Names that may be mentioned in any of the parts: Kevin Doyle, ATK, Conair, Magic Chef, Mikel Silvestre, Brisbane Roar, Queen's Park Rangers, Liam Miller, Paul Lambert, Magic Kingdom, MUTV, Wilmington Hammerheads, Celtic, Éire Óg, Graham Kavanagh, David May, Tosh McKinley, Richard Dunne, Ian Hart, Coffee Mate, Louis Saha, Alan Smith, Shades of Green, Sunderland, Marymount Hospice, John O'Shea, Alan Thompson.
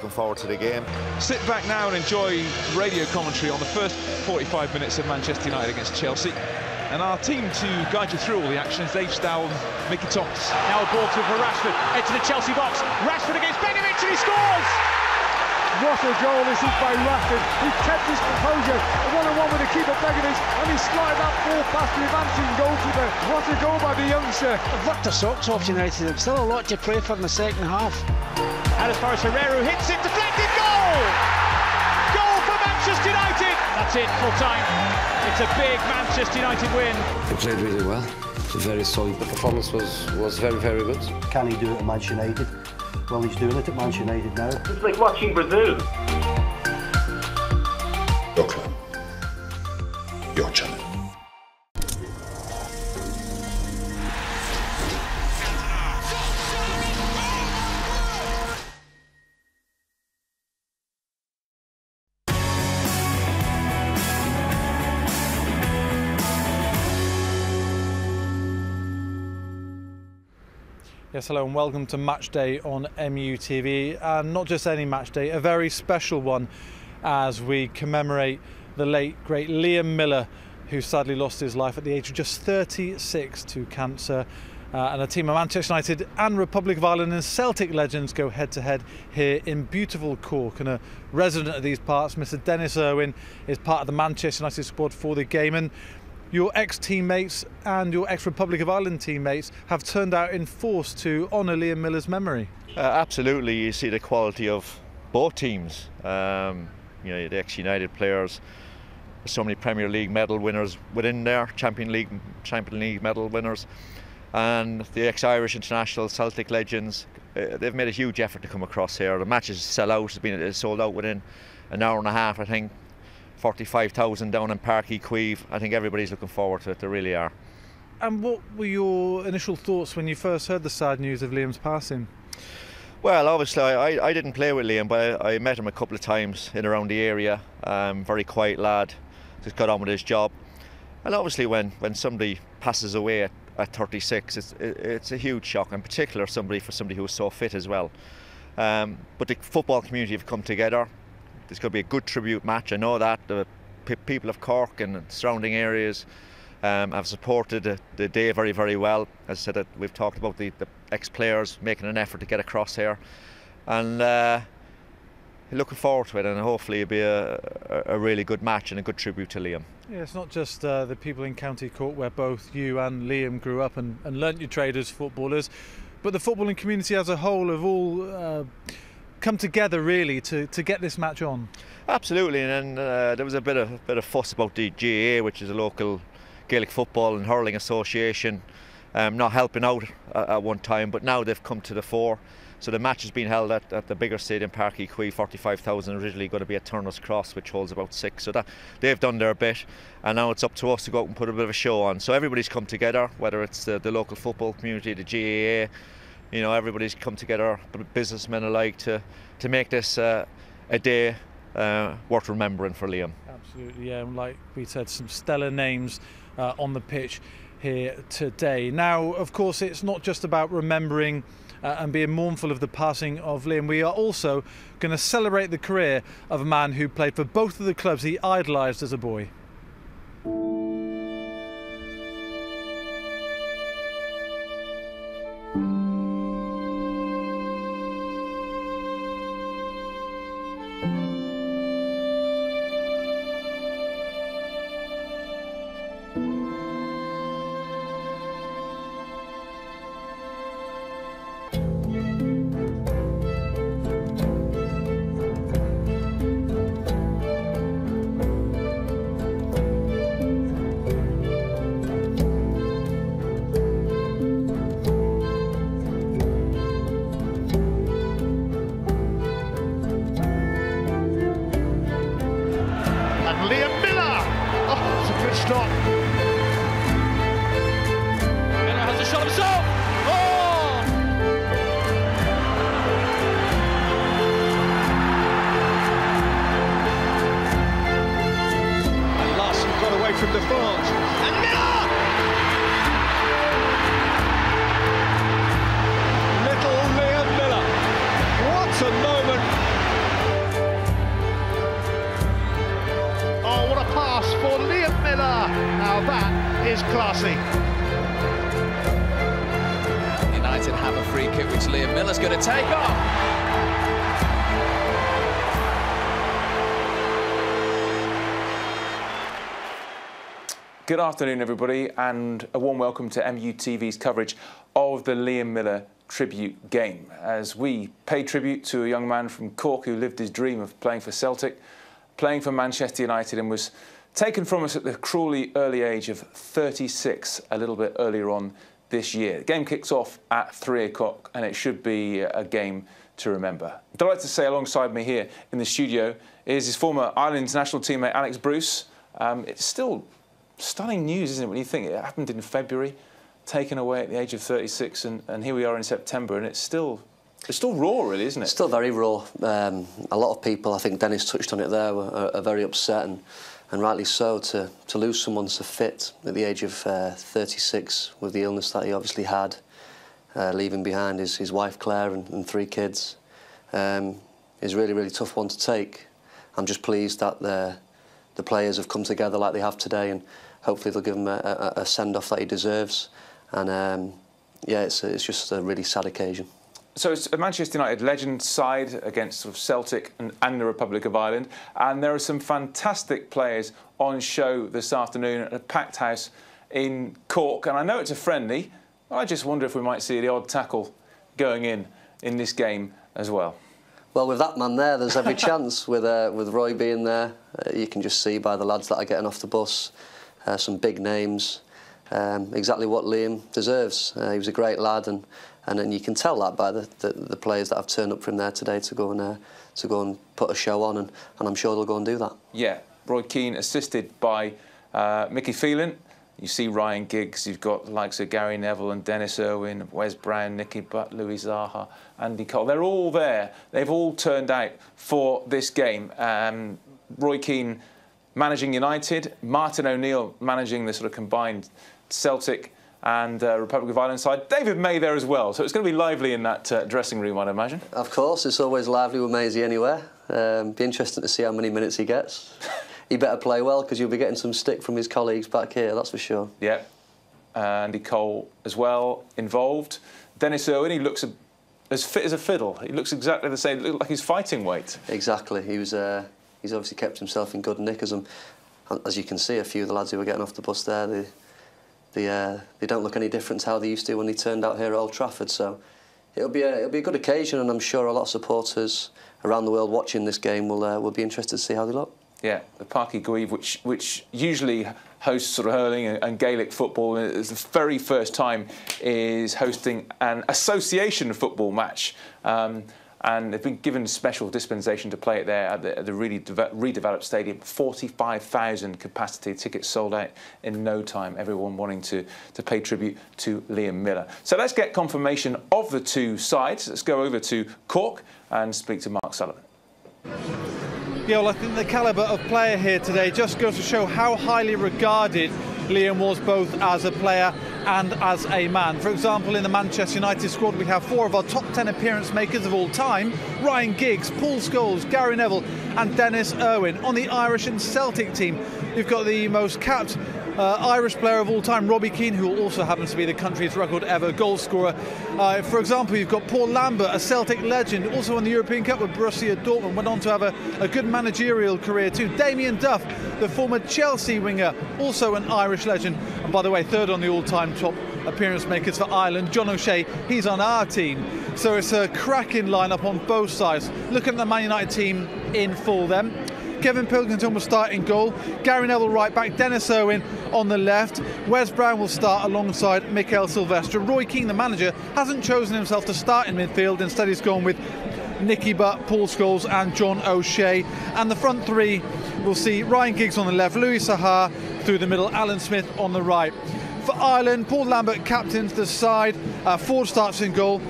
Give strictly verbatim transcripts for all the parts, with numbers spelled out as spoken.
Looking forward to the game. Sit back now and enjoy radio commentary on the first forty-five minutes of Manchester United against Chelsea. And our team to guide you through all the action is Dave Stow and Mickey Thomas. Now a ball through for Rashford, into the Chelsea box. Rashford against Begovic and he scores! What a goal this is by Rashford. He kept his composure. one on one with the keeper Begovic and he slid that ball past the advancing goalkeeper. What a goal by the youngster. I've ripped the socks off United. There's still a lot to pray for in the second half. And as far as Herrera hits it, deflected goal! Manchester United! That's it, full time. It's a big Manchester United win. He played really well. Very solid. The performance was, was very, very good. Can he do it at Manchester United? Well, he's doing it at Manchester United now. It's like watching Brazil. Your club. Your channel. Yes, hello and welcome to Match Day on M U T V, and not just any match day, a very special one as we commemorate the late, great Liam Miller, who sadly lost his life at the age of just thirty-six to cancer. Uh, and a team of Manchester United and Republic of Ireland and Celtic legends go head-to-head here in beautiful Cork. And a resident of these parts, Mister Dennis Irwin, is part of the Manchester United squad for the game. And your ex-teammates and your ex-Republic of Ireland teammates have turned out in force to honour Liam Miller's memory. Uh, absolutely, you see the quality of both teams. Um, you know, the ex-United players, so many Premier League medal winners within there, Champion League, Champion League medal winners, and the ex-Irish international Celtic legends. Uh, they've made a huge effort to come across here. The matches sell out, it's been sold out within an hour and a half, I think. forty-five thousand down in Parky Queeve. I think everybody's looking forward to it, they really are. And what were your initial thoughts when you first heard the sad news of Liam's passing? Well, obviously I, I didn't play with Liam, but I, I met him a couple of times in around the area. Um, very quiet lad, just got on with his job. And obviously when, when somebody passes away at, at thirty-six, it's, it, it's a huge shock, in particular somebody for somebody who was so fit as well. Um, but the football community have come together. It's going to be a good tribute match. I know that the people of Cork and surrounding areas um, have supported the day very, very well. As I said, that we've talked about the, the ex-players making an effort to get across here, and uh, looking forward to it. And hopefully, it'll be a, a really good match and a good tribute to Liam. Yeah, it's not just uh, the people in County Cork where both you and Liam grew up and, and learnt your trade as footballers, but the footballing community as a whole of all. Uh, come together really to to get this match on. Absolutely, and then uh, there was a bit of a bit of fuss about the G A A, which is a local Gaelic football and hurling association, um, not helping out at, at one time, but now they've come to the fore. So the match has been held at, at the bigger stadium, Parky Quay, forty-five thousand, originally going to be at Turner's Cross, which holds about six. So that they've done their bit, and now it's up to us to go out and put a bit of a show on. So everybody's come together, whether it's the, the local football community, the G A A. You know, everybody's come together, businessmen alike, to to make this uh, a day uh, worth remembering for Liam. Absolutely, yeah. And like we said, some stellar names uh, on the pitch here today. Now, of course, it's not just about remembering uh, and being mournful of the passing of Liam. We are also going to celebrate the career of a man who played for both of the clubs he idolised as a boy. Moment Miller. Now that is classy. United have a free kick which Liam Miller's going to take on. Good afternoon, everybody, and a warm welcome to M U T V's coverage of the Liam Miller tribute game, as we pay tribute to a young man from Cork who lived his dream of playing for Celtic, playing for Manchester United, and was taken from us at the cruelly early age of thirty-six a little bit earlier on this year. The game kicks off at three o'clock, and it should be a game to remember. I'm delighted to say alongside me here in the studio is his former Ireland's national teammate Alex Bruce. Um, it's still stunning news, isn't it, when you think it happened in February, taken away at the age of thirty-six, and, and here we are in September, and it's still it's still raw, really, isn't it? It's still very raw. Um, a lot of people, I think Dennis touched on it there, were, are, are very upset, and, and rightly so, to, to lose someone so fit at the age of uh, thirty-six with the illness that he obviously had, uh, leaving behind his, his wife Claire and, and three kids, um, is really, really tough one to take. I'm just pleased that the, the players have come together like they have today, and hopefully they'll give him a, a, a send-off that he deserves. And, um, yeah, it's, it's just a really sad occasion. So it's a Manchester United legend side against sort of Celtic and, and the Republic of Ireland. And there are some fantastic players on show this afternoon at a packed house in Cork. And I know it's a friendly, but I just wonder if we might see the odd tackle going in in this game as well. Well, with that man there, there's every chance. With, uh, with Roy being there, uh, you can just see by the lads that are getting off the bus. Uh, some big names, um, exactly what Liam deserves. Uh, he was a great lad, and, and and you can tell that by the, the, the players that have turned up from there today to go and uh, to go and put a show on, and, and I'm sure they'll go and do that. Yeah, Roy Keane assisted by uh, Mickey Phelan. You see Ryan Giggs. You've got the likes of Gary Neville and Dennis Irwin, Wes Brown, Nicky Butt, Louis Saha, Andy Cole. They're all there. They've all turned out for this game. Um, Roy Keane managing United, Martin O'Neill managing the sort of combined Celtic and uh, Republic of Ireland side. David May there as well, so it's going to be lively in that uh, dressing room, I'd imagine. Of course, it's always lively with Maisie anywhere. Um, be interesting to see how many minutes he gets. He better play well, because you'll be getting some stick from his colleagues back here, that's for sure. Yeah, uh, Andy Cole as well involved. Dennis Irwin, he looks a, as fit as a fiddle. He looks exactly the same, he looked like he's fighting weight. Exactly, he was... Uh, He's obviously kept himself in good nick, as, um, as you can see. A few of the lads who were getting off the bus there, they, they, uh, they don't look any different to how they used to when they turned out here at Old Trafford. So it'll be a, it'll be a good occasion, and I'm sure a lot of supporters around the world watching this game will uh, will be interested to see how they look. Yeah, the Páirc Uí Chaoimh, which which usually hosts sort of hurling and Gaelic football, and it's the very first time is hosting an association football match. Um, And they've been given special dispensation to play it there at the, at the really redeveloped stadium. forty-five thousand capacity, tickets sold out in no time. Everyone wanting to, to pay tribute to Liam Miller. So let's get confirmation of the two sides. Let's go over to Cork and speak to Mark Sullivan. Yeah, well, I think the calibre of player here today just goes to show how highly regarded Liam was both as a player and as a man. For example, in the Manchester United squad, we have four of our top ten appearance makers of all time: Ryan Giggs, Paul Scholes, Gary Neville and Dennis Irwin. On the Irish and Celtic team, you've got the most capped uh, Irish player of all time, Robbie Keane, who also happens to be the country's record ever goal scorer. Uh, for example, you've got Paul Lambert, a Celtic legend, also won the European Cup with Borussia Dortmund, went on to have a, a good managerial career too. Damien Duff, the former Chelsea winger, also an Irish legend, and by the way, third on the all-time top appearance makers for Ireland. John O'Shea, he's on our team. So it's a cracking lineup on both sides. Looking at the Man United team in full then. Kevin Pilkington will start in goal, Gary Neville right back, Dennis Irwin on the left, Wes Brown will start alongside Mikel Silvestre. Roy Keane, the manager, hasn't chosen himself to start in midfield, instead he's gone with Nicky Butt, Paul Scholes and John O'Shea. And the front three will see Ryan Giggs on the left, Louis Saha through the middle, Alan Smith on the right. For Ireland, Paul Lambert captains the side, uh, Ford starts in goal.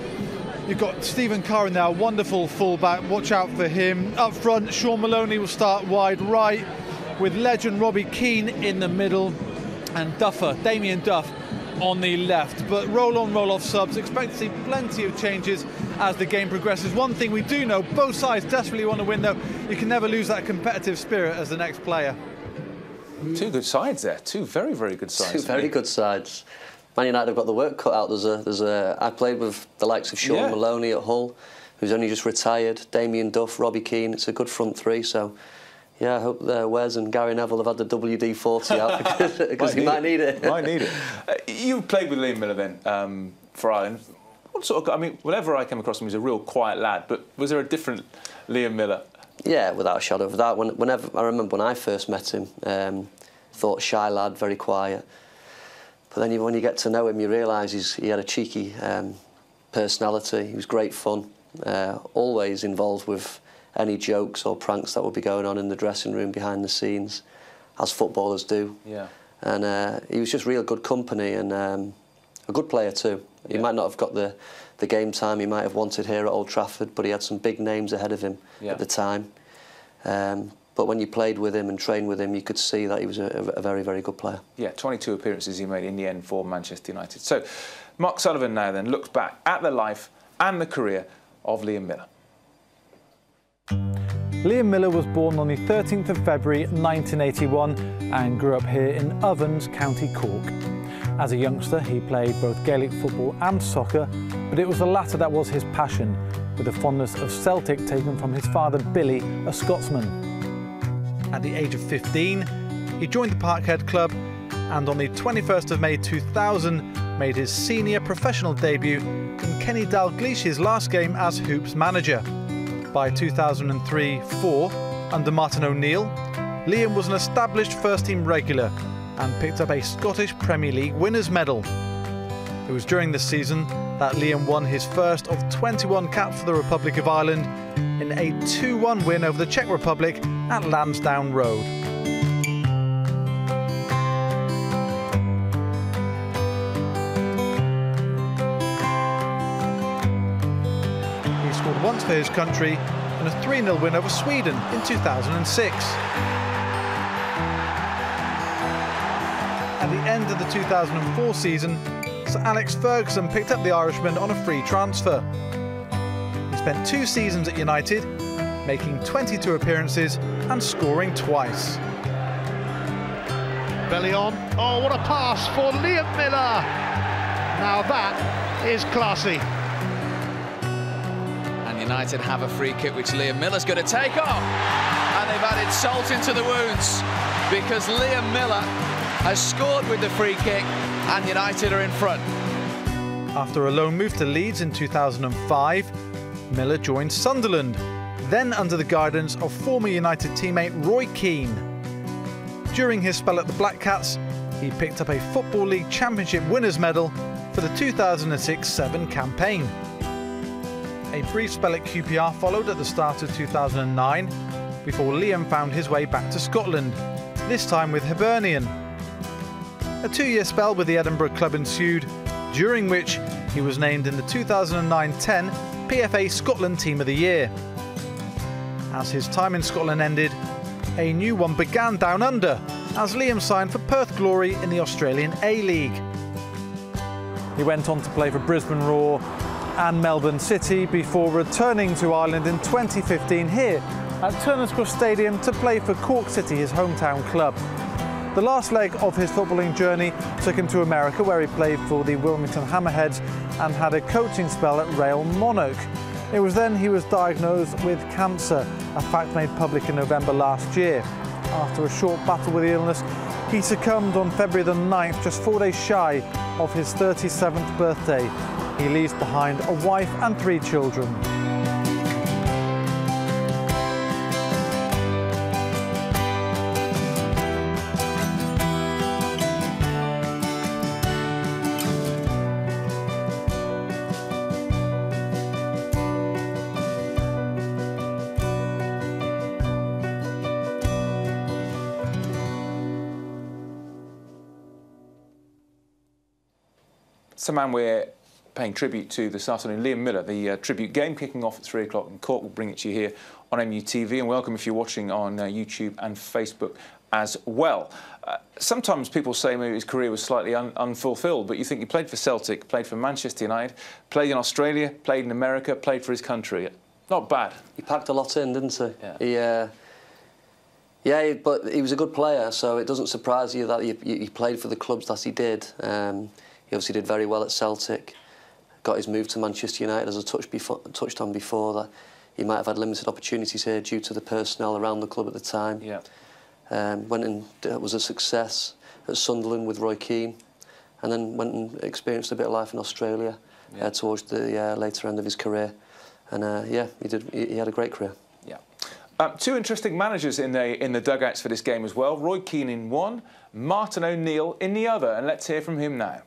You've got Stephen Curran there, a wonderful fullback, watch out for him. Up front, Sean Maloney will start wide right, with legend Robbie Keane in the middle, and Duffer, Damien Duff, on the left. But roll-on, roll-off subs, expect to see plenty of changes as the game progresses. One thing we do know, both sides desperately want to win though, you can never lose that competitive spirit as the next player. Two good sides there. Two very, very good sides. Two very good sides. Man United have got the work cut out. There's a, there's a. I played with the likes of Sean yeah. Maloney at Hull, who's only just retired. Damien Duff, Robbie Keane. It's a good front three. So, yeah, I hope uh, Wes and Gary Neville have had the W D forty out because he might need it. Might need it. Uh, you played with Liam Miller then um, for Ireland. What sort of? I mean, whenever I came across him, he was a real quiet lad. But was there a different Liam Miller? Yeah, without a shadow of a doubt. When, whenever I remember when I first met him, um, thought shy lad, very quiet. But then you, when you get to know him, you realise he's he had a cheeky um, personality. He was great fun, uh, always involved with any jokes or pranks that would be going on in the dressing room behind the scenes, as footballers do. Yeah. And uh, he was just real good company and um, a good player too. He yeah. might not have got the, the game time he might have wanted here at Old Trafford, but he had some big names ahead of him yeah. at the time. Um, but when you played with him and trained with him, you could see that he was a, a very, very good player. Yeah, twenty-two appearances he made in the end for Manchester United. So, Mark Sullivan now then looks back at the life and the career of Liam Miller. Liam Miller was born on the thirteenth of February nineteen eighty-one and grew up here in Ovens, County Cork. As a youngster, he played both Gaelic football and soccer, but it was the latter that was his passion, with a fondness of Celtic taken from his father Billy, a Scotsman. At the age of fifteen, he joined the Parkhead Club and on the twenty-first of May two thousand made his senior professional debut in Kenny Dalglish's last game as Hoops manager. By two thousand three to four, under Martin O'Neill, Liam was an established first-team regular and picked up a Scottish Premier League winners' medal. It was during this season that Liam won his first of twenty-one caps for the Republic of Ireland in a two one win over the Czech Republic at Lansdowne Road. He scored once for his country in a three nil win over Sweden in two thousand six. At the end of the two thousand four season, Sir Alex Ferguson picked up the Irishman on a free transfer. He spent two seasons at United, making twenty-two appearances and scoring twice. Belly on. Oh, what a pass for Liam Miller! Now that is classy. And United have a free kick which Liam Miller's going to take off. And they've added salt into the wounds because Liam Miller has scored with the free kick and United are in front. After a loan move to Leeds in two thousand five, Miller joined Sunderland, then under the guidance of former United teammate Roy Keane. During his spell at the Black Cats, he picked up a Football League Championship winners' medal for the two thousand six to seven campaign. A brief spell at Q P R followed at the start of two thousand nine, before Liam found his way back to Scotland, this time with Hibernian. A two-year spell with the Edinburgh club ensued, during which he was named in the two thousand nine to ten P F A Scotland Team of the Year. As his time in Scotland ended, a new one began down under, as Liam signed for Perth Glory in the Australian A-League. He went on to play for Brisbane Roar and Melbourne City before returning to Ireland in twenty fifteen here at Turners Cross Stadium to play for Cork City, his hometown club. The last leg of his footballing journey took him to America, where he played for the Wilmington Hammerheads and had a coaching spell at Rail Monarch. It was then he was diagnosed with cancer, a fact made public in November last year. After a short battle with the illness, he succumbed on February the ninth, just four days shy of his thirty-seventh birthday. He leaves behind a wife and three children. It's a man we're paying tribute to this afternoon, Liam Miller. The uh, tribute game kicking off at three o'clock in Cork. We'll bring it to you here on M U T V, and welcome if you're watching on uh, YouTube and Facebook as well. Uh, sometimes people say maybe his career was slightly un unfulfilled, but you think he played for Celtic, played for Manchester United, played in Australia, played in America, played for his country. Not bad. He packed a lot in, didn't he? Yeah. He, uh, Yeah, but he was a good player, so it doesn't surprise you that he, he played for the clubs that he did. Um, he obviously did very well at Celtic, got his move to Manchester United, as I touched, before, touched on before, that he might have had limited opportunities here due to the personnel around the club at the time. Yeah. Um, went and was a success at Sunderland with Roy Keane, and then went and experienced a bit of life in Australia yeah. uh, towards the uh, later end of his career. And uh, yeah, he did. He, he had a great career. Yeah. Um, two interesting managers in the in the dugouts for this game as well. Roy Keane in one, Martin O'Neill in the other, and let's hear from him now.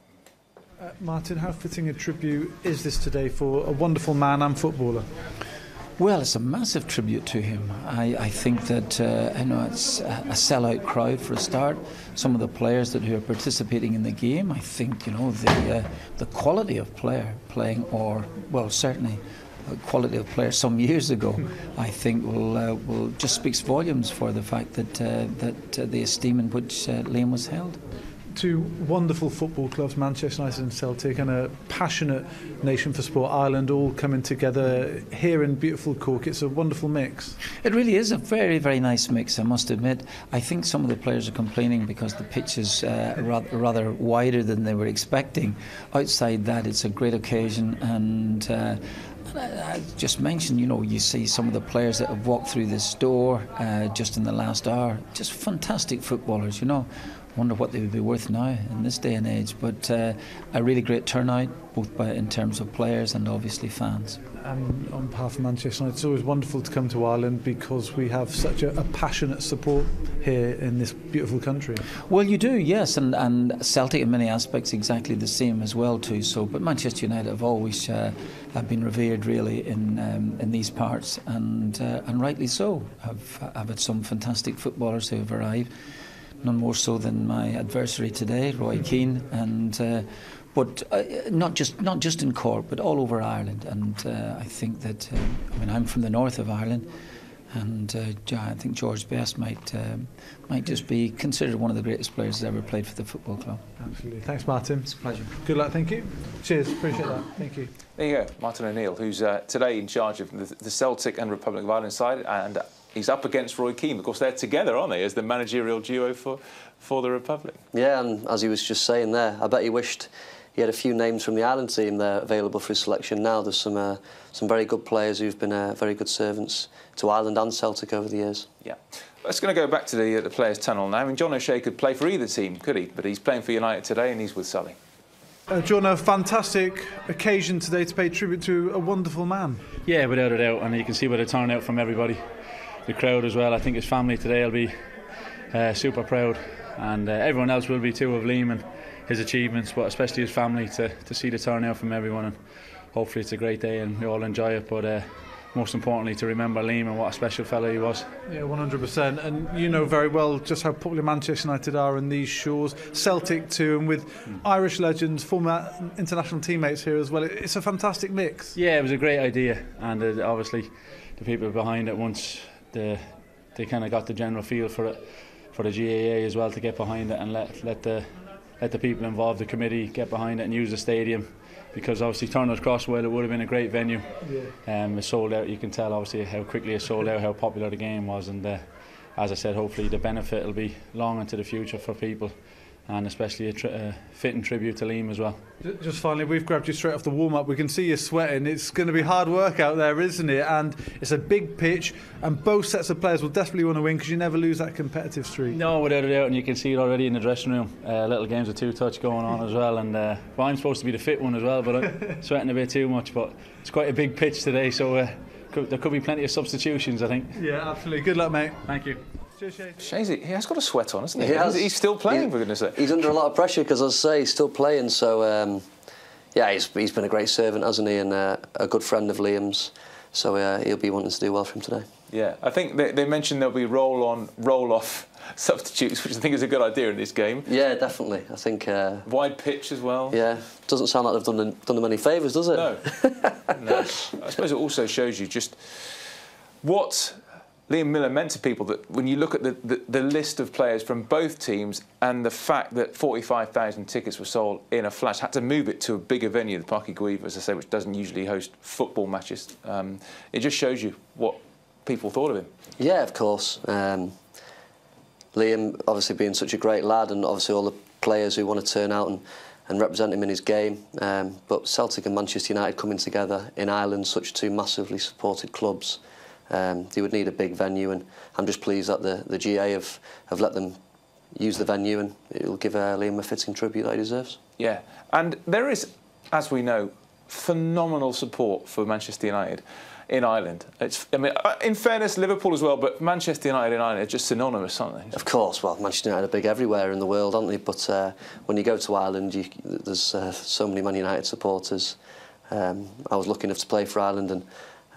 Uh, Martin, how fitting a tribute is this today for a wonderful man and footballer? Well, it's a massive tribute to him. I, I think that uh, you know, it's a sell-out crowd for a start. Some of the players that who are participating in the game, I think, you know, the uh, the quality of player playing, or well, certainly the quality of player some years ago, I think will uh, will just speaks volumes for the fact that uh, that uh, the esteem in which uh, Liam was held. Two wonderful football clubs, Manchester United and Celtic, and a passionate nation for sport, Ireland, all coming together here in beautiful Cork. It's a wonderful mix. It really is a very, very nice mix, I must admit. I think some of the players are complaining because the pitch is uh, rather, rather wider than they were expecting. Outside that, it's a great occasion, and uh, I just mentioned, you know, you see some of the players that have walked through this door uh, just in the last hour. Just fantastic footballers, you know. Wonder what they would be worth now in this day and age, but uh, a really great turnout, both by, in terms of players and obviously fans. And on behalf of Manchester United, it's always wonderful to come to Ireland because we have such a, a passionate support here in this beautiful country. Well, you do, yes, and, and Celtic in many aspects exactly the same as well too. So, but Manchester United have always uh, have been revered really in um, in these parts, and uh, and rightly so. I've, I've had some fantastic footballers who have arrived. None more so than my adversary today, Roy Keane, and uh, but uh, not just not just in Cork, but all over Ireland. And uh, I think that uh, I mean I'm from the north of Ireland, and uh, I think George Best might uh, might just be considered one of the greatest players who's ever played for the football club. Absolutely, thanks, Martin. It's a pleasure. Good luck, thank you. Cheers, appreciate that. Thank you. There you go, Martin O'Neill, who's uh, today in charge of the, the Celtic and Republic of Ireland side, and. Uh, He's up against Roy Keane. Of course, they're together, aren't they, as the managerial duo for, for the Republic? Yeah, and as he was just saying there, I bet he wished he had a few names from the Ireland team there available for his selection now. There's some, uh, some very good players who've been uh, very good servants to Ireland and Celtic over the years. Yeah. Let's going to go back to the, uh, the players' tunnel now. I mean, John O'Shea could play for either team, could he? But he's playing for United today and he's with Sully. Uh, John, a fantastic occasion today to pay tribute to a wonderful man. Yeah, without a doubt. And you can see what a turnout from everybody. The crowd as well. I think his family today will be uh, super proud, and uh, everyone else will be too of Liam and his achievements, but especially his family, to, to see the turnout from everyone. And hopefully it's a great day and we all enjoy it, but uh, most importantly to remember Liam and what a special fellow he was. Yeah, one hundred percent. And you know very well just how popular Manchester United are in these shores. Celtic too, and with mm. Irish legends, former international teammates here as well. It's a fantastic mix. Yeah, it was a great idea, and uh, obviously the people behind it once The, they kind of got the general feel for it, for the G A A as well, to get behind it and let let the let the people involved, the committee, get behind it and use the stadium, because obviously Turner's Cross, well, it would have been a great venue. Yeah. Um, it sold out. You can tell obviously how quickly it sold out, how popular the game was, and uh, as I said, hopefully the benefit will be long into the future for people. And especially a tri uh, fitting tribute to Liam as well. Just finally, we've grabbed you straight off the warm-up. We can see you're sweating. It's going to be hard work out there, isn't it? And it's a big pitch, and both sets of players will definitely want to win, because you never lose that competitive streak. No, without a doubt, and you can see it already in the dressing room. Uh, little games of two-touch going on as well, and uh, well, I'm supposed to be the fit one as well, but I'm sweating a bit too much. But it's quite a big pitch today, so uh, could, there could be plenty of substitutions, I think. Yeah, absolutely. Good luck, mate. Thank you. Shazy, he has got a sweat on, hasn't he? he has. He's still playing, he, for goodness sake. He's under a lot of pressure, because, as I say, he's still playing. So, um, yeah, he's, he's been a great servant, hasn't he? And uh, a good friend of Liam's. So uh, he'll be wanting to do well for him today. Yeah, I think they, they mentioned there'll be roll-on, roll-off substitutes, which I think is a good idea in this game. Yeah, definitely. I think... Uh, wide pitch as well. Yeah. Doesn't sound like they've done them, done them any favours, does it? No. No. I suppose it also shows you just what Liam Miller meant to people, that when you look at the, the, the list of players from both teams and the fact that forty-five thousand tickets were sold in a flash, had to move it to a bigger venue, the Parc Guive, as I say, which doesn't usually host football matches. Um, it just shows you what people thought of him. Yeah, of course. Um, Liam obviously being such a great lad, and obviously all the players who want to turn out and, and represent him in his game. Um, but Celtic and Manchester United coming together in Ireland, such two massively supported clubs, um, they would need a big venue, and I'm just pleased that the, the G A have, have let them use the venue, and it'll give uh, Liam a fitting tribute that he deserves. Yeah, and there is, as we know, phenomenal support for Manchester United in Ireland. It's, I mean, in fairness, Liverpool as well, but Manchester United in Ireland are just synonymous, aren't they? Of course. Well, Manchester United are big everywhere in the world, aren't they? But uh, when you go to Ireland, you, there's uh, so many Man United supporters. Um, I was lucky enough to play for Ireland, and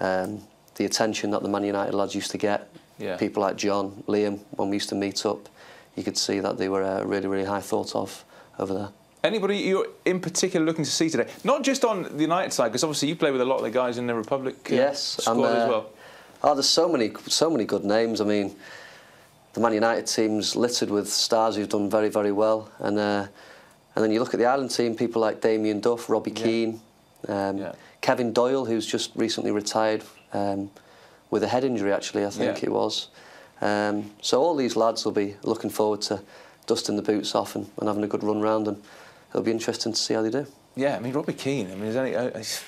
um, the attention that the Man United lads used to get, yeah. people like John, Liam, when we used to meet up, you could see that they were uh, really, really high thought of over there. Anybody you're in particular looking to see today? Not just on the United side, because obviously you play with a lot of the guys in the Republic uh, yes, squad uh, as well. Oh, there's so many, so many good names. I mean, the Man United team's littered with stars who've done very, very well, and uh, and then you look at the Ireland team, people like Damien Duff, Robbie Keane, yeah. Um, yeah. Kevin Doyle, who's just recently retired um, with a head injury, actually, I think yeah. it was. Um, so all these lads will be looking forward to dusting the boots off and, and having a good run round, and it'll be interesting to see how they do. Yeah, I mean, Robbie Keane, I mean, he's only, he's,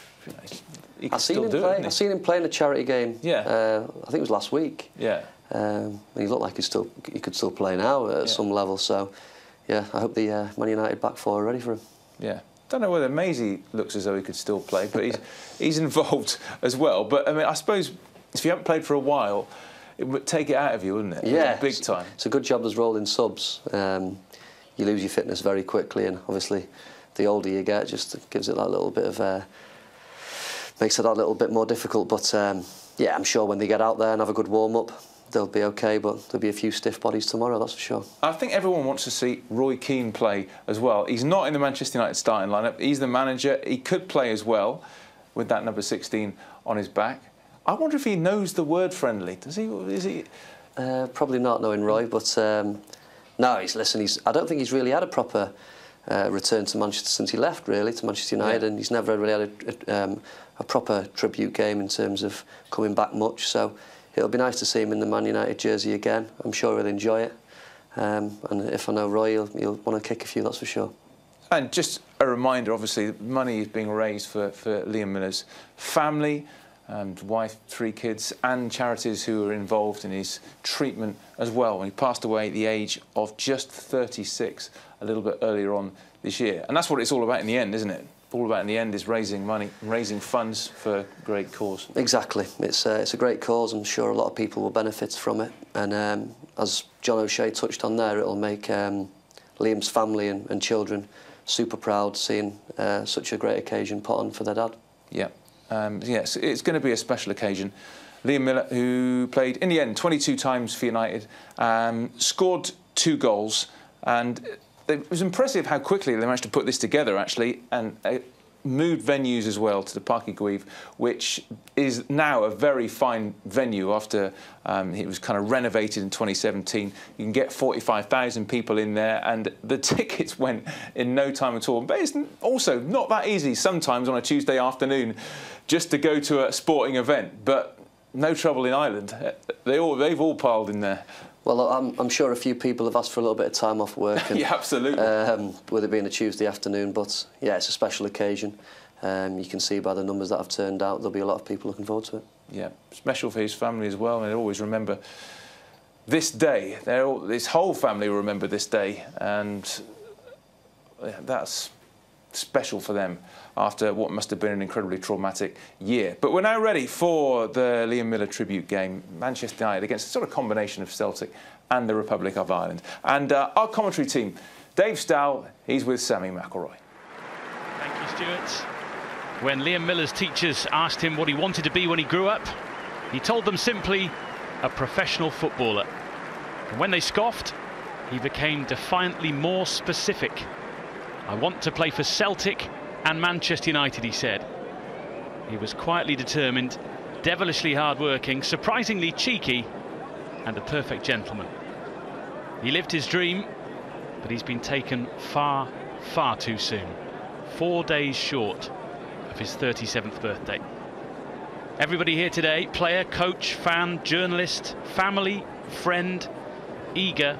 he can still do it. I've seen him play in a charity game, yeah. uh, I think it was last week. Yeah. Um, and he looked like he, still, he could still play now at yeah. some level, so, yeah, I hope the uh, Man United back four are ready for him. Yeah. Don't know whether Maisie looks as though he could still play, but he's, he's involved as well. But, I mean, I suppose if you haven't played for a while, it would take it out of you, wouldn't it? Yeah. Big time. It's a good job as rolling subs. Um, you lose your fitness very quickly, and obviously the older you get, just gives it that little bit of... Uh, makes it that little bit more difficult. But, um, yeah, I'm sure when they get out there and have a good warm-up, they'll be OK, but there'll be a few stiff bodies tomorrow, that's for sure. I think everyone wants to see Roy Keane play as well. He's not in the Manchester United starting lineup. He's the manager. He could play as well with that number sixteen on his back. I wonder if he knows the word friendly. Does he? Is he? Uh, probably not, knowing Roy. But um, no, he's listen. He's. I don't think he's really had a proper uh, return to Manchester since he left, really, to Manchester United, yeah. and he's never really had a, a, um, a proper tribute game in terms of coming back much. So it'll be nice to see him in the Man United jersey again. I'm sure he'll enjoy it. Um, and if I know Roy, he'll, he'll want to kick a few. That's for sure. And just a reminder, obviously, money is being raised for for Liam Miller's family. And wife, three kids, and charities who were involved in his treatment as well. And he passed away at the age of just thirty-six a little bit earlier on this year. And that's what it's all about in the end, isn't it? All about in the end is raising money, raising funds for a great cause. Exactly. It's a, it's a great cause. I'm sure a lot of people will benefit from it. And um, as John O'Shea touched on there, it'll make um, Liam's family and, and children super proud seeing uh, such a great occasion put on for their dad. Yeah. Um, yes, it's going to be a special occasion. Liam Miller, who played, in the end, twenty-two times for United, um, scored two goals, and it was impressive how quickly they managed to put this together, actually, and uh, moved venues as well to the Parc Guive, which is now a very fine venue after um, it was kind of renovated in twenty seventeen. You can get forty-five thousand people in there, and the tickets went in no time at all. But it's also not that easy sometimes on a Tuesday afternoon just to go to a sporting event, but no trouble in Ireland. They all, they've all piled in there. Well, I'm, I'm sure a few people have asked for a little bit of time off work. And, yeah, absolutely. Um, with it being a Tuesday afternoon, but yeah, it's a special occasion. Um, you can see by the numbers that have turned out, there'll be a lot of people looking forward to it. Yeah, special for his family as well, and they always remember this day. They're all, his whole family will remember this day, and that's special for them after what must have been an incredibly traumatic year. But we're now ready for the Liam Miller tribute game, Manchester United against a sort of combination of Celtic and the Republic of Ireland. And uh, our commentary team, Dave Stowell, he's with Sammy McElroy. Thank you, Stuart. When Liam Miller's teachers asked him what he wanted to be when he grew up, he told them simply, a professional footballer. And when they scoffed, he became defiantly more specific. I want to play for Celtic and Manchester United, he said. He was quietly determined, devilishly hard-working, surprisingly cheeky, and a perfect gentleman. He lived his dream, but he's been taken far, far too soon. Four days short of his thirty-seventh birthday. Everybody here today, player, coach, fan, journalist, family, friend, eager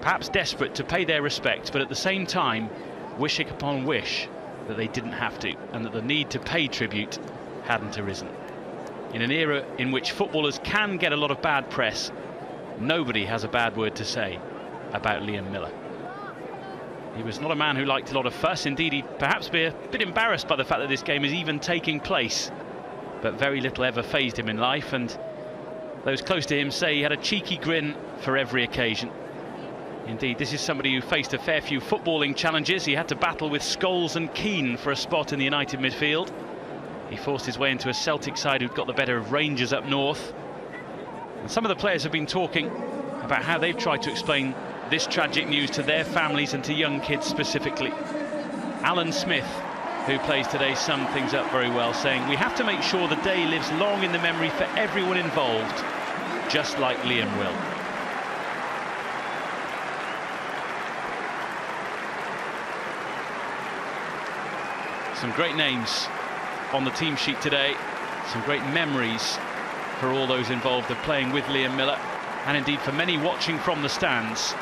perhaps desperate to pay their respects, but at the same time wishing upon wish that they didn't have to, and that the need to pay tribute hadn't arisen. In an era in which footballers can get a lot of bad press, nobody has a bad word to say about Liam Miller. He was not a man who liked a lot of fuss. Indeed, he'd perhaps be a bit embarrassed by the fact that this game is even taking place, but very little ever fazed him in life, and those close to him say he had a cheeky grin for every occasion. Indeed, this is somebody who faced a fair few footballing challenges. He had to battle with Scholes and Keane for a spot in the United midfield. He forced his way into a Celtic side who'd got the better of Rangers up north. And some of the players have been talking about how they've tried to explain this tragic news to their families and to young kids specifically. Alan Smith, who plays today, summed things up very well, saying, "We have to make sure the day lives long in the memory for everyone involved, just like Liam will." Some great names on the team sheet today, some great memories for all those involved of playing with Liam Miller, and indeed for many watching from the stands.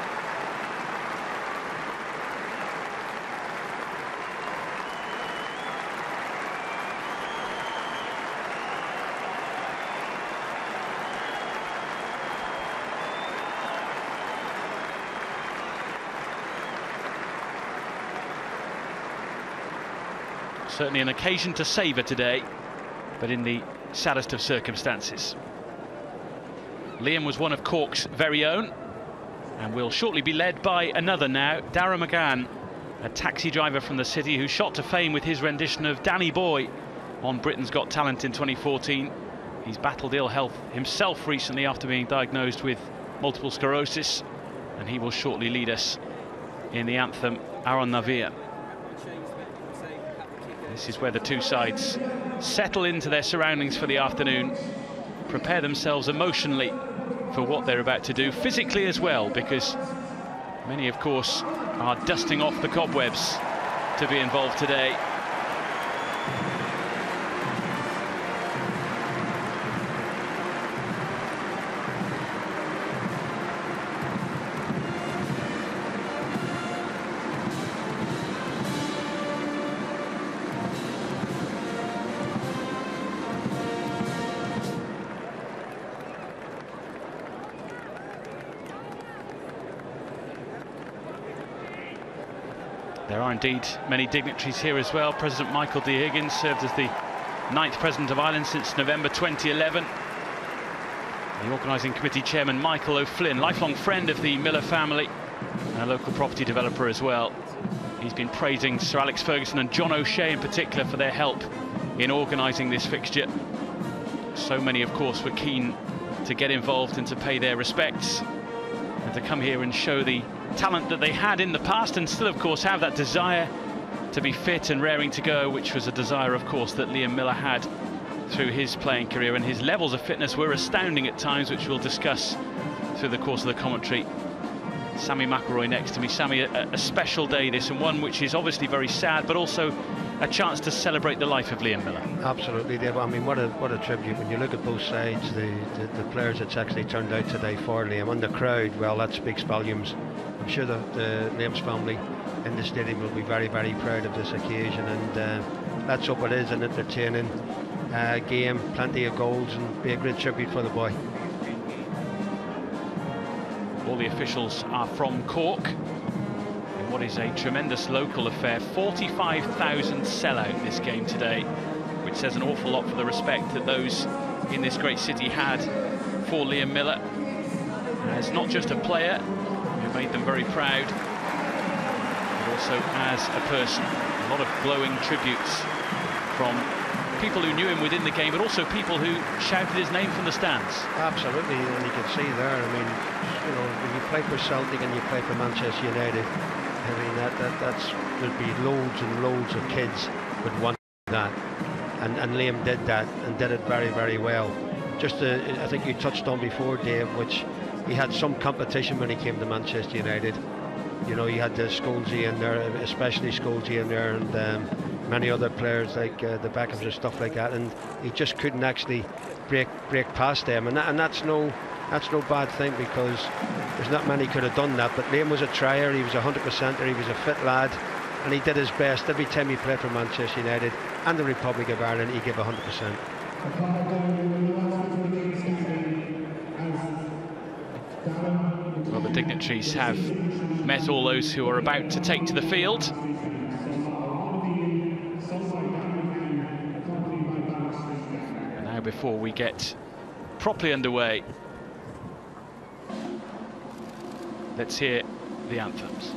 Certainly an occasion to savour today, but in the saddest of circumstances. Liam was one of Cork's very own, and will shortly be led by another now, Dara McGann, a taxi driver from the city who shot to fame with his rendition of Danny Boy on Britain's Got Talent in twenty fourteen. He's battled ill health himself recently after being diagnosed with multiple sclerosis, and he will shortly lead us in the anthem Aron Navia. This is where the two sides settle into their surroundings for the afternoon, prepare themselves emotionally for what they're about to do, physically as well, because many, of course, are dusting off the cobwebs to be involved today. There are indeed many dignitaries here as well. President Michael D. Higgins served as the ninth President of Ireland since November twenty eleven. The organising committee chairman Michael O'Flynn, lifelong friend of the Miller family and a local property developer as well. He's been praising Sir Alex Ferguson and John O'Shea in particular for their help in organising this fixture. So many, of course, were keen to get involved and to pay their respects and to come here and show the talent that they had in the past, and still of course have that desire to be fit and raring to go, which was a desire of course that Liam Miller had through his playing career, and his levels of fitness were astounding at times, which we'll discuss through the course of the commentary. Sammy McElroy next to me. Sammy, a, a special day this, and one which is obviously very sad, but also a chance to celebrate the life of Liam Miller. Absolutely, Dave. I mean, what a what a tribute. When you look at both sides, the, the, the players that's actually turned out today for Liam, and the crowd, well, that speaks volumes. I'm sure that the Liam's family in the stadium will be very, very proud of this occasion, and uh, let's hope it is an entertaining uh, game, plenty of goals, and be a great tribute for the boy. All the officials are from Cork in what is a tremendous local affair. forty-five thousand sellout this game today, which says an awful lot for the respect that those in this great city had for Liam Miller. As not just a player who made them very proud, but also as a person. A lot of glowing tributes from people who knew him within the game, but also people who shouted his name from the stands. Absolutely, and you can see there, I mean, you know, when you play for Celtic and you play for Manchester United, I mean, that, that that's there'd be loads and loads of kids would want that, and and Liam did that and did it very, very well. Just to, I think you touched on before, Dave, which he had some competition when he came to Manchester United. You know, you had the Scholesy in there, especially Scholesy in there, and um, many other players like uh, the Beckhams and stuff like that, and he just couldn't actually break break past them, and that, and that's no. that's no bad thing, because there's not many could have done that. But Liam was a trier, he was one hundred percenter, he was a fit lad, and he did his best. Every time he played for Manchester United and the Republic of Ireland, he gave one hundred percent. Well, the dignitaries have met all those who are about to take to the field. And now, before we get properly underway, let's hear the anthems.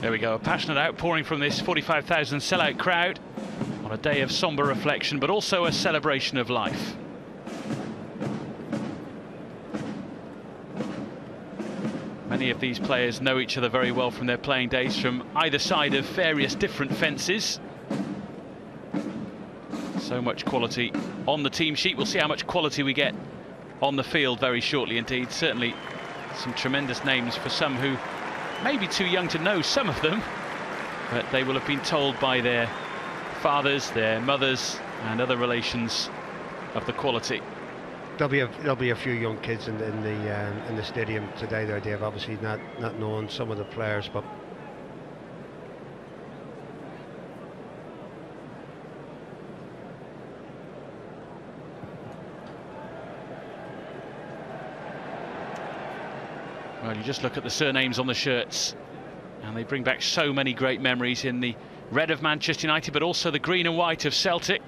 There we go, a passionate outpouring from this forty-five thousand sellout crowd on a day of sombre reflection, but also a celebration of life. Many of these players know each other very well from their playing days from either side of various different fences. So much quality on the team sheet. We'll see how much quality we get on the field very shortly indeed. Certainly some tremendous names for some who maybe too young to know some of them, but they will have been told by their fathers, their mothers and other relations of the quality. There'll be a, there'll be a few young kids in, in the um, in the stadium today there, Dave, obviously not not knowing some of the players, but well, you just look at the surnames on the shirts and they bring back so many great memories in the red of Manchester United, but also the green and white of Celtic.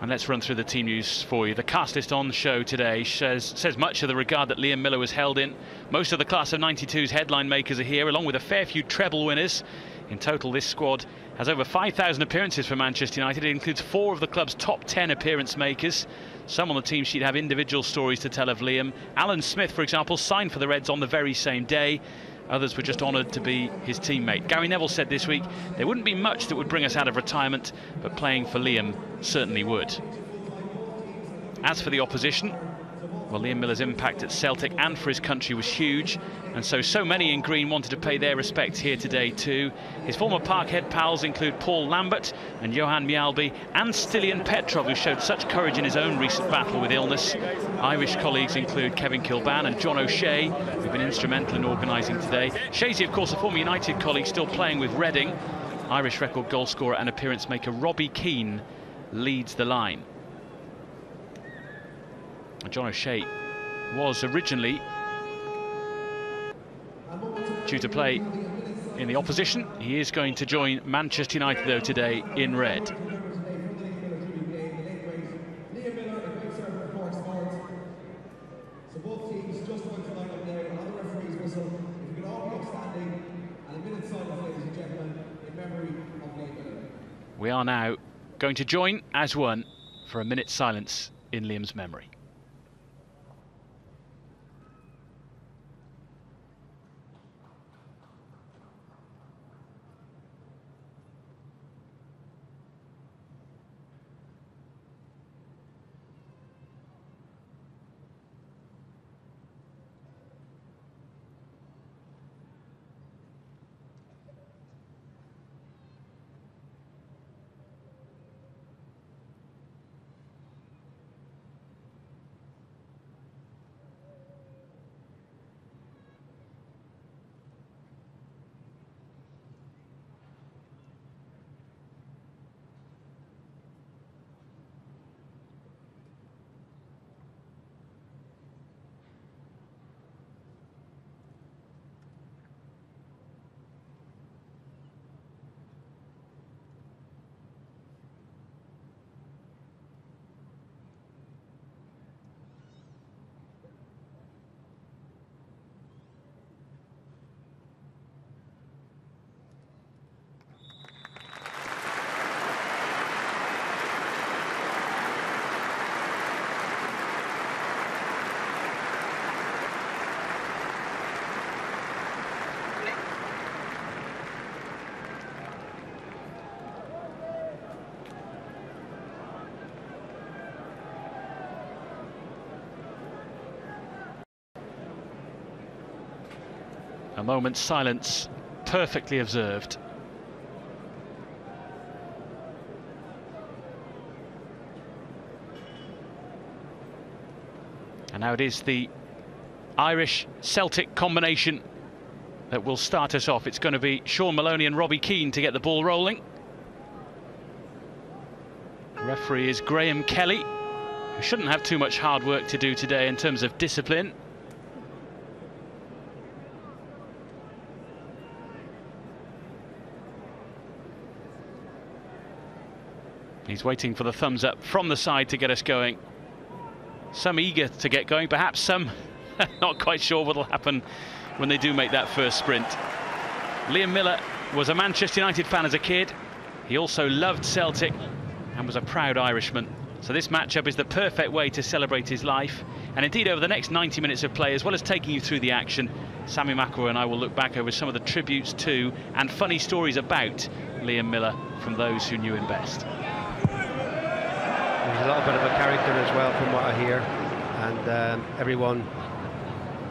And let's run through the team news for you. The cast list on show today says, says much of the regard that Liam Miller was held in. Most of the class of ninety-two's headline makers are here, along with a fair few treble winners. In total, this squad has over five thousand appearances for Manchester United. It includes four of the club's top ten appearance makers. Some on the team sheet have individual stories to tell of Liam. Alan Smith, for example, signed for the Reds on the very same day. Others were just honoured to be his teammate. Gary Neville said this week, there wouldn't be much that would bring us out of retirement, but playing for Liam certainly would. As for the opposition, well, Liam Miller's impact at Celtic and for his country was huge, and so so many in green wanted to pay their respects here today too. His former Parkhead pals include Paul Lambert and Johan Mialbi and Stilian Petrov, who showed such courage in his own recent battle with illness. Irish colleagues include Kevin Kilbane and John O'Shea, who've been instrumental in organising today. Shazy, of course, a former United colleague still playing with Reading. Irish record goalscorer and appearance maker Robbie Keane leads the line. John O'Shea was originally due to play in the opposition. He is going to join Manchester United, though, today in red. We are now going to join as one for a minute's silence in Liam's memory. A moment's silence, perfectly observed. And now it is the Irish-Celtic combination that will start us off. It's going to be Sean Maloney and Robbie Keane to get the ball rolling. The referee is Graham Kelly, who shouldn't have too much hard work to do today in terms of discipline. He's waiting for the thumbs up from the side to get us going. Some eager to get going, perhaps some not quite sure what will happen when they do make that first sprint. Liam Miller was a Manchester United fan as a kid. He also loved Celtic and was a proud Irishman. So this matchup is the perfect way to celebrate his life. And indeed, over the next ninety minutes of play, as well as taking you through the action, Sammy McElroy and I will look back over some of the tributes to and funny stories about Liam Miller from those who knew him best. He's a little bit of a character as well, from what I hear, and um, everyone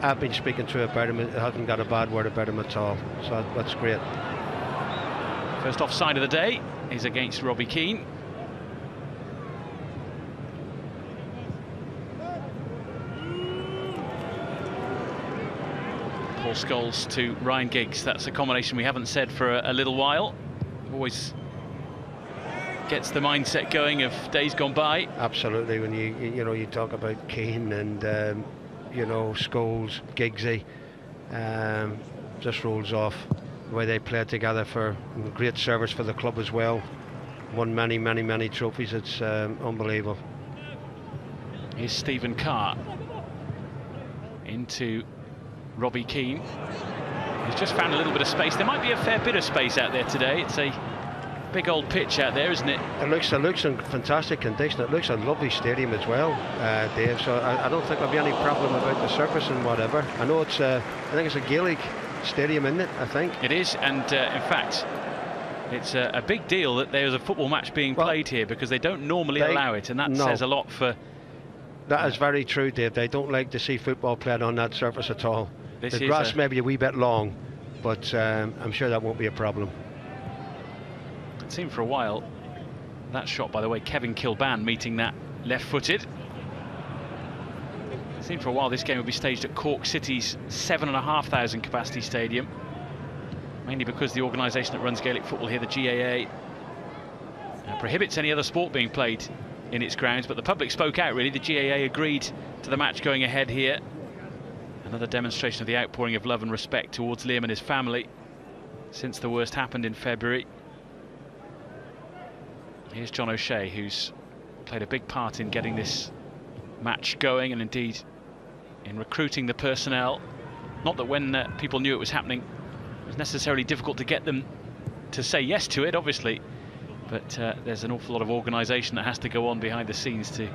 I've been speaking to about him hasn't got a bad word about him at all, so that's great. First offside of the day is against Robbie Keane. Paul Scholes to Ryan Giggs. That's a combination we haven't said for a, a little while. Always gets the mindset going of days gone by. Absolutely. When you you know you talk about Keane and um, you know Scholes, Giggsy, um, just rolls off the way they played together, for great service for the club as well. Won many, many, many trophies. It's um, unbelievable. Here's Stephen Carr into Robbie Keane. He's just found a little bit of space. There might be a fair bit of space out there today. It's a big old pitch out there, isn't it? It looks, it looks in fantastic condition. It looks a lovely stadium as well, uh, Dave. So I, I don't think there'll be any problem about the surface and whatever. I know it's, a, I think it's a Gaelic stadium, isn't it? I think it is, and uh, in fact, it's a, a big deal that there is a football match being well, played here, because they don't normally they, allow it, and that no. says a lot for. That uh, is very true, Dave. They don't like to see football played on that surface at all. This the grass a... may be a wee bit long, but um, I'm sure that won't be a problem. It seemed for a while, that shot, by the way, Kevin Kilbane meeting that left-footed. It seemed for a while this game would be staged at Cork City's seven thousand five hundred capacity stadium, mainly because the organisation that runs Gaelic football here, the G A A, uh, prohibits any other sport being played in its grounds, but the public spoke out, really. The G A A agreed to the match going ahead here. Another demonstration of the outpouring of love and respect towards Liam and his family since the worst happened in February. Here's John O'Shea, who's played a big part in getting this match going, and indeed in recruiting the personnel. Not that when uh, people knew it was happening, it was necessarily difficult to get them to say yes to it, obviously, but uh, there's an awful lot of organisation that has to go on behind the scenes to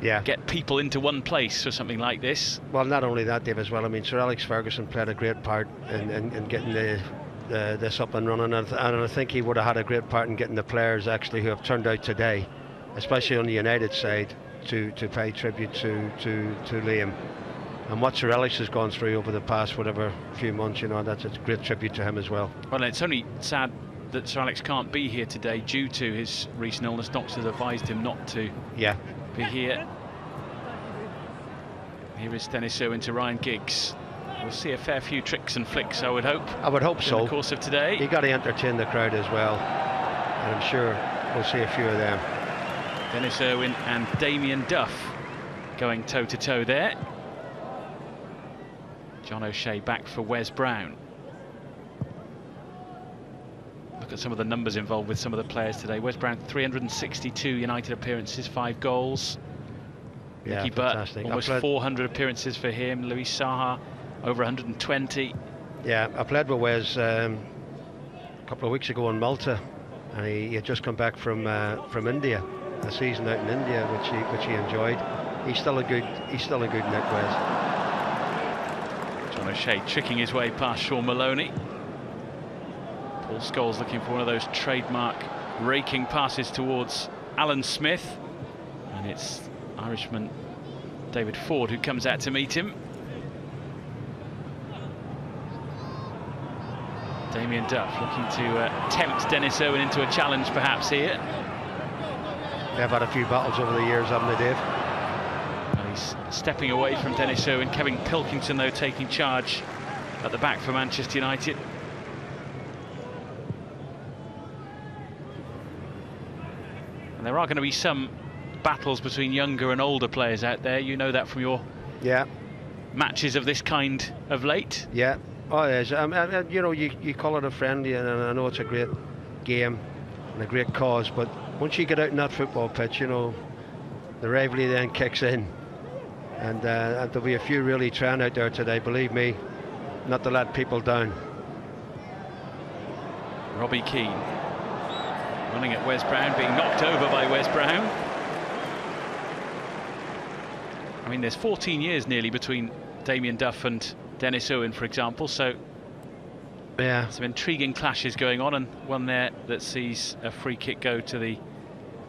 yeah. get people into one place for something like this. Well, not only that, Dave, as well, I mean, Sir Alex Ferguson played a great part in, in, in getting the... Uh, this up and running, and I think he would have had a great part in getting the players actually who have turned out today, especially on the United side, to to pay tribute to to to Liam. And what Sir Alex has gone through over the past whatever few months, you know, that's a great tribute to him as well. Well, it's only sad that Sir Alex can't be here today due to his recent illness. Doctors advised him not to yeah be here. Here is Dennis Irwin to Ryan Giggs. We'll see a fair few tricks and flicks, I would hope. I would hope so. In the course of today. You've got to entertain the crowd as well, and I'm sure we'll see a few of them. Dennis Irwin and Damien Duff going toe-to-toe there. John O'Shea back for Wes Brown. Look at some of the numbers involved with some of the players today. Wes Brown, three hundred sixty-two United appearances, five goals. Yeah, Nicky Butt, almost four hundred appearances for him. Louis Saha, over one hundred and twenty. Yeah, I played with Wes um, a couple of weeks ago in Malta, and he, he had just come back from uh, from India, a season out in India, which he which he enjoyed. He's still a good he's still a good Nick Wes. John O'Shea tricking his way past Sean Maloney. Paul Scholes looking for one of those trademark raking passes towards Alan Smith, and it's Irishman David Ford who comes out to meet him. Damien Duff looking to uh, tempt Dennis Irwin into a challenge perhaps here. They've had a few battles over the years, haven't they, Dave? Well, he's stepping away from Dennis Irwin. Kevin Pilkington, though, taking charge at the back for Manchester United. And there are going to be some battles between younger and older players out there. You know that from your yeah matches of this kind of late. Yeah. Oh, it is. Um, and, you know, you, you call it a friendly, and I know it's a great game and a great cause, but once you get out in that football pitch, you know, the rivalry then kicks in. And uh, there'll be a few really trying out there today, believe me, not to let people down. Robbie Keane running at Wes Brown, being knocked over by Wes Brown. I mean, there's fourteen years nearly between Damien Duff and Dennis Irwin, for example, so yeah, some intriguing clashes going on, and one there that sees a free kick go to the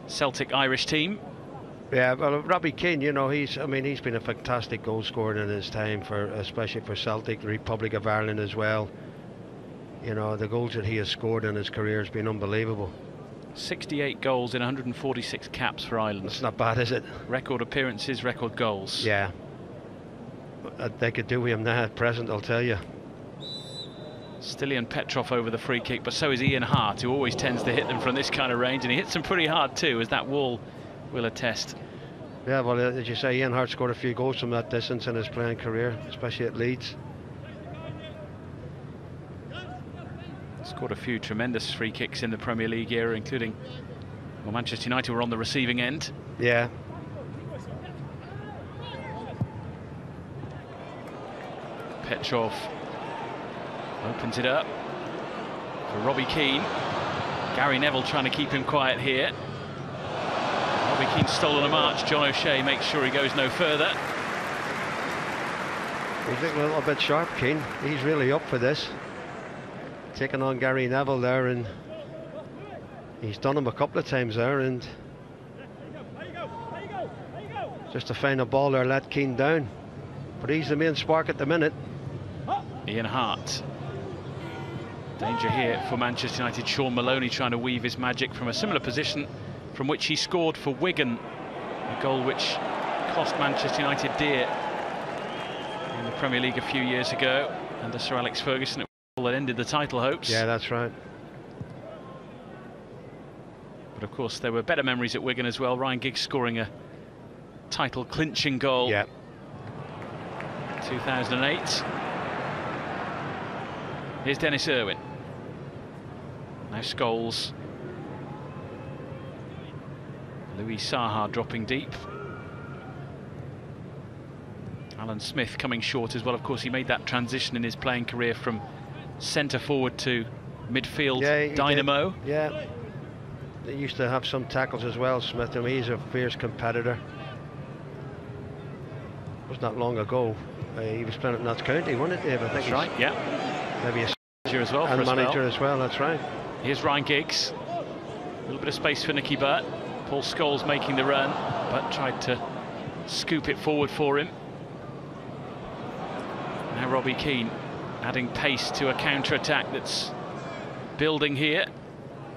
Celtic Irish team. Yeah, well, Robbie Keane, you know, he's, I mean, he's been a fantastic goal scorer in his time, for especially for Celtic, the Republic of Ireland as well. You know, the goals that he has scored in his career has been unbelievable. sixty-eight goals in one hundred forty-six caps for Ireland. That's not bad, is it? Record appearances, record goals. Yeah. They could do with him now at present, I'll tell you. Stilian Petrov over the free kick, but so is Ian Hart, who always tends to hit them from this kind of range, and he hits them pretty hard too, as that wall will attest. Yeah, well, as you say, Ian Hart scored a few goals from that distance in his playing career, especially at Leeds. Scored a few tremendous free kicks in the Premier League era, including, well, Manchester United were on the receiving end. Yeah. Petrov opens it up for Robbie Keane. Gary Neville trying to keep him quiet here. Robbie Keane's stolen a march. John O'Shea makes sure he goes no further. He's looking a little bit sharp, Keane. He's really up for this. Taking on Gary Neville there, and he's done him a couple of times there, and just to find a ball there let Keane down. But he's the main spark at the minute. Ian Hart. Danger here for Manchester United. Sean Maloney trying to weave his magic from a similar position from which he scored for Wigan, a goal which cost Manchester United dear in the Premier League a few years ago under Sir Alex Ferguson, that ended the title hopes. Yeah, that's right. But of course there were better memories at Wigan as well. Ryan Giggs scoring a title clinching goal. Yeah. two thousand eight. Here's Dennis Irwin. Now Scholes. Louis Saha dropping deep. Alan Smith coming short as well. Of course, he made that transition in his playing career from centre forward to midfield. Yeah, dynamo. Did. Yeah. They used to have some tackles as well, Smith. I mean, he's a fierce competitor. It was not long ago. Uh, he was playing at Notts County, wasn't it, Dave? I think that's right, yeah. Maybe a manager as well. And for manager as well, that's right. Here's Ryan Giggs. A little bit of space for Nicky Butt. Paul Scholes making the run, but tried to scoop it forward for him. Now Robbie Keane adding pace to a counter-attack that's building here.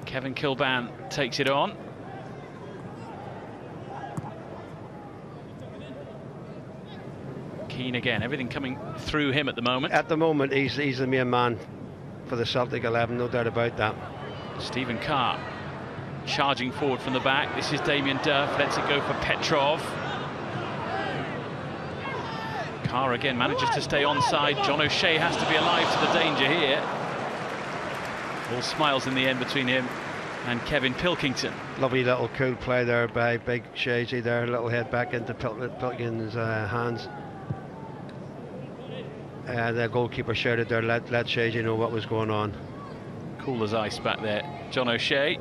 Kevin Kilbane takes it on. Keane again, everything coming through him at the moment. At the moment, he's, he's the main man for the Celtic eleven, no doubt about that. Stephen Carr charging forward from the back. This is Damien Duff, lets it go for Petrov. Carr again manages to stay onside. John O'Shea has to be alive to the danger here. All smiles in the end between him and Kevin Pilkington. Lovely little cool play there by Big Shazy there, a little head back into Pilkington's uh, hands. Uh, the goalkeeper shouted there, let, let Shazy know what was going on. Cool as ice back there, John O'Shea.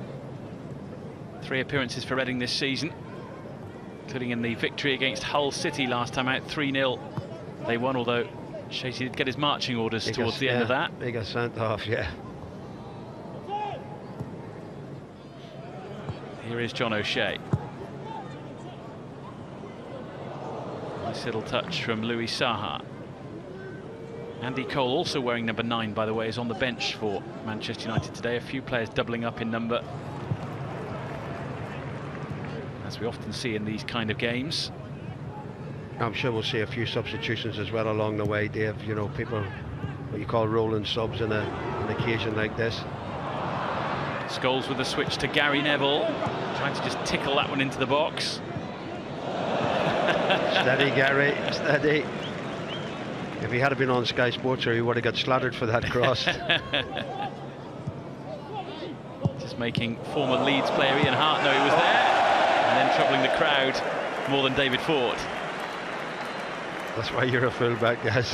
Three appearances for Reading this season, including in the victory against Hull City last time out, three nil. They won, although Shazy did get his marching orders he towards got, the yeah, end of that. He got sent off, yeah. Here is John O'Shea. Nice little touch from Louis Saha. Andy Cole, also wearing number nine, by the way, is on the bench for Manchester United today. A few players doubling up in number, as we often see in these kind of games. I'm sure we'll see a few substitutions as well along the way, Dave. You know, people, what you call rolling subs in a, an occasion like this. Scholes with a switch to Gary Neville, trying to just tickle that one into the box. Steady, Gary, steady. If he had been on Sky Sports, or he would have got slaughtered for that cross. Just making former Leeds player Ian Hart know he was there, and then troubling the crowd more than David Ford. That's why you're a fullback, guys.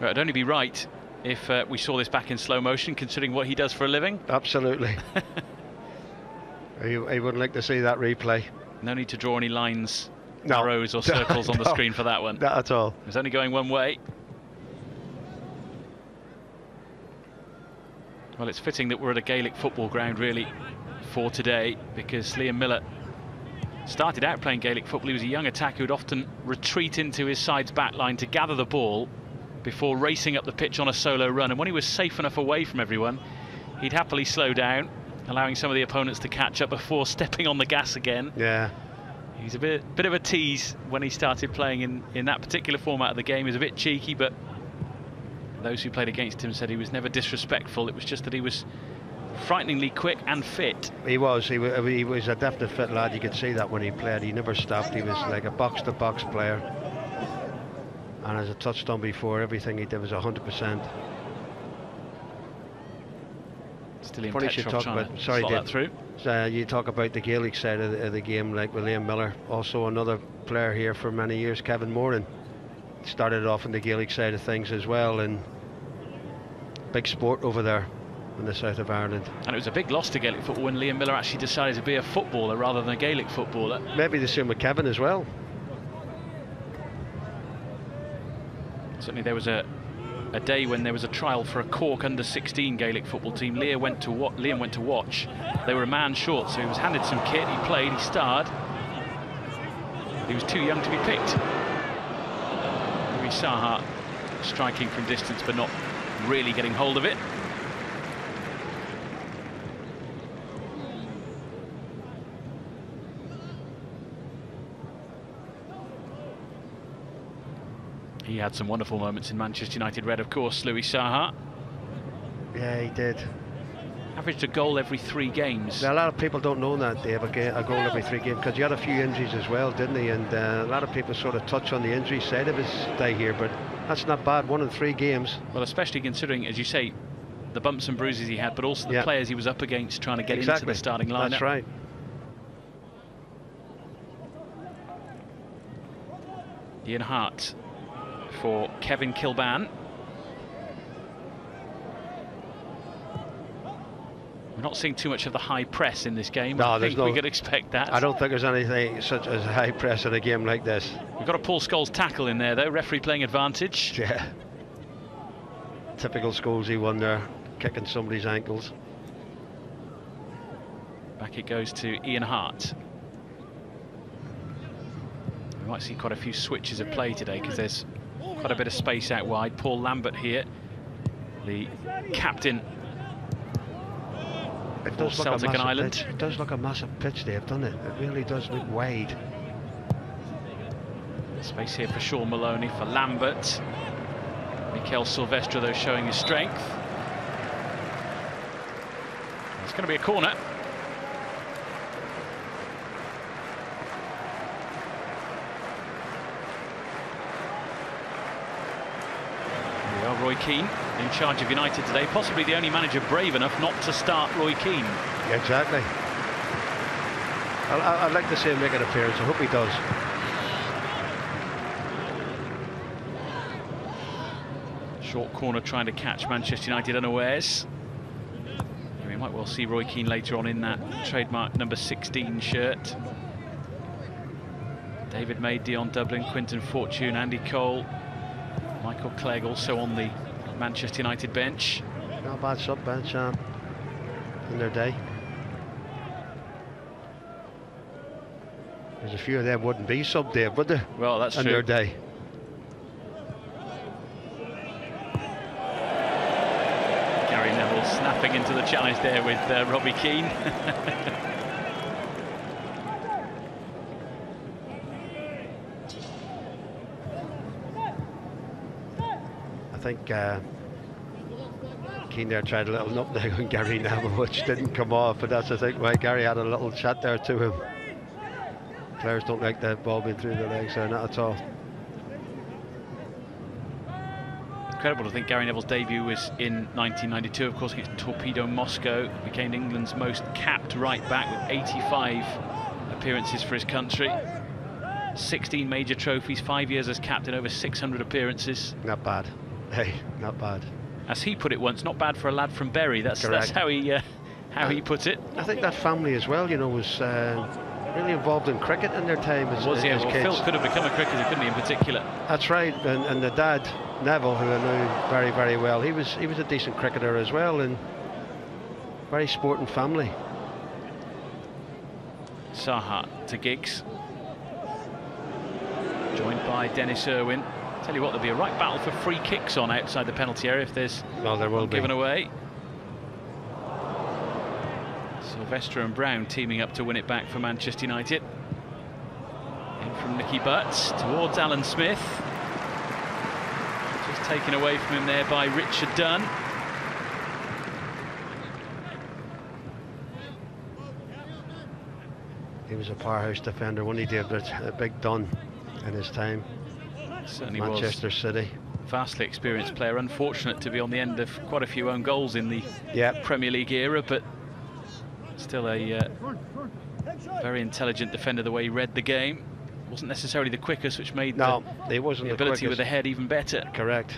Well, it'd only be right if uh, we saw this back in slow motion, considering what he does for a living. Absolutely. he, he wouldn't like to see that replay. No need to draw any lines, no. arrows or circles no, on the no, screen for that one. Not at all. It was only going one way. Well, it's fitting that we're at a Gaelic football ground, really, for today, because Liam Miller started out playing Gaelic football. He was a young attacker who'd often retreat into his side's back line to gather the ball before racing up the pitch on a solo run. And when he was safe enough away from everyone, he'd happily slow down, allowing some of the opponents to catch up before stepping on the gas again. Yeah. He's a bit, bit of a tease when he started playing in, in that particular format of the game. He was a bit cheeky, but those who played against him said he was never disrespectful. It was just that he was frighteningly quick and fit. He was, he was, he was a definite fit lad. You could see that when he played. He never stopped. He was like a box-to-box player. And as I touched on before, everything he did was one hundred percent. Still in Funny you talk about, sorry, Dave, through. Uh, you talk about the Gaelic side of the, of the game, like with Liam Miller. Also another player here for many years, Kevin Moran, started off in the Gaelic side of things as well, and big sport over there in the south of Ireland. And it was a big loss to Gaelic football when Liam Miller actually decided to be a footballer rather than a Gaelic footballer. Maybe the same with Kevin as well. Certainly there was a, a day when there was a trial for a Cork under sixteen Gaelic football team. Liam went to what Liam went to watch. They were a man short, so he was handed some kit, he played, he starred. But he was too young to be picked. Louis Saha striking from distance but not really getting hold of it. He had some wonderful moments in Manchester United red, of course, Louis Saha. Yeah, he did. Averaged a goal every three games. Now, a lot of people don't know that, Dave, a goal every three games, because he had a few injuries as well, didn't he? And uh, a lot of people sort of touch on the injury side of his day here, but that's not bad, one in three games. Well, especially considering, as you say, the bumps and bruises he had, but also the yeah. players he was up against trying to get exactly. into the starting lineup. That's right. Ian Hart for Kevin Kilbane. We're not seeing too much of the high press in this game. No, I think no, we could expect that. I don't think there's anything such as high press in a game like this. We've got a Paul Scholes tackle in there, though. Referee playing advantage. Yeah. Typical Scholesy one there, kicking somebody's ankles. Back it goes to Ian Hart. We might see quite a few switches of play today because there's quite a bit of space out wide. Paul Lambert here, the captain for Celtic and Ireland. It does look a massive pitch there, doesn't it? It really does look wide. Space here for Sean Maloney, for Lambert. Mikel Silvestre, though, showing his strength. It's going to be a corner. Roy Keane in charge of United today, possibly the only manager brave enough not to start Roy Keane. Exactly. I'd like to see him make an appearance. I hope he does. Short corner trying to catch Manchester United unawares. We might well see Roy Keane later on in that trademark number sixteen shirt. David May, Dion Dublin, Quinton Fortune, Andy Cole, Michael Clegg also on the Manchester United bench. Not bad sub bench um, in their day. There's a few of them wouldn't be sub there, would there? Well, that's in true. their day. Gary Neville snapping into the challenge there with uh, Robbie Keane. I think uh, Keane there tried a little knock there on Gary Neville, which didn't come off, but that's I think why Gary had a little chat there to him. Players don't like that ball being through their legs there, not at all. Incredible, I think Gary Neville's debut was in nineteen ninety-two, of course, against Torpedo Moscow. Became England's most capped right back with eighty-five appearances for his country. sixteen major trophies, five years as captain, over six hundred appearances. Not bad. Hey, not bad. As he put it once, not bad for a lad from Bury. That's Correct. That's how he uh, how uh, he put it. I think that family as well, you know, was uh, really involved in cricket in their time as, was, as, yeah, as well, kids. Phil could have become a cricketer, couldn't he, in particular? That's right, and, and the dad, Neville, who I knew very, very well, he was he was a decent cricketer as well, and very sporting family. Saha to Giggs, joined by Dennis Irwin. Tell you what, there'll be a right battle for free kicks on outside the penalty area if there's well, there will one be. given away. Silvestre and Brown teaming up to win it back for Manchester United. In from Nicky Butt towards Alan Smith. Taken away from him there by Richard Dunn. He was a powerhouse defender, when he did a big Dunn in his time. Certainly Manchester was City. Vastly experienced player, unfortunate to be on the end of quite a few own goals in the yep. Premier League era, but still a uh, very intelligent defender the way he read the game. Wasn't necessarily the quickest, which made no, the, it wasn't the ability the with the head even better. Correct.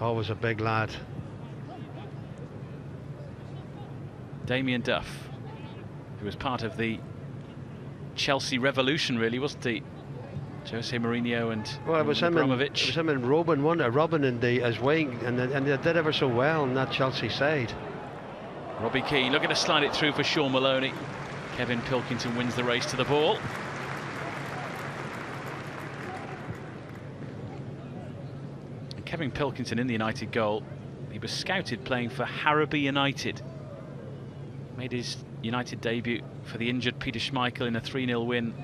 Always a big lad. Damien Duff, who was part of the Chelsea revolution, really, wasn't he? Jose Mourinho and well, it was him Abramovich. And, it was him and Robin, wasn't it? Robin in the, as wing, and, the, and they did ever so well on that Chelsea side. Robbie Keane looking to slide it through for Sean Maloney. Kevin Pilkington wins the race to the ball. And Kevin Pilkington in the United goal. He was scouted playing for Harrowby United. Made his United debut for the injured Peter Schmeichel in a three nil win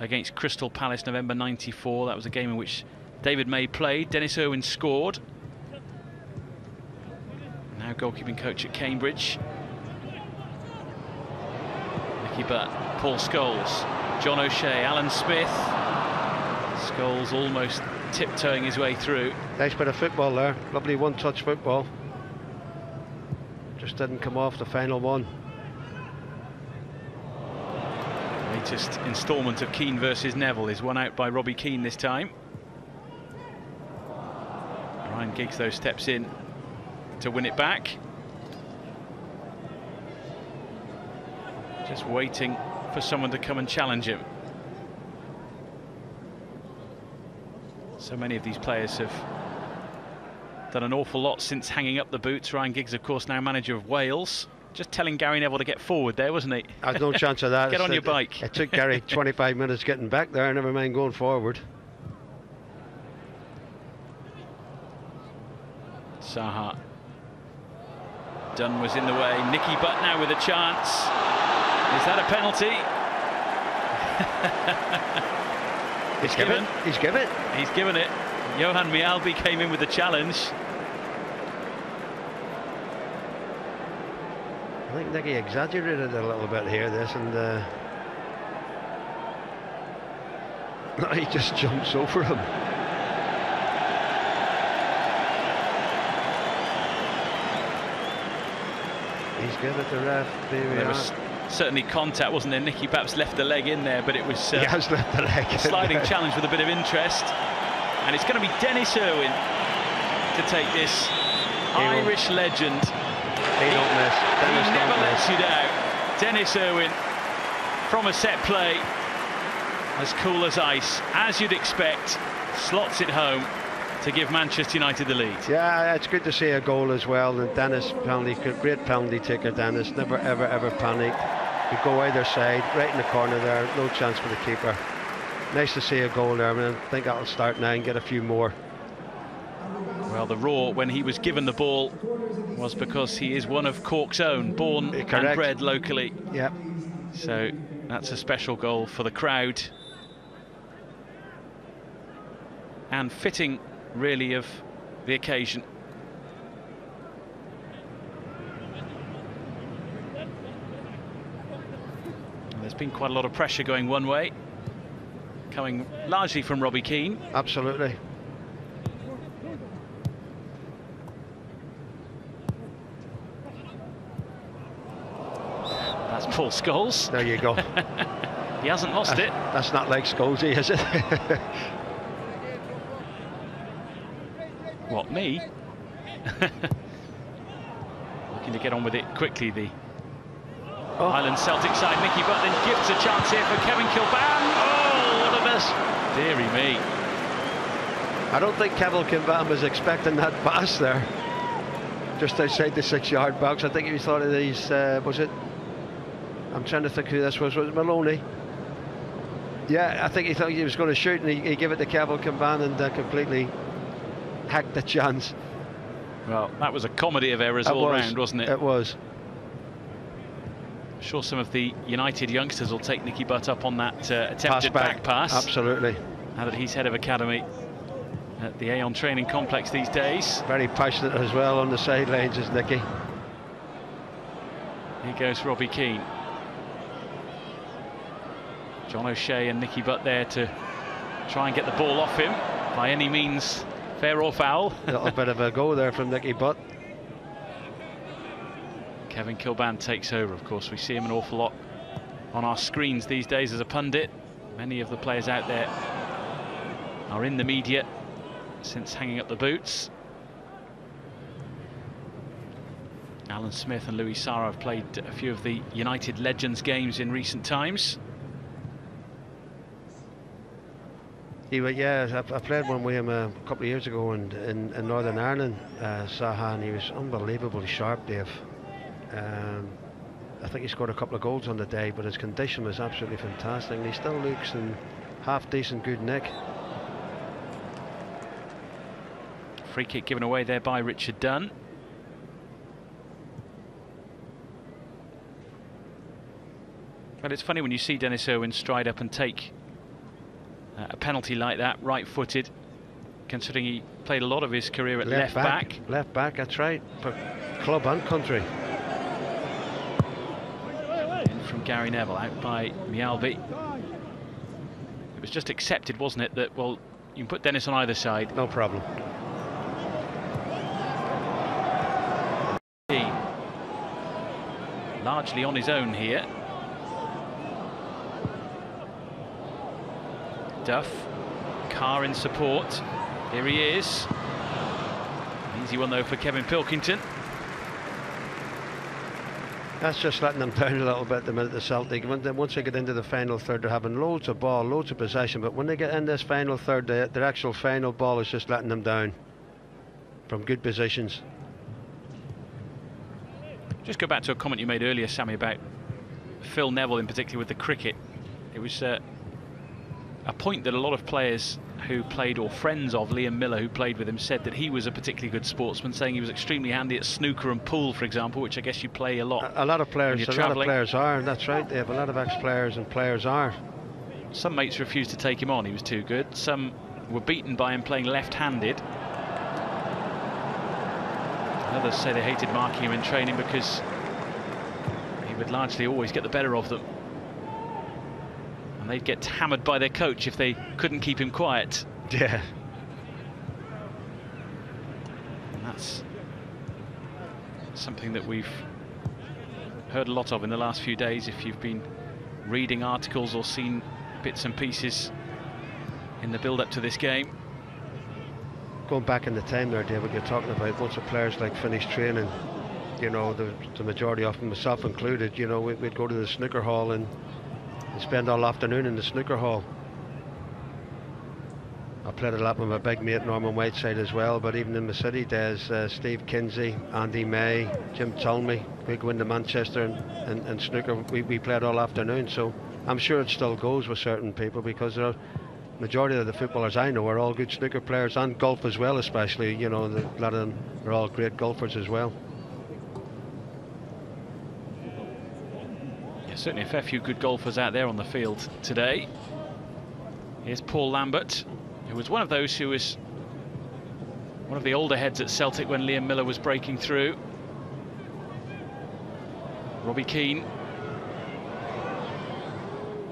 against Crystal Palace November ninety-four. That was a game in which David May played. Dennis Irwin scored. Now goalkeeping coach at Cambridge. But Paul Scholes, John O'Shea, Alan Smith. Scholes almost tiptoeing his way through. Nice bit of football there. Lovely one-touch football. Just didn't come off the final one. The latest instalment of Keane versus Neville is won out by Robbie Keane this time. Ryan Giggs, though, steps in to win it back. Just waiting for someone to come and challenge him. So many of these players have done an awful lot since hanging up the boots. Ryan Giggs, of course, now manager of Wales. Just telling Gary Neville to get forward there, wasn't he? There's no chance of that. Get on your bike. It took Gary twenty-five minutes getting back there, never mind going forward. Saha. Dunn was in the way. Nicky Butt now with a chance. Is that a penalty? he's, he's given. given. He's given it. He's given it. Johan Mialbi came in with the challenge. I think Nicky exaggerated a little bit here, this, and uh, he just jumps over him. He's given it to ref. There we are. Certainly contact, wasn't there? Nicky Baps left the leg in there, but it was uh, he has left the leg a sliding challenge with a bit of interest. And it's going to be Dennis Irwin to take this. He Irish won't. legend. He, he don't miss. Dennis he never miss. lets you down. Dennis Irwin from a set play, as cool as ice, as you'd expect, slots it home to give Manchester United the lead. Yeah, it's good to see a goal as well. And Dennis, penalty, great penalty taker, Dennis. Never, ever, ever panicked. You go either side, right in the corner there. No chance for the keeper. Nice to see a goal there. I mean, I think that'll start now and get a few more. Well, the roar when he was given the ball was because he is one of Cork's own, born Correct. and bred locally. Yep. So that's a special goal for the crowd. And fitting, really, of the occasion. And there's been quite a lot of pressure going one way, coming largely from Robbie Keane. Absolutely. That's Paul Scholes. There you go. He hasn't lost that's, it. That's not like Scholesy, is it? What, me? Looking to get on with it quickly, the oh. Ireland Celtic side. Nicky Butt then gives a chance here for Kevin Kilbane. Oh, what a miss. Deary me. I don't think Kevin Kilbane was expecting that pass there. Just outside the six-yard box. I think he thought of these, uh, was it? I'm trying to think who this was. Was it Maloney? Yeah, I think he thought he was going to shoot, and he, he gave it to Kevin Kilbane and uh, completely... hacked the chance. Well, that was a comedy of errors all round, wasn't it? It was. I'm sure some of the United youngsters will take Nicky Butt up on that uh, attempted back pass. Absolutely. Now that he's head of academy at the Aon training complex these days. Very passionate as well on the sidelines is Nicky. Here goes Robbie Keane. John O'Shea and Nicky Butt there to try and get the ball off him by any means. Fair or foul. A little bit of a go there from Nicky Butt. Kevin Kilbane takes over, of course. We see him an awful lot on our screens these days as a pundit. Many of the players out there are in the media since hanging up the boots. Alan Smith and Louis Saha have played a few of the United Legends games in recent times. He was, yeah, I, I played one with him a couple of years ago in, in, in Northern Ireland, uh, Saha, and he was unbelievably sharp, Dave. Um, I think he scored a couple of goals on the day, but his condition was absolutely fantastic. And he still looks in half-decent, good nick. Free kick given away there by Richard Dunn. But it's funny when you see Dennis Irwin stride up and take... Uh, a penalty like that, right-footed, considering he played a lot of his career at left, left back. back. Left back, that's right, for club and country. In from Gary Neville, out by Mialbi. It was just accepted, wasn't it, that, well, you can put Dennis on either side. No problem. Largely on his own here. Duff, Carr in support. Here he is. Easy one though for Kevin Pilkington. That's just letting them down a little bit. The minute the Celtic, once they get into the final third, they're having loads of ball, loads of possession. But when they get in this final third, they, their actual final ball is just letting them down from good positions. Just go back to a comment you made earlier, Sammy, about Phil Neville in particular with the cricket. It was. Uh, A point that a lot of players who played, or friends of Liam Miller who played with him, said that he was a particularly good sportsman, saying he was extremely handy at snooker and pool, for example, which I guess you play a lot. A, a lot of players, a traveling. lot of players are. That's right. They have a lot of ex-players and players are. Some mates refused to take him on. He was too good. Some were beaten by him playing left-handed. Others say they hated marking him in training because he would largely always get the better of them. They'd get hammered by their coach if they couldn't keep him quiet. Yeah. And that's something that we've heard a lot of in the last few days. If you've been reading articles or seen bits and pieces in the build-up to this game. Going back in the time there, David, you're talking about lots of players like finished training. You know, the, the majority of them, myself included, you know, we, we'd go to the snooker hall and spend all afternoon in the snooker hall. I played a lot with my big mate Norman Whiteside as well, but even in the city days, uh, Steve Kinsey, Andy May, Jim Tolmy, we go into Manchester and, and, and snooker, we, we played all afternoon. So I'm sure it still goes with certain people because there are, majority of the footballers I know are all good snooker players, and golf as well, especially. You know, the, a lot of them are all great golfers as well. Yeah, certainly a fair few good golfers out there on the field today. Here's Paul Lambert, who was one of those who was one of the older heads at Celtic when Liam Miller was breaking through. Robbie Keane.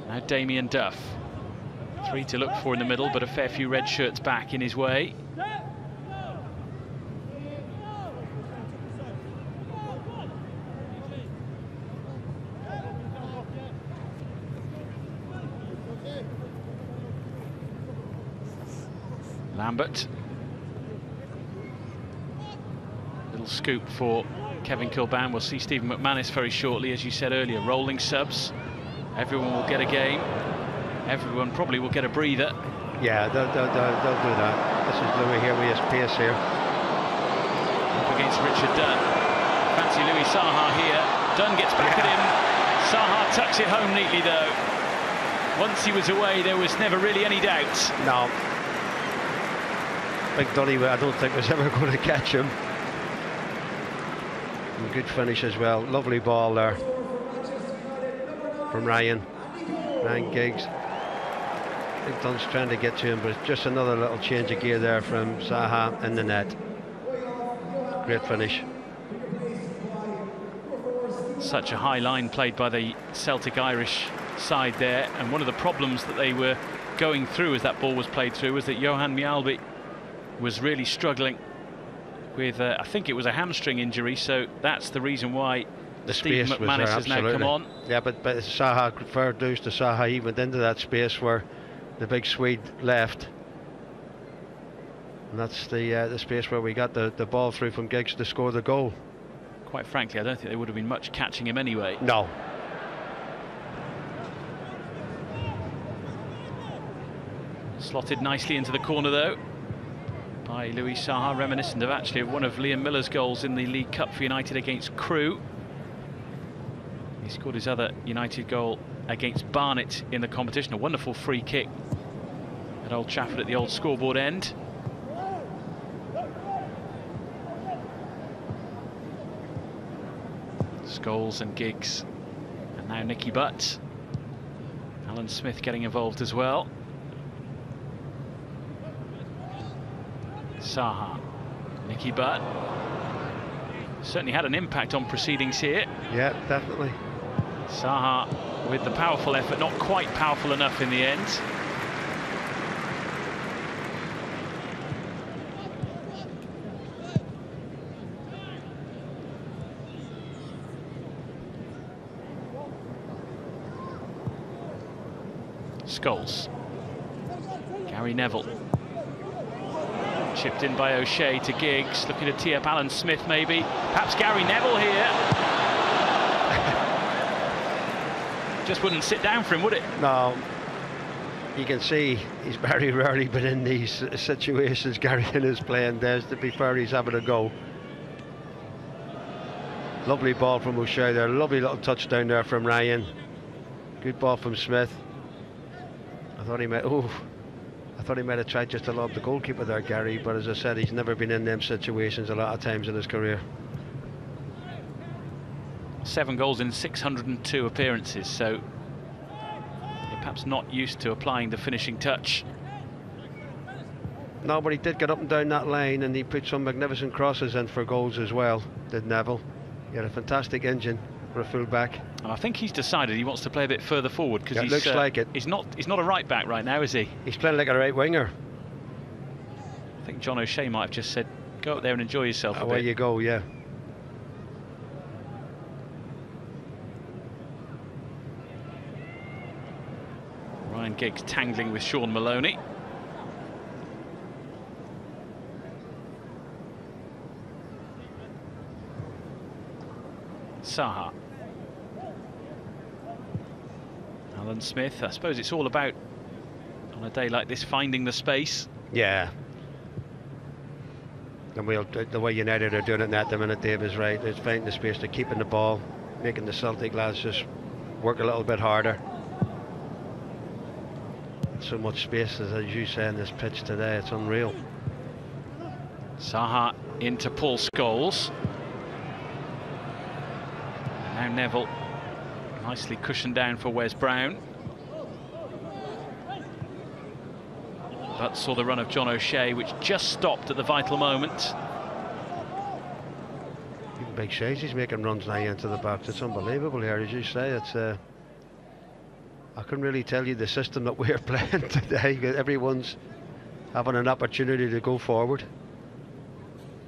Now Damien Duff. Three to look for in the middle, but a fair few red shirts back in his way. Lambert. Little scoop for Kevin Kilbane. We'll see Stephen McManus very shortly, as you said earlier. Rolling subs. Everyone will get a game. Everyone probably will get a breather. Yeah, they'll, they'll, they'll do that. This is Louis here with his pace here. Up against Richard Dunn. Fancy Louis Saha here. Dunn gets back yeah. at him. Saha tucks it home neatly, though. Once he was away, there was never really any doubt. No. Big Donny, I don't think, was ever going to catch him. And good finish as well. Lovely ball there from Ryan. Ryan Giggs. I think Dunn's trying to get to him, but it's just another little change of gear there from Saha in the net. Great finish. Such a high line played by the Celtic-Irish side there, and one of the problems that they were going through as that ball was played through was that Johan Mjalby was really struggling with, uh, I think it was a hamstring injury, so that's the reason why the Steve space McManus was there, has now come on. Yeah, but, but Saha, fair dues to Saha, he went into that space where the big Swede left, and that's the uh, the space where we got the, the ball through from Giggs to score the goal. Quite frankly, I don't think there would have been much catching him anyway. No. Slotted nicely into the corner, though, by Louis Saha, reminiscent of actually one of Liam Miller's goals in the League Cup for United against Crewe. He scored his other United goal against Barnet in the competition, a wonderful free kick at Old Trafford at the old scoreboard end. Scholes and Giggs, and now Nicky Butt. Alan Smith getting involved as well. Saha, Nicky Butt. Certainly had an impact on proceedings here. Yeah, definitely. Saha with the powerful effort, not quite powerful enough in the end. Scholes. Gary Neville. Chipped in by O'Shea to Giggs, looking to tee up Alan Smith maybe. Perhaps Gary Neville here. Just wouldn't sit down for him, would it? No. You can see he's very rarely been in these situations Gary is playing. There's to be fair, he's having a go. Lovely ball from O'Shea there. Lovely little touchdown there from Ryan. Good ball from Smith. I thought he might. Oh, I thought he might have tried just to lob the goalkeeper there, Gary. But as I said, he's never been in them situations a lot of times in his career. Seven goals in six hundred and two appearances, so perhaps not used to applying the finishing touch. No, but he did get up and down that line, and he put some magnificent crosses in for goals as well, did Neville. He had a fantastic engine for a full-back. And I think he's decided he wants to play a bit further forward, because yeah, he's, looks uh, like it. he's, not, he's not a right-back right now, is he? He's playing like a right-winger. I think John O'Shea might have just said, go up there and enjoy yourself oh, a bit. Away you go, yeah. Giggs tangling with Sean Maloney. Saha. Alan Smith. I suppose it's all about, on a day like this, finding the space. Yeah. And we'll, the way United are doing it at the minute, Dave is right. It's finding the space, they're keeping the ball, making the Celtic lads just work a little bit harder. so much space, as, as you say, in this pitch today. It's unreal. Saha into Paul Scholes. Now Neville, nicely cushioned down for Wes Brown. Butt saw the run of John O'Shea, which just stopped at the vital moment. Even Big Shays, he's making runs now into the box. It's unbelievable here, as you say. It's uh, I couldn't really tell you the system that we're playing today, because everyone's having an opportunity to go forward.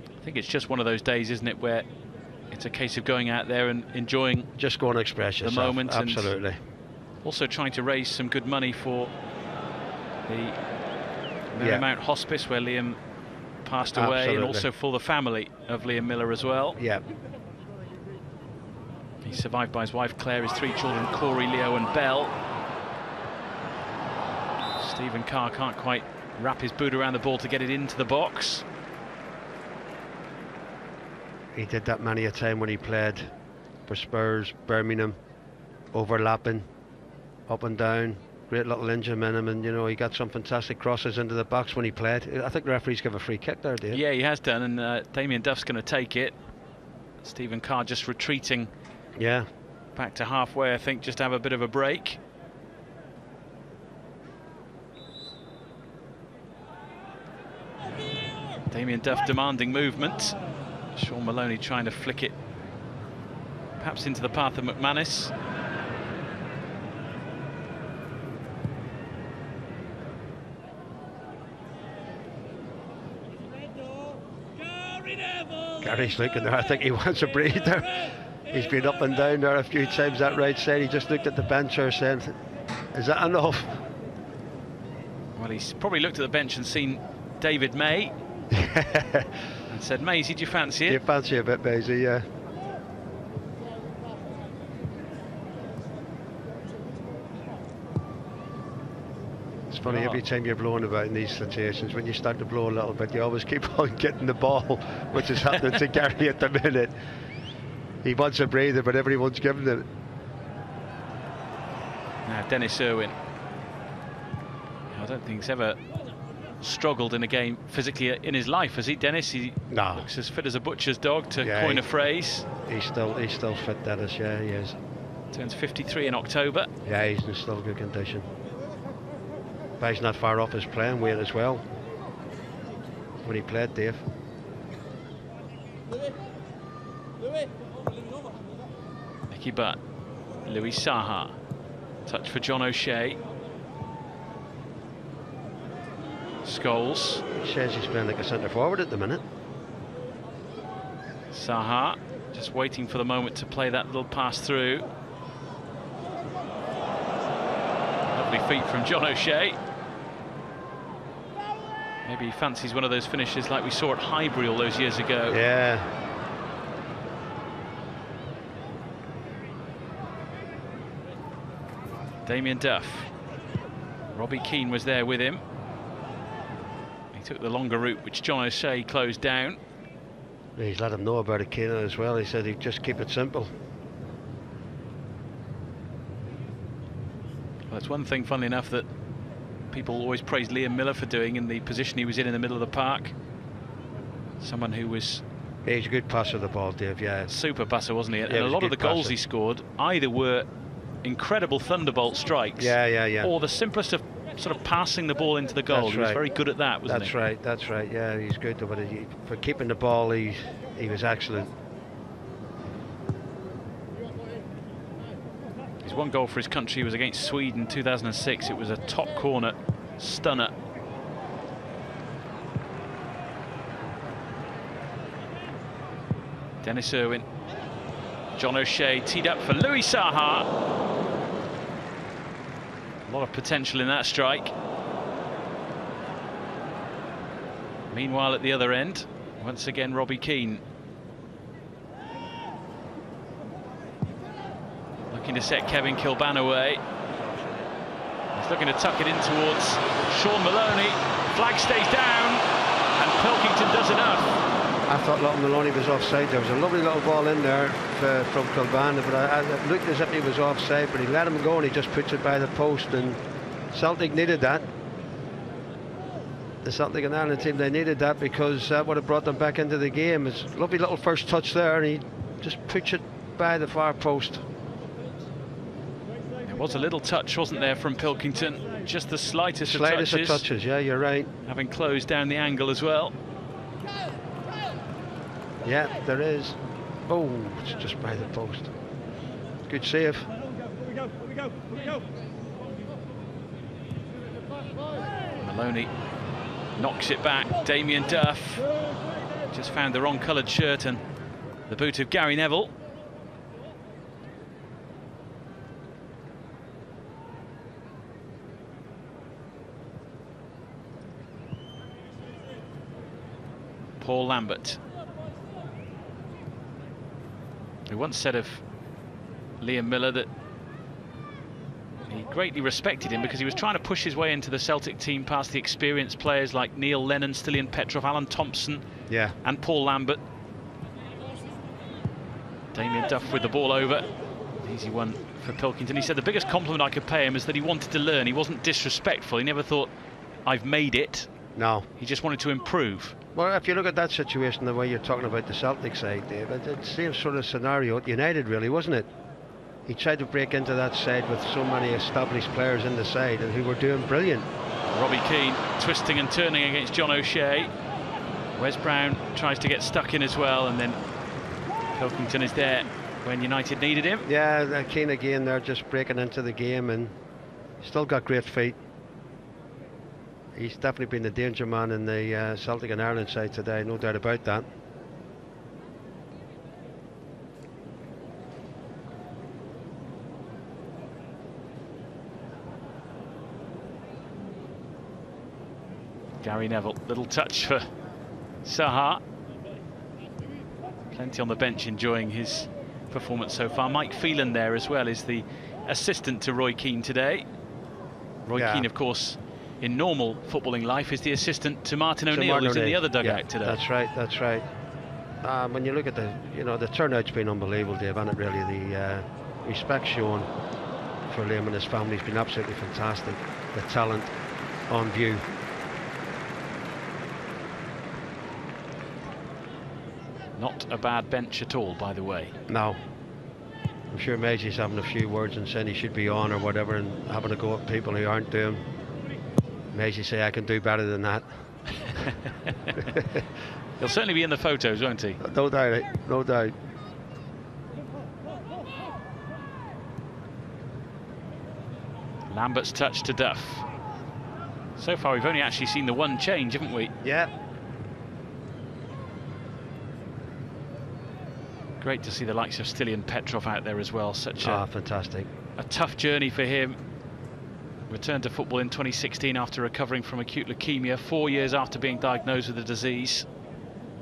I think it's just one of those days, isn't it, where it's a case of going out there and enjoying, just go and express yourself. The moment, absolutely. And also trying to raise some good money for the Marymount yeah. Hospice, where Liam passed away, absolutely. And also for the family of Liam Miller as well. Yeah. He's survived by his wife Claire, his three children Corey, Leo and Belle. Stephen Carr can't quite wrap his boot around the ball to get it into the box. He did that many a time when he played for Spurs, Birmingham, overlapping, up and down. Great little engine in him, and you know, he got some fantastic crosses into the box when he played. I think the referee's give a free kick there, did he? Yeah, he has done, and uh, Damien Duff's going to take it. Stephen Carr just retreating. Yeah. Back to halfway, I think, just to have a bit of a break. Damien Duff demanding movement. Sean Maloney trying to flick it, perhaps into the path of McManus. Gary's looking there, I think he wants a breather. He's been up and down there a few times, that right side. He just looked at the bench there saying, is that enough? Well, he's probably looked at the bench and seen David May and said, Maisie, do you fancy it? Do you fancy a bit, Maisie, yeah. It's funny, every time you're blowing about in these situations, when you start to blow a little bit, you always keep on getting the ball, which is happening to Gary at the minute. He wants a breather, but everyone's giving it. Now, Dennis Irwin. I don't think he's ever struggled in a game physically in his life, has he, Dennis? He no. looks as fit as a butcher's dog, to yeah, coin he, a phrase. He's still, he's still fit, Dennis, yeah, he is. Turns fifty-three in October. Yeah, he's in still good condition. But he's not far off his playing weight as well when he played, Dave. Nicky Butt, Louis Saha, touch for John O'Shea. Scholes. He says he's playing like a centre forward at the minute. Saha just waiting for the moment to play that little pass through. Lovely feet from John O'Shea. Maybe he fancies one of those finishes like we saw at Highbury all those years ago. Yeah. Damien Duff. Robbie Keane was there with him. He took the longer route, which John O'Shea closed down. He's let him know about it, Keane, as well. He said he'd just keep it simple. Well, it's one thing, funnily enough, that people always praised Liam Miller for doing in the position he was in in the middle of the park. Someone who was... Yeah, he's a good passer of the ball, Dave, yeah. Super passer, wasn't he? Yeah, and a lot a of the passer. Goals he scored either were incredible thunderbolt strikes... Yeah, yeah, yeah. ...or the simplest of sort of passing the ball into the goal. That's he right. was very good at that, wasn't that's he? That's right, that's right, yeah, he's good. But he, for keeping the ball, he, he was excellent. His one goal for his country was against Sweden in two thousand six. It was a top corner stunner. Dennis Irwin. John O'Shea teed up for Louis Saha. A lot of potential in that strike. Meanwhile, at the other end, once again, Robbie Keane. To set Kevin Kilbane away. He's looking to tuck it in towards Sean Maloney. Flag stays down, and Pilkington does enough. I thought Lachlan Maloney was offside. There was a lovely little ball in there for, from Kilbane, but I, I, it looked as if he was offside, but he let him go and he just puts it by the post, and Celtic needed that. The Celtic and Ireland team, they needed that, because that would have brought them back into the game. It's a lovely little first touch there, and he just puts it by the far post. There was a little touch, wasn't there, from Pilkington? Just the slightest, slightest of touches. Of touches, yeah, you're right. Having closed down the angle as well. Yeah, there is. Oh, it's just by the post. Good save. Here we go, here we go, here we go. Maloney knocks it back. Damien Duff just found the wrong coloured shirt and the boot of Gary Neville. Paul Lambert, who once said of Liam Miller that he greatly respected him because he was trying to push his way into the Celtic team past the experienced players like Neil Lennon, Stilian Petrov, Alan Thompson, yeah, and Paul Lambert. Damien Duff with the ball over. Easy one for Pilkington. He said the biggest compliment I could pay him is that he wanted to learn. He wasn't disrespectful. He never thought, I've made it. No. He just wanted to improve. Well, if you look at that situation, the way you're talking about the Celtic side, David, it's the same sort of scenario at United, really, wasn't it? He tried to break into that side with so many established players in the side and who were doing brilliant. Robbie Keane twisting and turning against John O'Shea. Wes Brown tries to get stuck in as well, and then Pilkington is there when United needed him. Yeah, Keane again there, just breaking into the game, and still got great feet. He's definitely been the danger man in the uh, Celtic and Ireland side today, no doubt about that. Gary Neville, little touch for Saha. Plenty on the bench enjoying his performance so far. Mike Phelan there as well is the assistant to Roy Keane today. Roy yeah. Keane, of course, in normal footballing life, is the assistant to Martin O'Neill, who's in the other dugout yeah, today. That's right, that's right. Um, when you look at the, you know, the turnout's been unbelievable, Dave, hasn't it, really? The uh, respect shown for Liam and his family has been absolutely fantastic. The talent on view. Not a bad bench at all, by the way. No. I'm sure Maggie's having a few words and saying he should be on or whatever, and having a go at people who aren't doing. Maisie say, I can do better than that. He'll certainly be in the photos, won't he? No doubt, no doubt. Lambert's touch to Duff. So far, we've only actually seen the one change, haven't we? Yeah. Great to see the likes of Stilian Petrov out there as well. Such a, ah, fantastic. A tough journey for him. Returned to football in twenty sixteen after recovering from acute leukemia, four years after being diagnosed with the disease.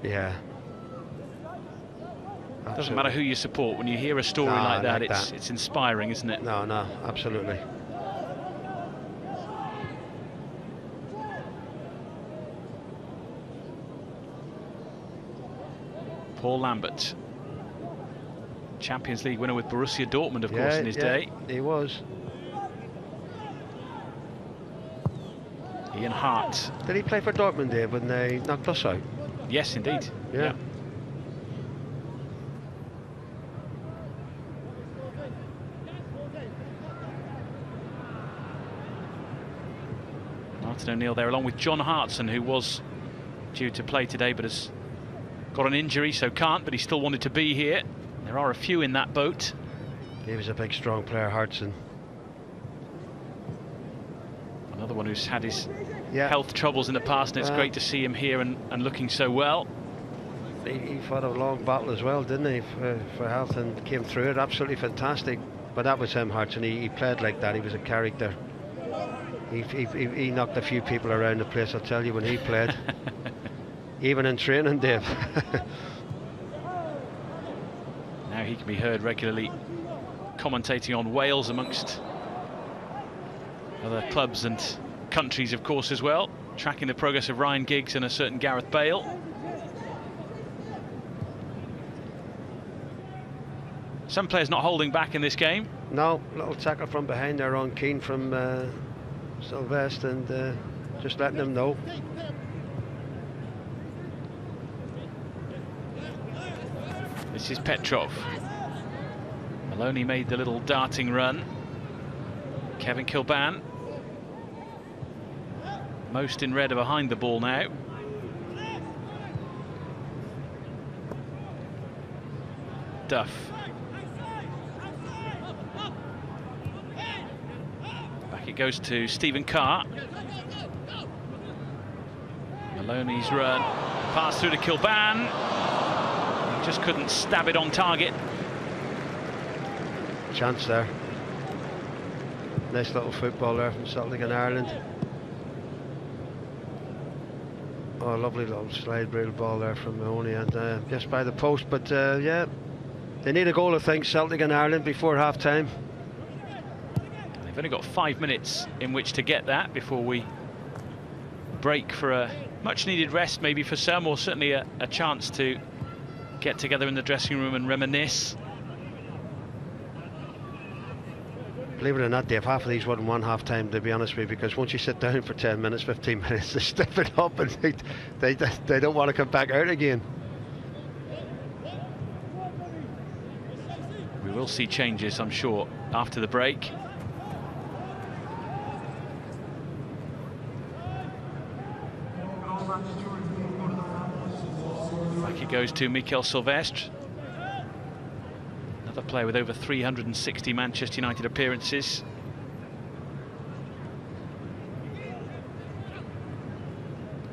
Yeah. Absolutely. Doesn't matter who you support, when you hear a story no, like that, like it's that. it's inspiring, isn't it? No, no, absolutely. Paul Lambert, Champions League winner with Borussia Dortmund, of yeah, course, in his yeah, day. He was. Ian Hart. Did he play for Dortmund there when they knocked us out? Yes, indeed. Yeah. yeah. Martin O'Neill there, along with John Hartson, who was due to play today but has got an injury, so can't, but he still wanted to be here. There are a few in that boat. He was a big, strong player, Hartson. Another one who's had his yeah. health troubles in the past, and it's uh, great to see him here and, and looking so well. He, he fought a long battle as well, didn't he, for, for health, and came through it. Absolutely fantastic. But that was him, Hartson. He, he played like that. He was a character. He, he, he knocked a few people around the place, I'll tell you, when he played. Even in training, Dave. Now he can be heard regularly commentating on Wales amongst other clubs and countries, of course, as well, tracking the progress of Ryan Giggs and a certain Gareth Bale. Some players not holding back in this game. No, little tackle from behind there on Keane from uh, Silvestre and uh, just letting them know. This is Petrov. Maloney made the little darting run. Kevin Kilbane. Most in red are behind the ball now. Duff. Back it goes to Stephen Carr. Maloney's run. Pass through to Kilbane. He just couldn't stab it on target. Chance there. Nice little football there from Celtic in Ireland. Oh, lovely little slide rail ball there from Mahoney, and uh, just by the post. But uh, yeah, they need a goal, I think, Celtic in Ireland before half time. They've only got five minutes in which to get that before we break for a much needed rest, maybe for some, or certainly a, a chance to get together in the dressing room and reminisce. Believe it or not, Dave, half of these wouldn't want half-time, to be honest with you, because once you sit down for ten minutes, fifteen minutes, they step it up and they, they, they don't want to come back out again. We will see changes, I'm sure, after the break. Back it goes to Mikel Silvestre. A player with over three hundred sixty Manchester United appearances.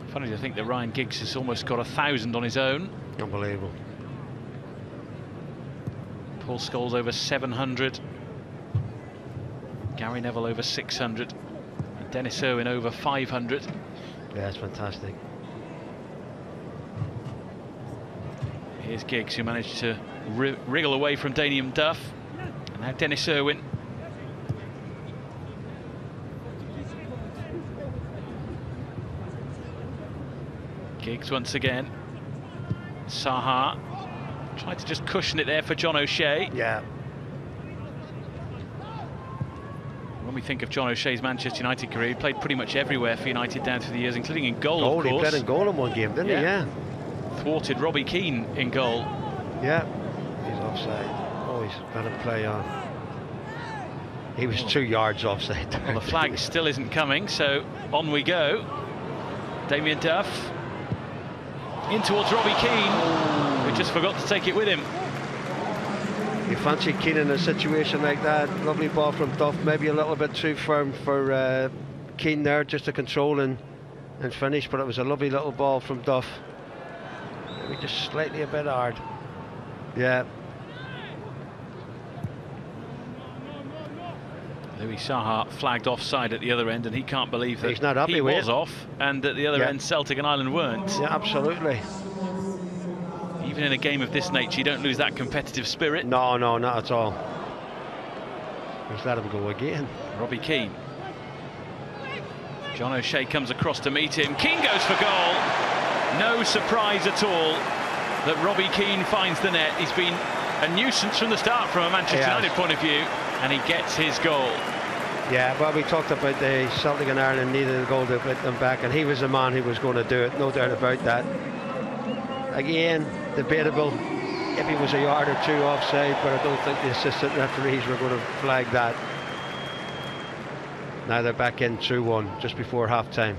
Funny to think that Ryan Giggs has almost got a thousand on his own. Unbelievable. Paul Scholes over seven hundred. Gary Neville over six hundred. And Dennis Irwin over five hundred. Yeah, that's fantastic. Here's Giggs, who managed to wriggle away from Damien Duff. And now Dennis Irwin. Giggs once again. Saha tried to just cushion it there for John O'Shea. Yeah. When we think of John O'Shea's Manchester United career, he played pretty much everywhere for United down through the years, including in goal, goal of course. He played in goal in one game, didn't yeah. he? Yeah. Thwarted Robbie Keane in goal. Yeah, he's offside. Oh, he's going to play on. He was oh. two yards offside there. Well, the flag still isn't coming, so on we go. Damien Duff in towards Robbie Keane, who just forgot to take it with him. You fancy Keane in a situation like that. Lovely ball from Duff, maybe a little bit too firm for uh, Keane there, just to control and, and finish, but it was a lovely little ball from Duff. Maybe just slightly a bit hard. Yeah. Louis Saha flagged offside at the other end, and he can't believe that he's not happy he with was it. off, and at the other yeah. end, Celtic and Ireland weren't. Yeah, absolutely. Even in a game of this nature, you don't lose that competitive spirit. No, no, not at all. Just let him go again. Robbie Keane. John O'Shea comes across to meet him. Keane goes for goal. No surprise at all that Robbie Keane finds the net. He's been a nuisance from the start from a Manchester yes. United point of view, and he gets his goal. Yeah, well, we talked about the Celtic and Ireland needed a goal to put them back, and he was the man who was going to do it, no doubt about that. Again, debatable if he was a yard or two offside, but I don't think the assistant referees were going to flag that. Now they're back in two one just before half-time.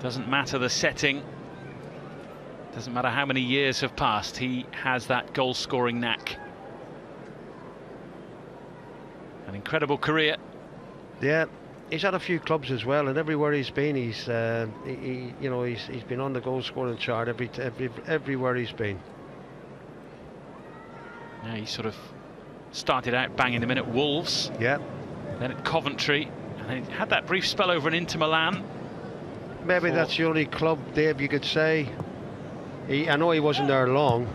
Doesn't matter the setting. Doesn't matter how many years have passed, he has that goal-scoring knack. An incredible career. Yeah, he's had a few clubs as well, and everywhere he's been, he's uh, he, you know he's he's been on the goal-scoring chart every, every everywhere he's been. Yeah, he sort of started out banging them in at Wolves. Yeah. Then at Coventry, and then he had that brief spell over in Inter Milan. Maybe for... that's the only club, Dave, you could say. He, I know he wasn't there long.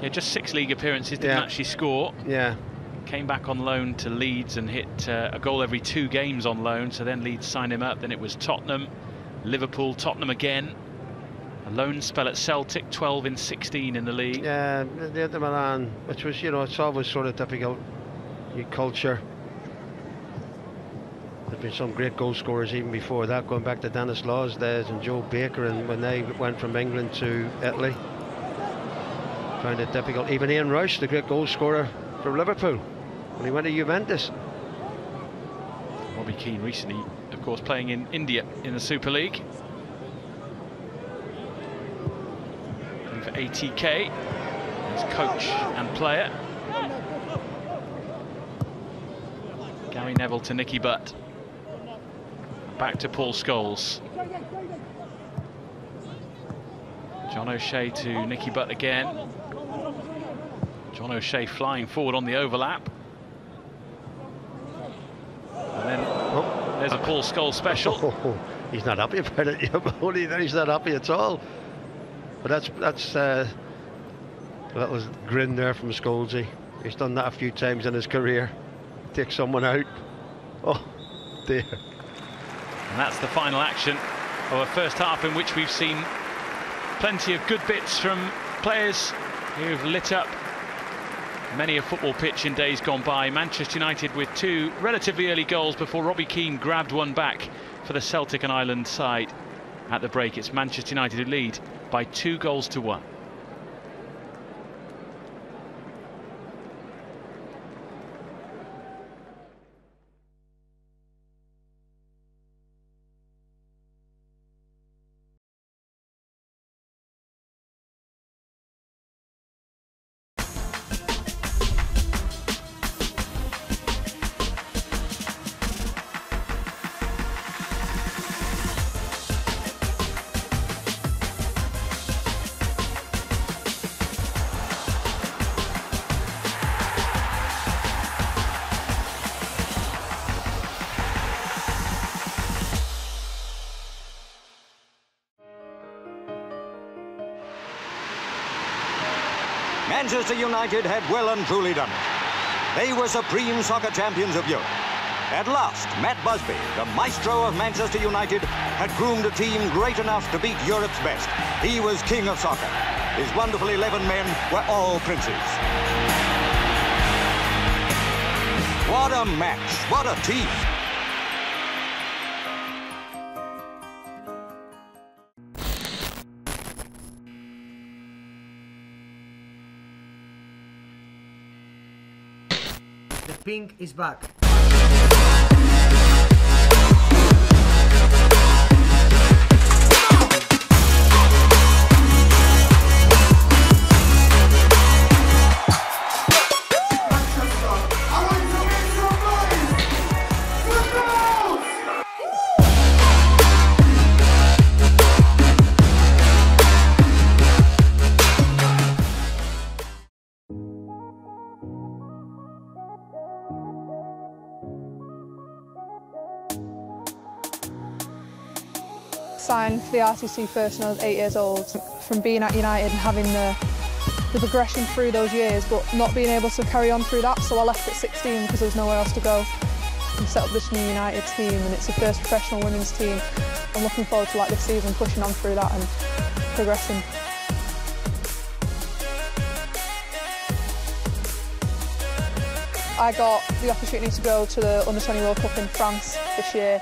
Yeah, just six league appearances, didn't yeah. actually score. Yeah. Came back on loan to Leeds and hit uh, a goal every two games on loan, so then Leeds signed him up. Then it was Tottenham, Liverpool, Tottenham again. A loan spell at Celtic, twelve in sixteen in the league. Yeah, the Inter Milan, which was, you know, it's always sort of difficult, your culture. There've been some great goal scorers even before that, going back to Dennis Lawsdale and Joe Baker, and when they went from England to Italy, found it difficult. Even Ian Roush, the great goal scorer from Liverpool, when he went to Juventus. Robbie Keane recently, of course, playing in India in the Super League. Looking for A T K as coach and player. Gary Neville to Nicky Butt. Back to Paul Scholes. John O'Shea to Nicky Butt again. John O'Shea flying forward on the overlap. And then oh, there's a Paul Scholes special. Oh, oh, oh. He's not happy about it. He's not happy at all. But that's that's uh, that was grin there from Scholesy. He's done that a few times in his career. Take someone out. Oh dear. And that's the final action of a first half in which we've seen plenty of good bits from players who've lit up many a football pitch in days gone by. Manchester United with two relatively early goals before Robbie Keane grabbed one back for the Celtic and Ireland side at the break. It's Manchester United who lead by two goals to one. Manchester United had well and truly done it. They were supreme soccer champions of Europe. At last, Matt Busby, the maestro of Manchester United, had groomed a team great enough to beat Europe's best. He was king of soccer. His wonderful eleven men were all princes. What a match! What a team! Pink is back. Signed for the R C C first when I was eight years old. From being at United and having the, the progression through those years, but not being able to carry on through that, so I left at sixteen because there was nowhere else to go. And set up this new United team, and it's the first professional women's team. I'm looking forward to like this season, pushing on through that and progressing. I got the opportunity to go to the Under twenty World Cup in France this year.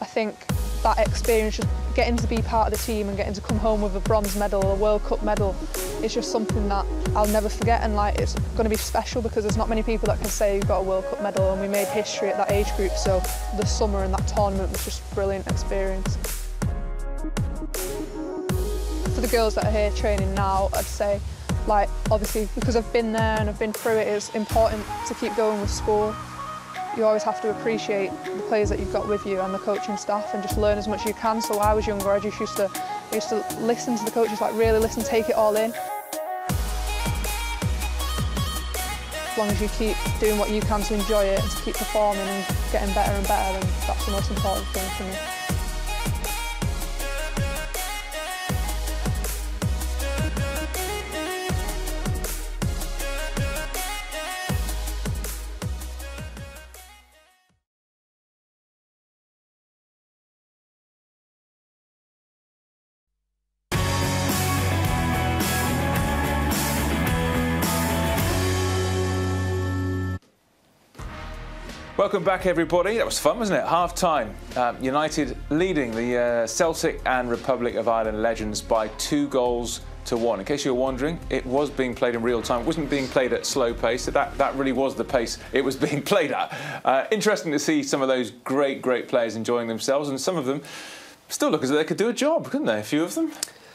I think that experience, just getting to be part of the team and getting to come home with a bronze medal, a World Cup medal, it's just something that I'll never forget, and like it's going to be special because there's not many people that can say you've got a World Cup medal, and we made history at that age group, so the summer and that tournament was just a brilliant experience. For the girls that are here training now, I'd say, like obviously because I've been there and I've been through it, it's important to keep going with school. You always have to appreciate the players that you've got with you and the coaching staff, and just learn as much as you can. So when I was younger, I just used to, I used to listen to the coaches, like really listen, take it all in. As long as you keep doing what you can to enjoy it and to keep performing and getting better and better, and that's the most important thing for me. Welcome back, everybody. That was fun, wasn't it? Half time. Um, United leading the uh, Celtic and Republic of Ireland legends by two goals to one. In case you were wondering, it was being played in real time. It wasn't being played at slow pace. That, that really was the pace it was being played at. Uh, interesting to see some of those great, great players enjoying themselves, and some of them still look as though they could do a job, couldn't they? A few of them.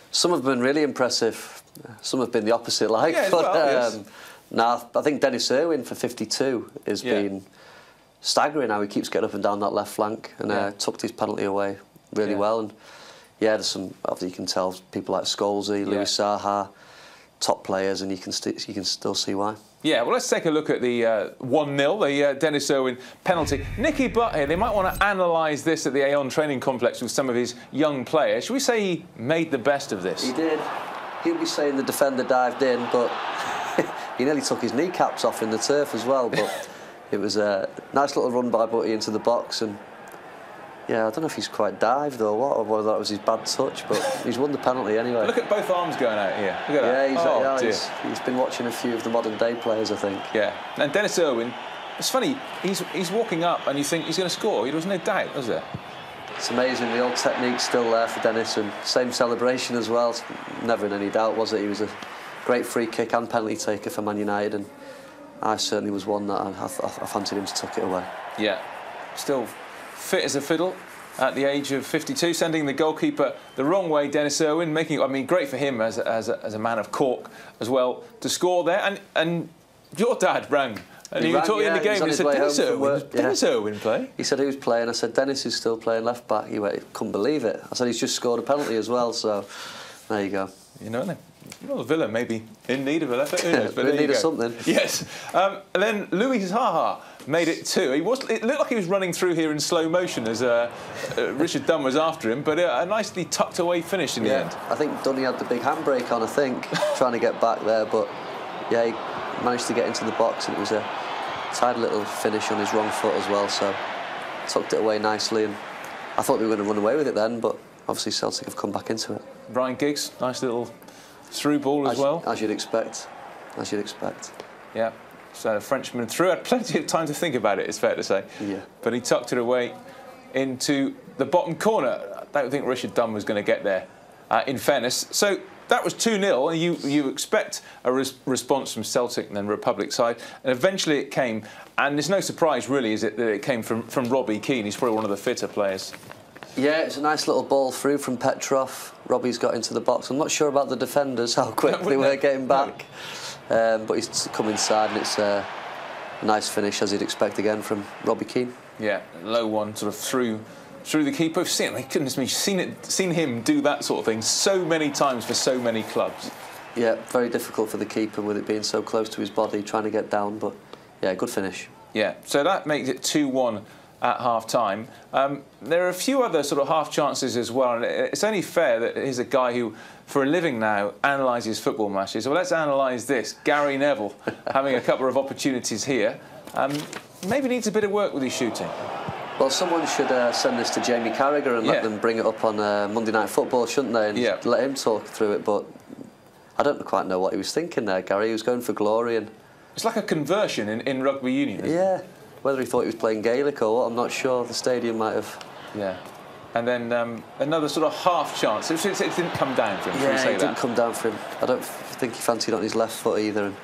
Some have been really impressive. Some have been the opposite, like. Yeah, but, well, um, yes. Now, I think Dennis Irwin for fifty-two has yeah. been staggering how he keeps getting up and down that left flank, and yeah. uh, tucked his penalty away really yeah. well. And yeah, there's some, obviously, you can tell people like Scholes, Louis yeah. Saha, top players, and you can you can still see why. Yeah, well, let's take a look at the uh, one nil, the uh, Dennis Irwin penalty. Nicky Butt here, they might want to analyse this at the Aon training complex with some of his young players. Should we say he made the best of this? He did. He'll be saying the defender dived in, but he nearly took his kneecaps off in the turf as well. But it was a nice little run by Butty into the box, and yeah, I don't know if he's quite dived or what, or whether that was his bad touch, but he's won the penalty anyway. Look at both arms going out here. Look at that. Yeah, he's, oh, yeah he's, he's been watching a few of the modern day players, I think. Yeah, and Dennis Irwin, it's funny, he's, he's walking up and you think he's going to score. There was no doubt, was there? It's amazing, the old technique's still there for Dennis, and same celebration as well. Never in any doubt, was it? He was a great free kick and penalty taker for Man United, and I certainly was one that I, I, I fancied him to tuck it away. Yeah, still fit as a fiddle at the age of fifty-two, sending the goalkeeper the wrong way, Dennis Irwin, making, I mean, great for him as, as, a, as a man of Cork as well to score there. And, and your dad rang, and he, he was talking yeah, in the game, and he said, Dennis Irwin, yeah. Dennis Irwin play? He said, who's playing? I said, Dennis is still playing left back. He went, couldn't believe it. I said, he's just scored a penalty as well, so there you go. You know, then. Well, Villa maybe in need of a left. In need of something. Yes. Um, and then Louis Saha made it two. He was. It looked like he was running through here in slow motion as uh, uh, Richard Dunn was after him, but a nicely tucked away finish in the yeah. end. I think Dunny had the big handbrake on, I think, trying to get back there, but yeah, he managed to get into the box, and it was a tight little finish on his wrong foot as well. So tucked it away nicely, and I thought we were going to run away with it then, but obviously Celtic have come back into it. Ryan Giggs, nice little through ball as, as well. As you'd expect. As you'd expect. Yeah. So Frenchman threw, had plenty of time to think about it, it's fair to say. Yeah. But he tucked it away into the bottom corner. I don't think Richard Dunn was going to get there, uh, in fairness. So that was two nil, and you, you expect a res response from Celtic and then Republic side. And eventually it came, and there's no surprise really, is it, that it came from, from Robbie Keane. He's probably one of the fitter players. Yeah, it's a nice little ball through from Petrov. Robbie's got into the box. I'm not sure about the defenders, how quick they were getting back. No. Um, but he's come inside, and it's a nice finish, as you'd expect again, from Robbie Keane. Yeah, low one, sort of through through the keeper. I've seen it, goodness me, seen, it, seen him do that sort of thing so many times for so many clubs. Yeah, very difficult for the keeper with it being so close to his body, trying to get down, but yeah, good finish. Yeah, so that makes it two one. At half-time. Um, there are a few other sort of half-chances as well, and it's only fair that he's a guy who, for a living now, analyses football matches. Well, let's analyse this. Gary Neville having a couple of opportunities here. Um, maybe needs a bit of work with his shooting. Well, someone should uh, send this to Jamie Carragher and yeah. let them bring it up on uh, Monday Night Football, shouldn't they? And yeah. let him talk through it, but I don't quite know what he was thinking there, Gary. He was going for glory, and it's like a conversion in, in rugby union, isn't yeah. it? Whether he thought he was playing Gaelic or what, I'm not sure. The stadium might have. Yeah. And then um, another sort of half chance. It, it, it didn't come down for him. Yeah, say it that? didn't come down for him. I don't think he fancied on his left foot either. And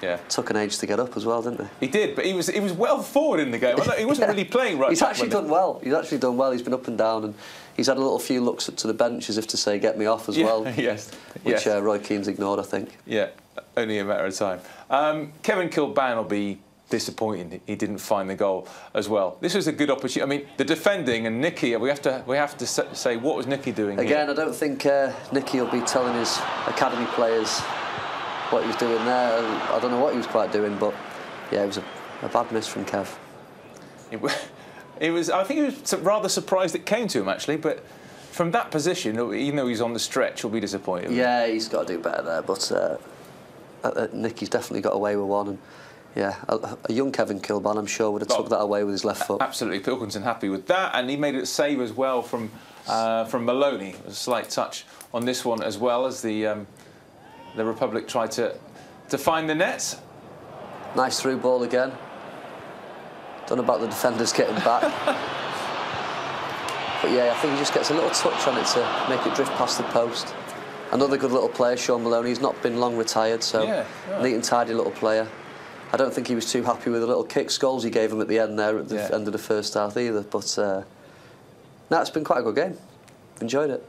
yeah. Took an age to get up as well, didn't he? He did, but he was he was well forward in the game. He wasn't yeah. really playing right. He's actually done well. He's actually done well. He's been up and down, and he's had a little few looks up to the bench as if to say, "Get me off" as yeah. well. yes. Which yes. Uh, Roy Keane's ignored, I think. Yeah. Only a matter of time. Um, Kevin Kilbane will be disappointing he didn't find the goal as well. This was a good opportunity. I mean, the defending and Nicky, we have to we have to say, what was Nicky doing again here? I don't think uh, Nicky will be telling his academy players what he was doing there. I don't know what he was quite doing, but yeah, it was a, a bad miss from Kev. It, it was. I think he was rather surprised it came to him, actually, but from that position, even though he's on the stretch, he'll be disappointed. Yeah, he's got to do better there, but uh, uh, Nicky's definitely got away with one, and yeah, a, a young Kevin Kilbane, I'm sure, would have took that away with his left foot. Absolutely, Pilkington happy with that, and he made it save as well from uh, from Maloney. A slight touch on this one as well, as the um, the Republic tried to to find the net. Nice through ball again. Don't know about the defenders getting back. But yeah, I think he just gets a little touch on it to make it drift past the post. Another good little player, Sean Maloney. He's not been long retired, so yeah, yeah. neat and tidy little player. I don't think he was too happy with the little kick Scholes he gave him at the end there, at the yeah. end of the first half either. But uh, no, it's been quite a good game. Enjoyed it.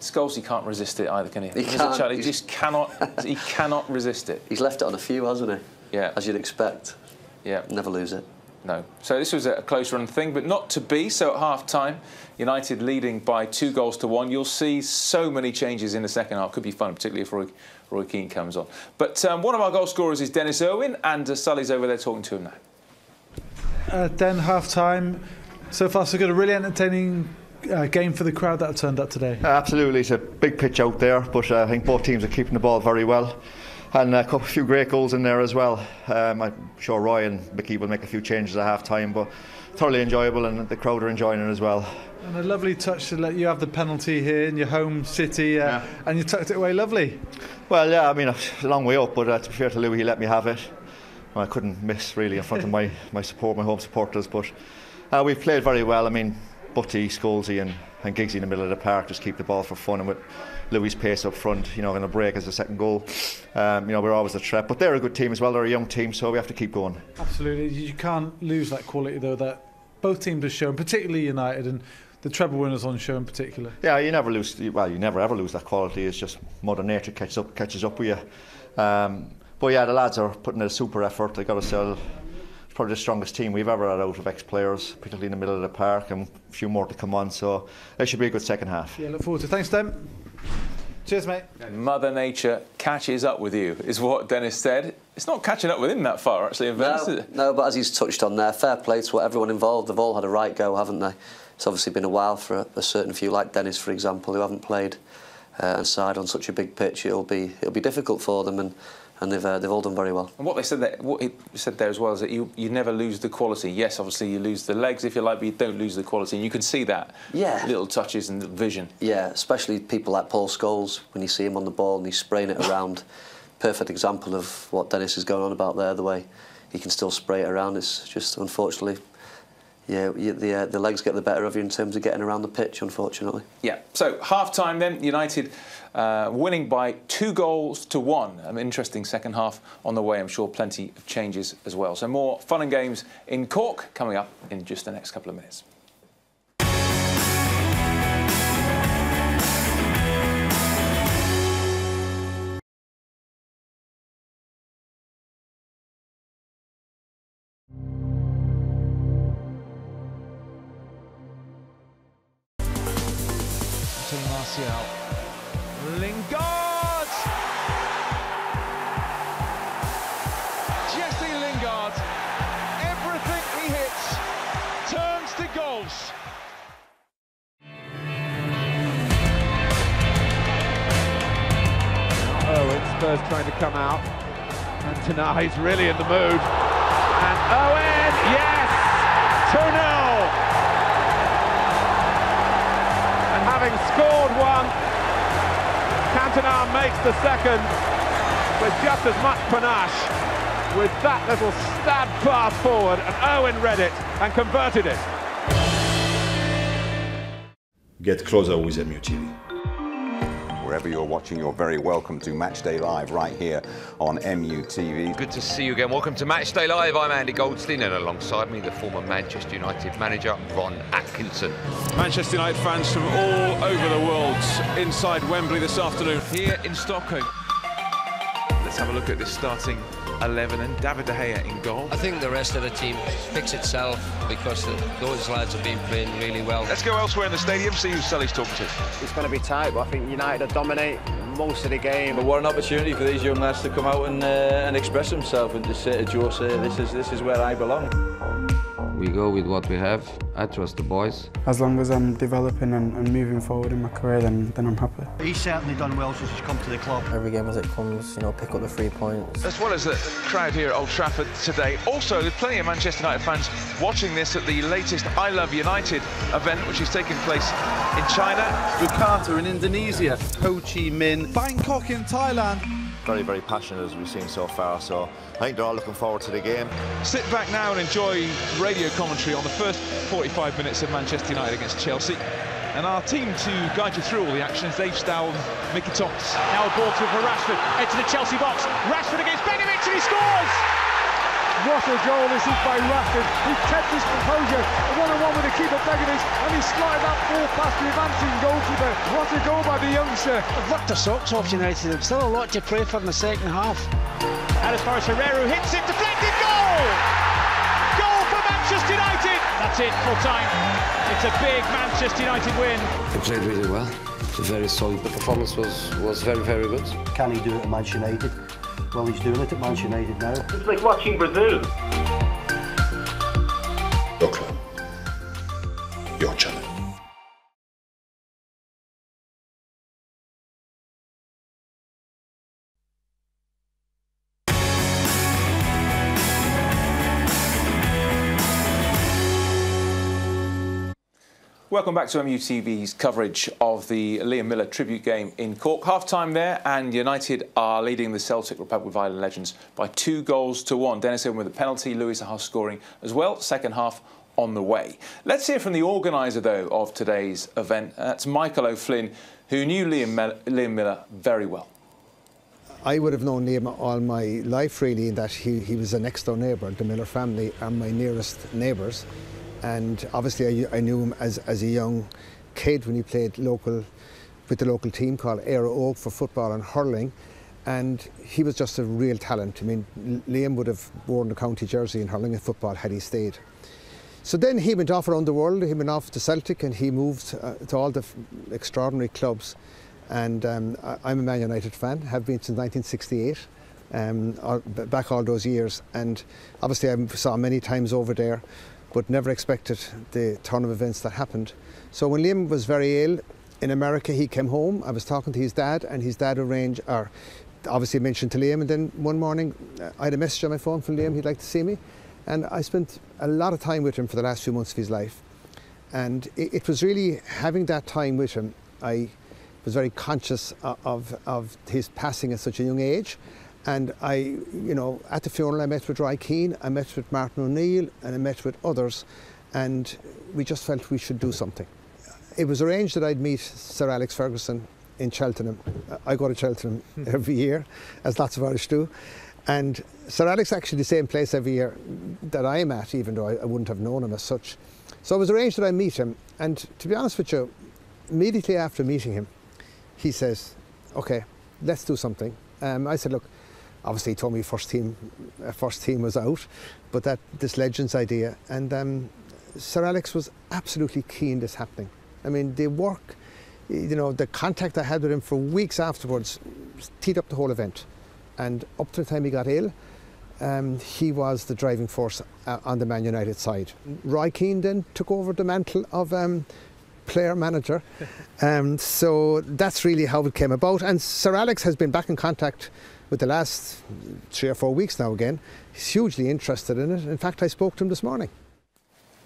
Scholes, he can't resist it either, can he? He, can't. he just cannot. He cannot resist it. He's left it on a few, hasn't he? Yeah. As you'd expect. Yeah. Never lose it. No. So this was a close run thing, but not to be. So at half time, United leading by two goals to one. You'll see so many changes in the second half. Could be fun, particularly if Roy, Roy Keane comes on. But um, one of our goal scorers is Dennis Irwin, and uh, Sully's over there talking to him now. Uh, then half time. So far, so good. A really entertaining Uh, game for the crowd that turned up today. Uh, absolutely, it's a big pitch out there, but uh, I think both teams are keeping the ball very well, and uh, a few great goals in there as well. Um, I'm sure Roy and Mickey will make a few changes at half time, but thoroughly enjoyable, and the crowd are enjoying it as well. And a lovely touch to let you have the penalty here in your home city, uh, yeah. and you tucked it away lovely. Well, yeah, I mean, it's a long way up, but uh, to be fair to Louis, he let me have it. I couldn't miss really in front of my my support, my home supporters, but uh, we've played very well. I mean, Butty, Scholesy and, and Giggsy in the middle of the park just keep the ball for fun, and with Louis' pace up front, you know, going to break as a second goal, um, you know, we're always a threat. But they're a good team as well, they're a young team, so we have to keep going. Absolutely, you can't lose that quality though that both teams have shown, particularly United, and the treble winners on show in particular. Yeah, you never lose, well, you never ever lose that quality. It's just Mother Nature catches up, catches up with you. Um, but yeah, the lads are putting in a super effort. They've got to sell. Probably the strongest team we've ever had out of ex-players, particularly in the middle of the park, and a few more to come on, so it should be a good second half. Yeah, look forward to it. Thanks, Dem. Cheers, mate. Mother Nature catches up with you, is what Dennis said. It's not catching up with him that far, actually, in Venice, no, is it? No, but as he's touched on there, fair play to everyone involved. They've all had a right go, haven't they? It's obviously been a while for a, a certain few, like Dennis, for example, who haven't played uh, and side on such a big pitch. It'll be, it'll be difficult for them, and And they've, uh, they've all done very well. And what they said there, what he said there as well is that you, you never lose the quality. Yes, obviously you lose the legs, if you like, but you don't lose the quality. And you can see that. Yeah. Little touches and vision. Yeah, especially people like Paul Scholes, when you see him on the ball and he's spraying it around. Perfect example of what Dennis is going on about there, the way he can still spray it around. It's just, unfortunately, yeah, the, uh, the legs get the better of you in terms of getting around the pitch, unfortunately. Yeah, so half-time then, United uh, winning by two goals to one. An interesting second half on the way, I'm sure plenty of changes as well. So more fun and games in Cork coming up in just the next couple of minutes. Lingard! Jesse Lingard, everything he hits turns to goals. Owen, Spurs trying to come out, and Tanahi's really in the mood. And Owen, yes! two nil! Having scored one, Cantona makes the second with just as much panache, with that little stab pass forward, and Owen read it and converted it. Get closer with M U T V. Wherever you're watching, you're very welcome to Matchday Live right here on M U T V. Good to see you again. Welcome to Matchday Live. I'm Andy Goldstein, and alongside me, the former Manchester United manager, Ron Atkinson. Manchester United fans from all over the world inside Wembley this afternoon here in Stockholm. Let's have a look at this starting eleven, and David De Gea in goal. I think the rest of the team picks itself because the, those lads have been playing really well. Let's go elsewhere in the stadium, see who Sully's talking to. It's going to be tight, but I think United will dominate most of the game. But what an opportunity for these young lads to come out and, uh, and express themselves and just say to Jose, this is, this is where I belong. We go with what we have. I trust the boys. As long as I'm developing and, and moving forward in my career, then, then I'm happy. He's certainly done well since he's come to the club. Every game as it comes, you know, pick up the three points. As well as the crowd here at Old Trafford today, also there's plenty of Manchester United fans watching this at the latest I Love United event, which is taking place in China. Jakarta in Indonesia, Ho Chi Minh, Bangkok in Thailand. very, very passionate as we've seen so far. So I think they're all looking forward to the game. Sit back now and enjoy radio commentary on the first forty-five minutes of Manchester United against Chelsea. And our team to guide you through all the actions, Dave Stowell, Mickey Thomas. Now a ball to for Rashford, into the Chelsea box. Rashford against Begovic and he scores! What a goal this is by Rashford. He kept his composure. one on one with the keeper Begovic and he slotted that ball past the advancing goalkeeper. What a goal by the youngster. I've looked the socks off United. There's still a lot to pray for in the second half. And as far as Herrera hits it, deflected goal! Manchester United! That's it, full time. It's a big Manchester United win. They played really well. It's a very solid. The performance was, was very, very good. Can he do it at Manchester United? Well, he's doing it at Manchester United now. It's like watching Brazil. Your club. Your channel. Welcome back to M U T V's coverage of the Liam Miller tribute game in Cork. Half-time there, and United are leading the Celtic Republic of Ireland Legends by two goals to one. Dennis Irwin with a penalty, Louis Saha scoring as well. Second half on the way. Let's hear from the organiser, though, of today's event. That's Michael O'Flynn, who knew Liam, Liam Miller very well. I would have known Liam all my life, really, in that he, he was a next-door neighbour. The Miller family and my nearest neighbours. And obviously I, I knew him as, as a young kid when he played local with the local team called Éire Óg for football and hurling, and he was just a real talent. I mean, Liam would have worn the county jersey in hurling and football had he stayed. So then he went off around the world, he went off to Celtic and he moved uh, to all the extraordinary clubs, and um, I, I'm a Man United fan, have been since nineteen sixty-eight. Um, all, back all those years, and obviously I saw him many times over there, but never expected the turn of events that happened. So when Liam was very ill in America, he came home. I was talking to his dad, and his dad arranged, or obviously mentioned to Liam, and then one morning I had a message on my phone from Liam, he'd like to see me. And I spent a lot of time with him for the last few months of his life. And it, it was really having that time with him, I was very conscious of, of his passing at such a young age. And I, you know, at the funeral I met with Roy Keane, I met with Martin O'Neill, and I met with others, and we just felt we should do something. It was arranged that I'd meet Sir Alex Ferguson in Cheltenham. I go to Cheltenham every year, as lots of Irish do. And Sir Alex actually the same place every year that I am at, even though I, I wouldn't have known him as such. So it was arranged that I meet him, and to be honest with you, immediately after meeting him, he says, okay, let's do something. Um, I said, look, obviously, he told me first team, uh, first team was out, but that this Legends idea, and um, Sir Alex was absolutely keen this happening. I mean, the work, you know, the contact I had with him for weeks afterwards teed up the whole event, and up to the time he got ill, um, he was the driving force uh, on the Man United side. Roy Keane then took over the mantle of um, player manager, um, so that's really how it came about. And Sir Alex has been back in contact with the last three or four weeks now again. He's hugely interested in it. In fact, I spoke to him this morning.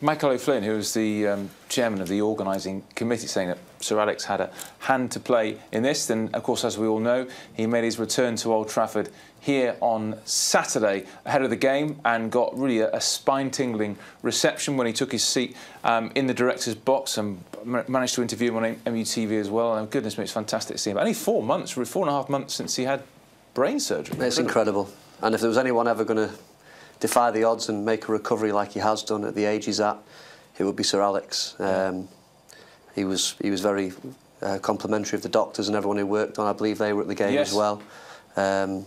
Michael O'Flynn, who was the um, chairman of the organising committee, saying that Sir Alex had a hand to play in this. And, of course, as we all know, he made his return to Old Trafford here on Saturday ahead of the game and got really a, a spine-tingling reception when he took his seat um, in the director's box, and managed to interview him on M U T V as well. And, goodness me, it's fantastic to see him. Only four months, four and a half months since he had brain surgery. It's incredible. And if there was anyone ever going to defy the odds and make a recovery like he has done at the age he's at, it would be Sir Alex. Um, he was he was very uh, complimentary of the doctors and everyone who worked on. I believe they were at the game yes. as well. Um,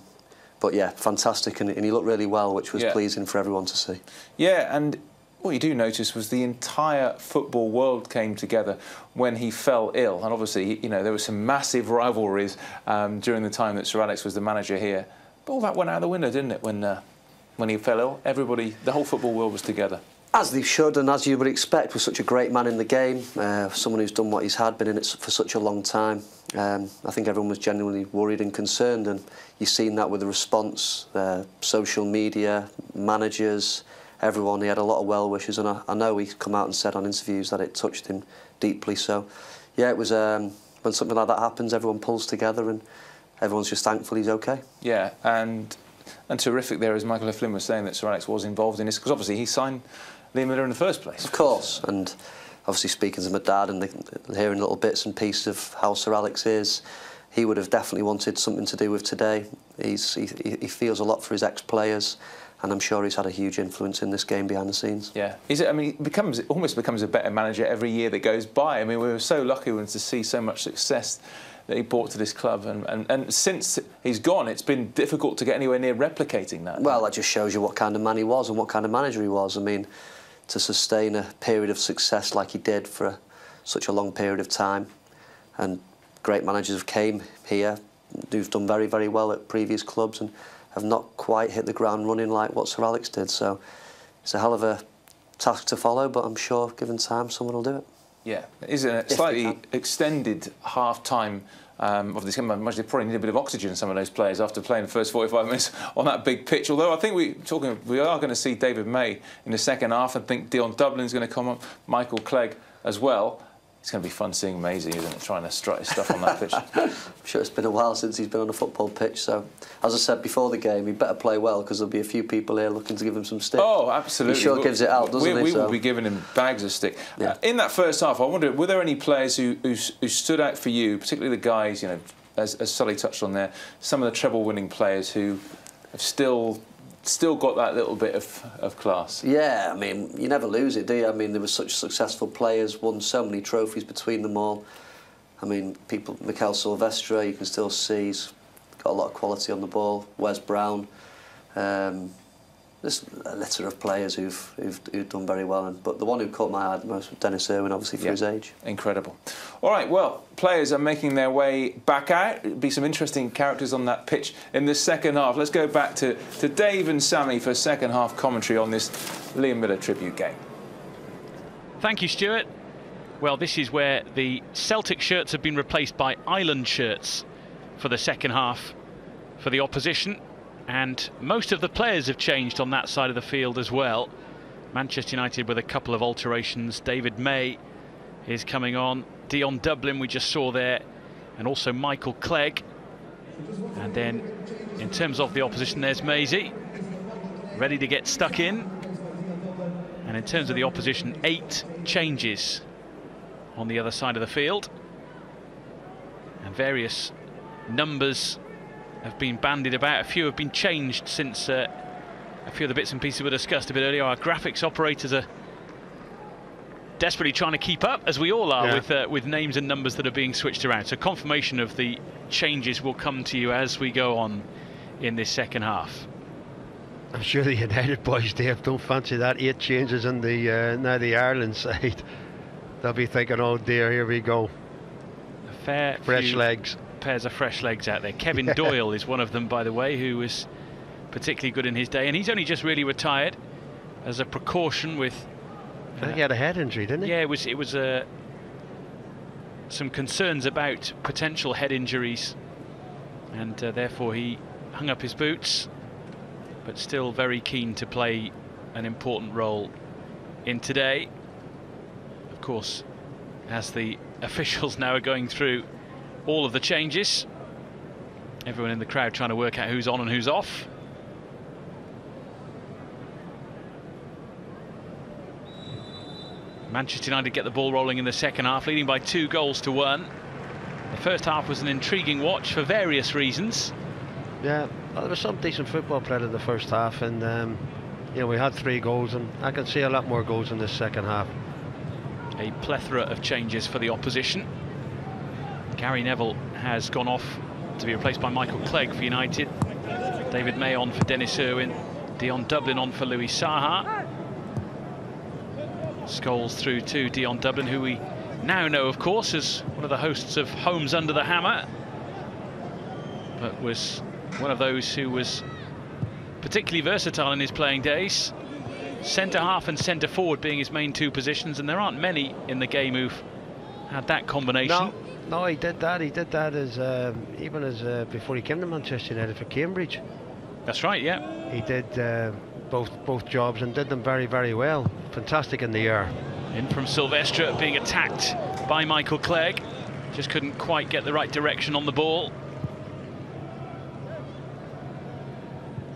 but yeah, fantastic, and, and he looked really well, which was yeah. pleasing for everyone to see. Yeah, and what you do notice was the entire football world came together when he fell ill, and obviously, you know, there were some massive rivalries um, during the time that Sir Alex was the manager here. But all that went out the window, didn't it? When uh, when he fell ill, everybody, the whole football world was together. As they should, and as you would expect, with such a great man in the game, uh, someone who's done what he's had, been in it for such a long time. Um, I think everyone was genuinely worried and concerned, and you've seen that with the response, uh, social media, managers. Everyone, he had a lot of well wishes, and I, I know he's come out and said on interviews that it touched him deeply. So, yeah, it was um, when something like that happens, everyone pulls together, and everyone's just thankful he's OK. Yeah, and and terrific there, as Michael O'Flynn was saying, that Sir Alex was involved in this, because obviously he signed Liam Miller in the first place. Of course, and obviously speaking to my dad and the, hearing little bits and pieces of how Sir Alex is, he would have definitely wanted something to do with today. He's, he, he feels a lot for his ex-players, and I'm sure he's had a huge influence in this game behind the scenes. Yeah, he's, I mean, he becomes, almost becomes a better manager every year that goes by. I mean, we were so lucky when to see so much success that he brought to this club, and, and, and since he's gone, it's been difficult to get anywhere near replicating that. Well, that just shows you what kind of man he was and what kind of manager he was. I mean, to sustain a period of success like he did for a, such a long period of time, and great managers have came here who've done very, very well at previous clubs and have not quite hit the ground running like what Sir Alex did. So it's a hell of a task to follow, but I'm sure, given time, someone will do it. Yeah, it is a slightly extended half-time um, of this game. I imagine they probably need a bit of oxygen, some of those players, after playing the first forty-five minutes on that big pitch. Although I think we talking, we are going to see David May in the second half. I think Dion Dublin's going to come on, Michael Clegg as well. It's going to be fun seeing Maisie, isn't it, trying to strut his stuff on that pitch. I'm sure it's been a while since he's been on a football pitch, so as I said before the game, he better play well, because there'll be a few people here looking to give him some stick. Oh, absolutely. He sure we'll, gives it out, doesn't we, he? We so. will be giving him bags of stick. Yeah. Uh, in that first half, I wonder, were there any players who, who, who stood out for you, particularly the guys, you know, as, as Sully touched on there, some of the treble-winning players who have still... still got that little bit of, of class? Yeah, I mean, you never lose it, do you? I mean, there were such successful players, won so many trophies between them all. I mean, people, Mikel Silvestre, you can still see he's got a lot of quality on the ball. Wes Brown, um, there's a litter of players who've, who've, who've done very well. And, but the one who caught my eye most was Dennis Irwin, obviously, for yeah. his age. Incredible. All right, well, players are making their way back out. It'll be some interesting characters on that pitch in the second half. Let's go back to, to Dave and Sammy for second half commentary on this Liam Miller tribute game. Thank you, Stuart. Well, this is where the Celtic shirts have been replaced by Ireland shirts for the second half for the opposition. And most of the players have changed on that side of the field as well. Manchester United with a couple of alterations. David May is coming on. Dion Dublin we just saw there, and also Michael Clegg. And then in terms of the opposition, there's Maisie, ready to get stuck in. And in terms of the opposition, eight changes on the other side of the field. And various numbers have been bandied about. A few have been changed since uh, a few of the bits and pieces were discussed a bit earlier. Our graphics operators are desperately trying to keep up, as we all are, yeah. with uh, with names and numbers that are being switched around. So confirmation of the changes will come to you as we go on in this second half. I'm sure the United boys, Dave, don't fancy that. Eight changes in the uh, now the Ireland side. They'll be thinking, oh dear, here we go. A fair fresh legs. Pairs of fresh legs out there. Kevin yeah. Doyle is one of them, by the way, who was particularly good in his day, and he's only just really retired as a precaution with. I think uh, he had a head injury, didn't he? Yeah, it was. It was uh, some concerns about potential head injuries, and uh, therefore he hung up his boots, but still very keen to play an important role in today. Of course, as the officials now are going through all of the changes, everyone in the crowd trying to work out who's on and who's off. Manchester United get the ball rolling in the second half, leading by two goals to one. The first half was an intriguing watch for various reasons. Yeah, well, there was some decent football played in the first half, and um, you know, we had three goals, and I can see a lot more goals in this second half. A plethora of changes for the opposition. Gary Neville has gone off to be replaced by Michael Clegg for United. David May on for Dennis Irwin. Dion Dublin on for Louis Saha. Scholes through to Dion Dublin, who we now know, of course, as one of the hosts of Homes Under the Hammer, but was one of those who was particularly versatile in his playing days, centre-half and centre-forward being his main two positions, and there aren't many in the game who've had that combination. No, no he did that, he did that as um, even as uh, before he came to Manchester United for Cambridge. That's right, yeah. He did... Uh, Both, both jobs, and did them very, very well. Fantastic in the air. In from Silvestre, being attacked by Michael Clegg. Just couldn't quite get the right direction on the ball.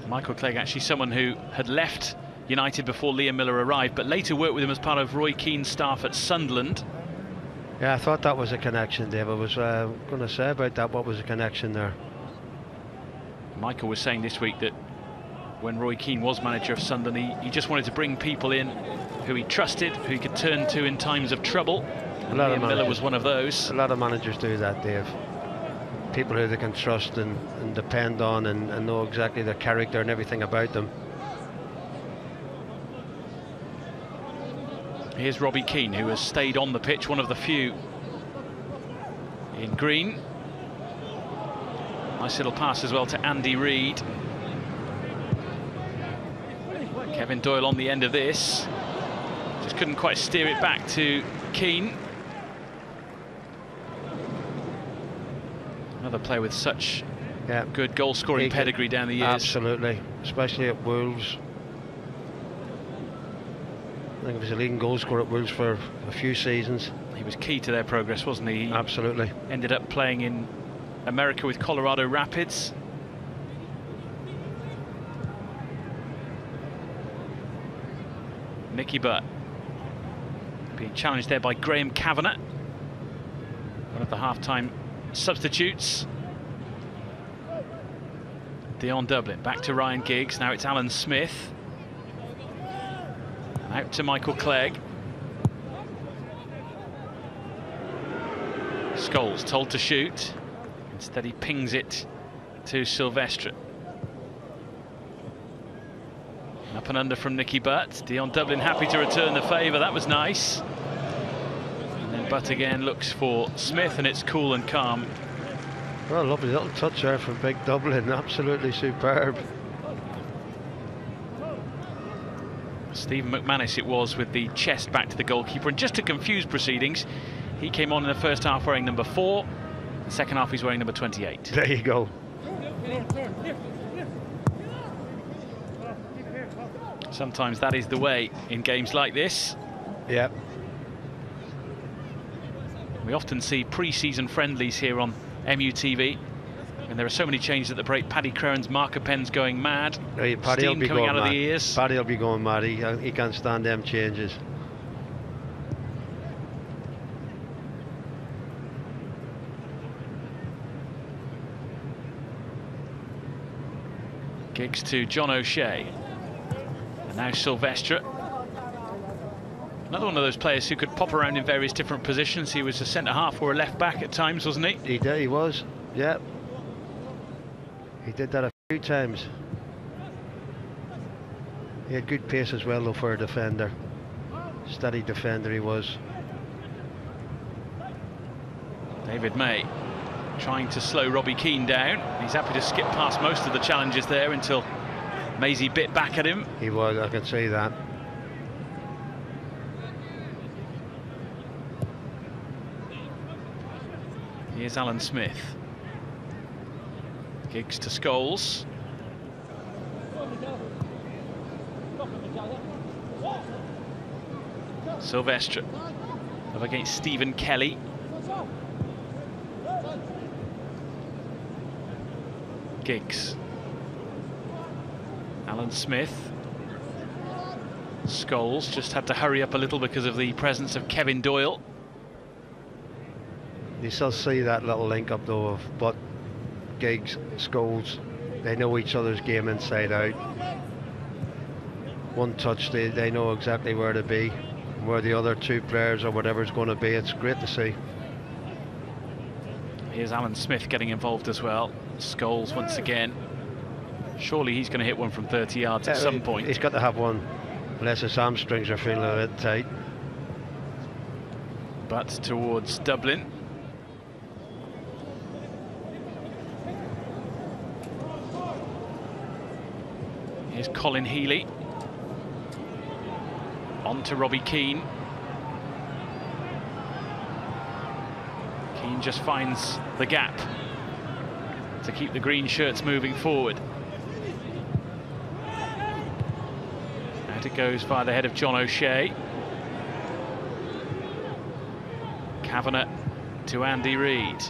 Michael Clegg, actually someone who had left United before Liam Miller arrived, but later worked with him as part of Roy Keane's staff at Sunderland. Yeah, I thought that was a connection, Dave. I was uh, going to say about that, what was the connection there? Michael was saying this week that when Roy Keane was manager of Sunderland, he, he just wanted to bring people in who he trusted, who he could turn to in times of trouble. A lot of Miller was one of those. A lot of managers do that, Dave. People who they can trust and, and depend on and, and know exactly their character and everything about them. Here's Robbie Keane, who has stayed on the pitch, one of the few in green. Nice little pass as well to Andy Reid. Kevin Doyle on the end of this. Just couldn't quite steer it back to Keane. Another player with such yeah. good goal-scoring pedigree down the years. Absolutely, especially at Wolves. I think he was a leading goal scorer at Wolves for a few seasons. He was key to their progress, wasn't he? Absolutely. Ended up playing in America with Colorado Rapids. Nicky Butt being challenged there by Graham Kavanagh, one of the half-time substitutes. Dion Dublin, back to Ryan Giggs, now it's Alan Smith. Out to Michael Clegg. Scholes told to shoot. Instead he pings it to Silvestre. Up and under from Nicky Butt. Dion Dublin happy to return the favour. That was nice. And then Butt again looks for Smith, and it's cool and calm. Well, lovely little touch there from Big Dublin. Absolutely superb. Stephen McManus it was with the chest back to the goalkeeper. And just to confuse proceedings, he came on in the first half wearing number four. The second half he's wearing number twenty-eight. There you go. Sometimes that is the way in games like this. Yeah. We often see pre-season friendlies here on M U T V. And there are so many changes at the break. Paddy Creran's marker pen's going mad. Hey, Paddy Steam will be coming going out mad. Of the ears. Paddy will be going mad. He, he can't stand them changes. Giggs to John O'Shea. And now Silvestre. Another one of those players who could pop around in various different positions. He was a centre-half or a left-back at times, wasn't he? He did, he was, yeah. He did that a few times. He had good pace as well, though, for a defender. Steady defender he was. David May trying to slow Robbie Keane down. He's happy to skip past most of the challenges there until Maisie bit back at him. He was, I can see that. Here's Alan Smith. Giggs to Scholes. Silvestre up against Stephen Kelly. Giggs. Alan Smith. Scholes just had to hurry up a little because of the presence of Kevin Doyle. You still see that little link up though of but. Giggs, Scholes, they know each other's game inside out. One touch, they, they know exactly where to be, where the other two players or whatever's going to be. It's great to see. Here's Alan Smith getting involved as well. Scholes once again. Surely he's going to hit one from thirty yards yeah, at some point. He's got to have one, unless his hamstrings are feeling a bit tight. But towards Dublin. Here's Colin Healy. On to Robbie Keane. Keane just finds the gap to keep the green shirts moving forward. Out it goes via the head of John O'Shea. Kavanagh to Andy Reid.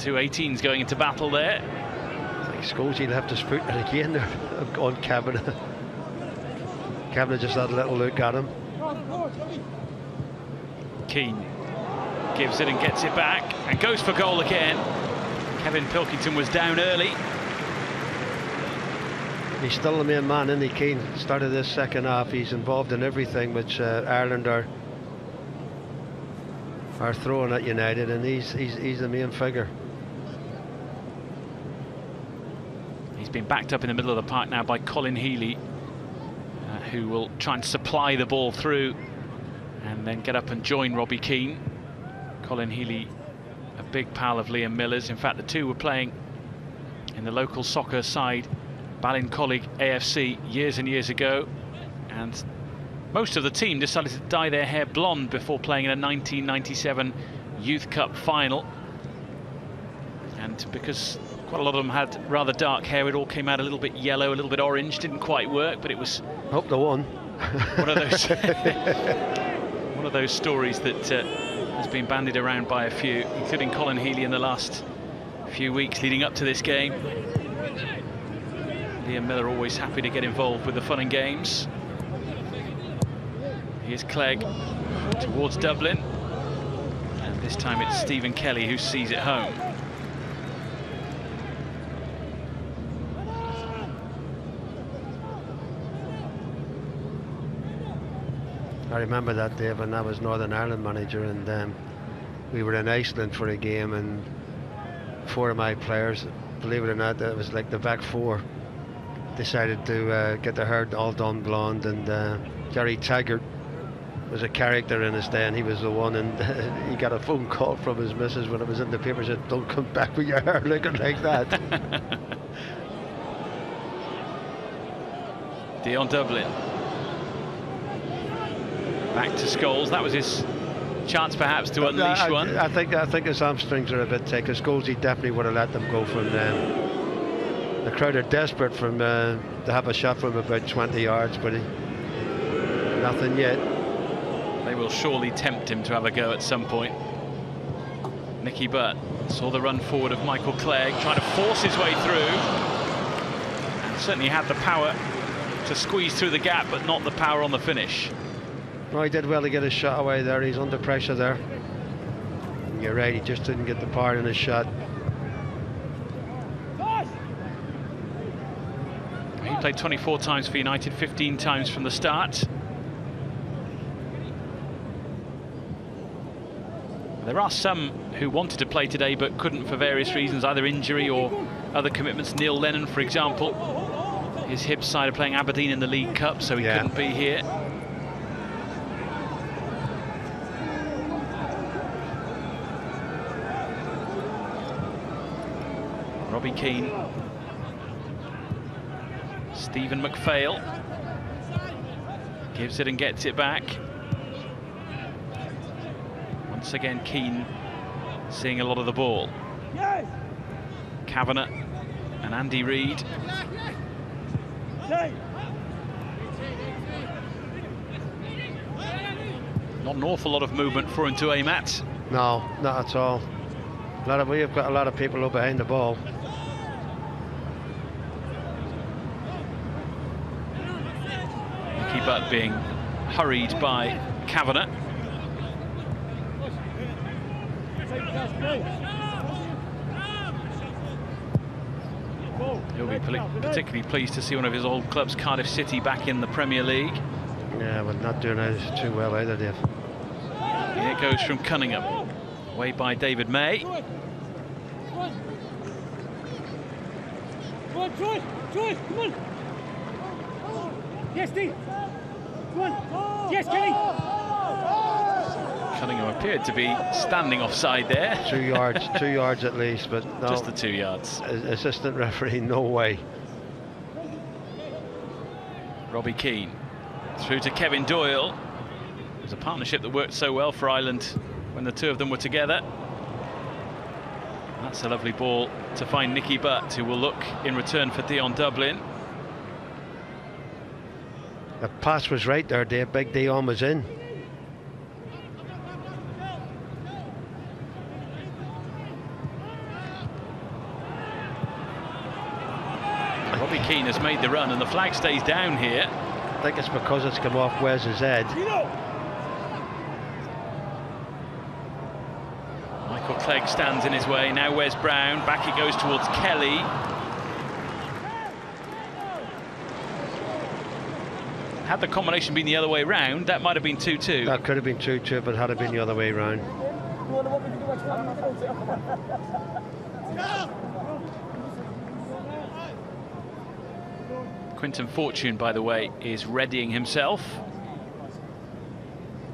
Two eighteens going into battle there. I think Scholes he'll have to spook it again on Kavanagh. Kavanagh just had a little look at him. Keane gives it and gets it back and goes for goal again. Kevin Pilkington was down early. He's still the main man, isn't he, Keane? Started this second half, he's involved in everything which uh, Ireland are are throwing at United, and he's, he's, he's the main figure. He's been backed up in the middle of the park now by Colin Healy, uh, who will try and supply the ball through and then get up and join Robbie Keane. Colin Healy, a big pal of Liam Miller's. In fact, the two were playing in the local soccer side Ballincollig A F C years and years ago, and most of the team decided to dye their hair blonde before playing in a nineteen ninety-seven Youth Cup final, and because quite a lot of them had rather dark hair, it all came out a little bit yellow, a little bit orange. Didn't quite work, but it was hope they won. One of those one of those stories that uh, has been bandied around by a few, including Colin Healy, in the last few weeks leading up to this game. Liam Miller always happy to get involved with the fun and games. Here's Clegg towards Dublin, and this time it's Stephen Kelly who sees it home. I remember that day when I was Northern Ireland manager, and um, we were in Iceland for a game, and four of my players, believe it or not, it was like the back four, decided to uh, get their hair all done blonde, and uh, Jerry Taggart was a character in his day, and he was the one, and uh, he got a phone call from his missus when it was in the paper, said, "Don't come back with your hair looking like that." Dion Dublin. Back to Scholes. That was his chance perhaps to unleash I, I, one. I think I think his hamstrings are a bit tight, because Scholes, he definitely would have let them go from them. The crowd are desperate from, uh, to have a shot from about twenty yards, but he, nothing yet. They will surely tempt him to have a go at some point. Nicky Butt saw the run forward of Michael Clegg, trying to force his way through. And certainly had the power to squeeze through the gap, but not the power on the finish. Well, he did well to get his shot away there. He's under pressure there. And you're right, he just didn't get the power in his shot. Played twenty-four times for United, fifteen times from the start. There are some who wanted to play today but couldn't for various reasons, either injury or other commitments. Neil Lennon, for example, his hip side are playing Aberdeen in the League Cup, so he yeah. couldn't be here. Robbie Keane. Stephen McPhail gives it and gets it back. Once again, Keane seeing a lot of the ball. Yes. Kavanagh and Andy Reid. Yes. Not an awful lot of movement for him to aim at. No, not at all. A lot of, we have got a lot of people up behind the ball. But being hurried by Kavanagh. He'll be particularly pleased to see one of his old clubs, Cardiff City, back in the Premier League. Yeah, but not doing it too well either, Dave. Here goes from Cunningham, away by David May. Come on, George, George, come on. Yes, Dave. Come on. Yes, Kenny. Cunningham appeared to be standing offside there. Two yards, two yards at least, but no. Just the two yards. Assistant referee, no way. Robbie Keane through to Kevin Doyle. It was a partnership that worked so well for Ireland when the two of them were together. That's a lovely ball to find Nicky Butt, who will look in return for Dion Dublin. The pass was right there, Dave. Big Dion was in. Keane has made the run, and the flag stays down here. I think it's because it's come off Wes's head. Michael Clegg stands in his way. Now Wes Brown, back it goes towards Kelly. Had the combination been the other way round, that might have been two two. That could have been two two, but had it been the other way round. Quinton Fortune, by the way, is readying himself.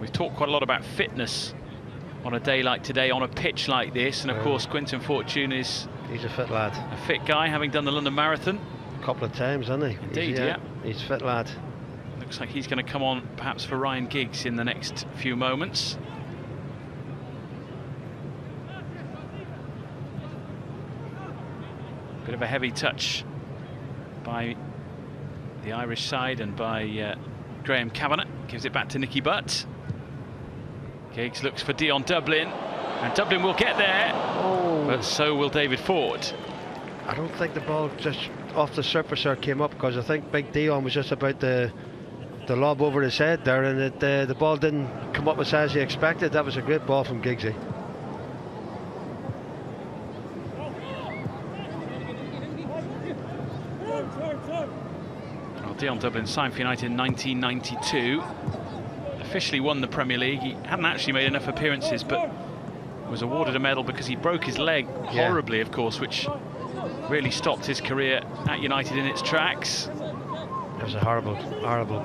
We've talked quite a lot about fitness on a day like today, on a pitch like this, and of yeah. course Quinton Fortune is... He's a fit lad. A fit guy, having done the London Marathon. A couple of times, hasn't he? Indeed, he's, yeah. yeah. He's a fit lad. Looks like he's going to come on perhaps for Ryan Giggs in the next few moments. Bit of a heavy touch by the Irish side and by uh, Graham Cavanagh. Gives it back to Nicky Butt. Giggs looks for Dion Dublin, and Dublin will get there, oh. but so will David Ford. I don't think the ball just off the surface there came up, because I think Big Dion was just about the the lob over his head there, and it, uh, the ball didn't come up as high as he expected. That was a great ball from Giggsy. Dion Dublin signed for United in nineteen ninety-two, officially won the Premier League. He hadn't actually made enough appearances, but was awarded a medal because he broke his leg horribly, yeah. of course, which really stopped his career at United in its tracks. It was a horrible, horrible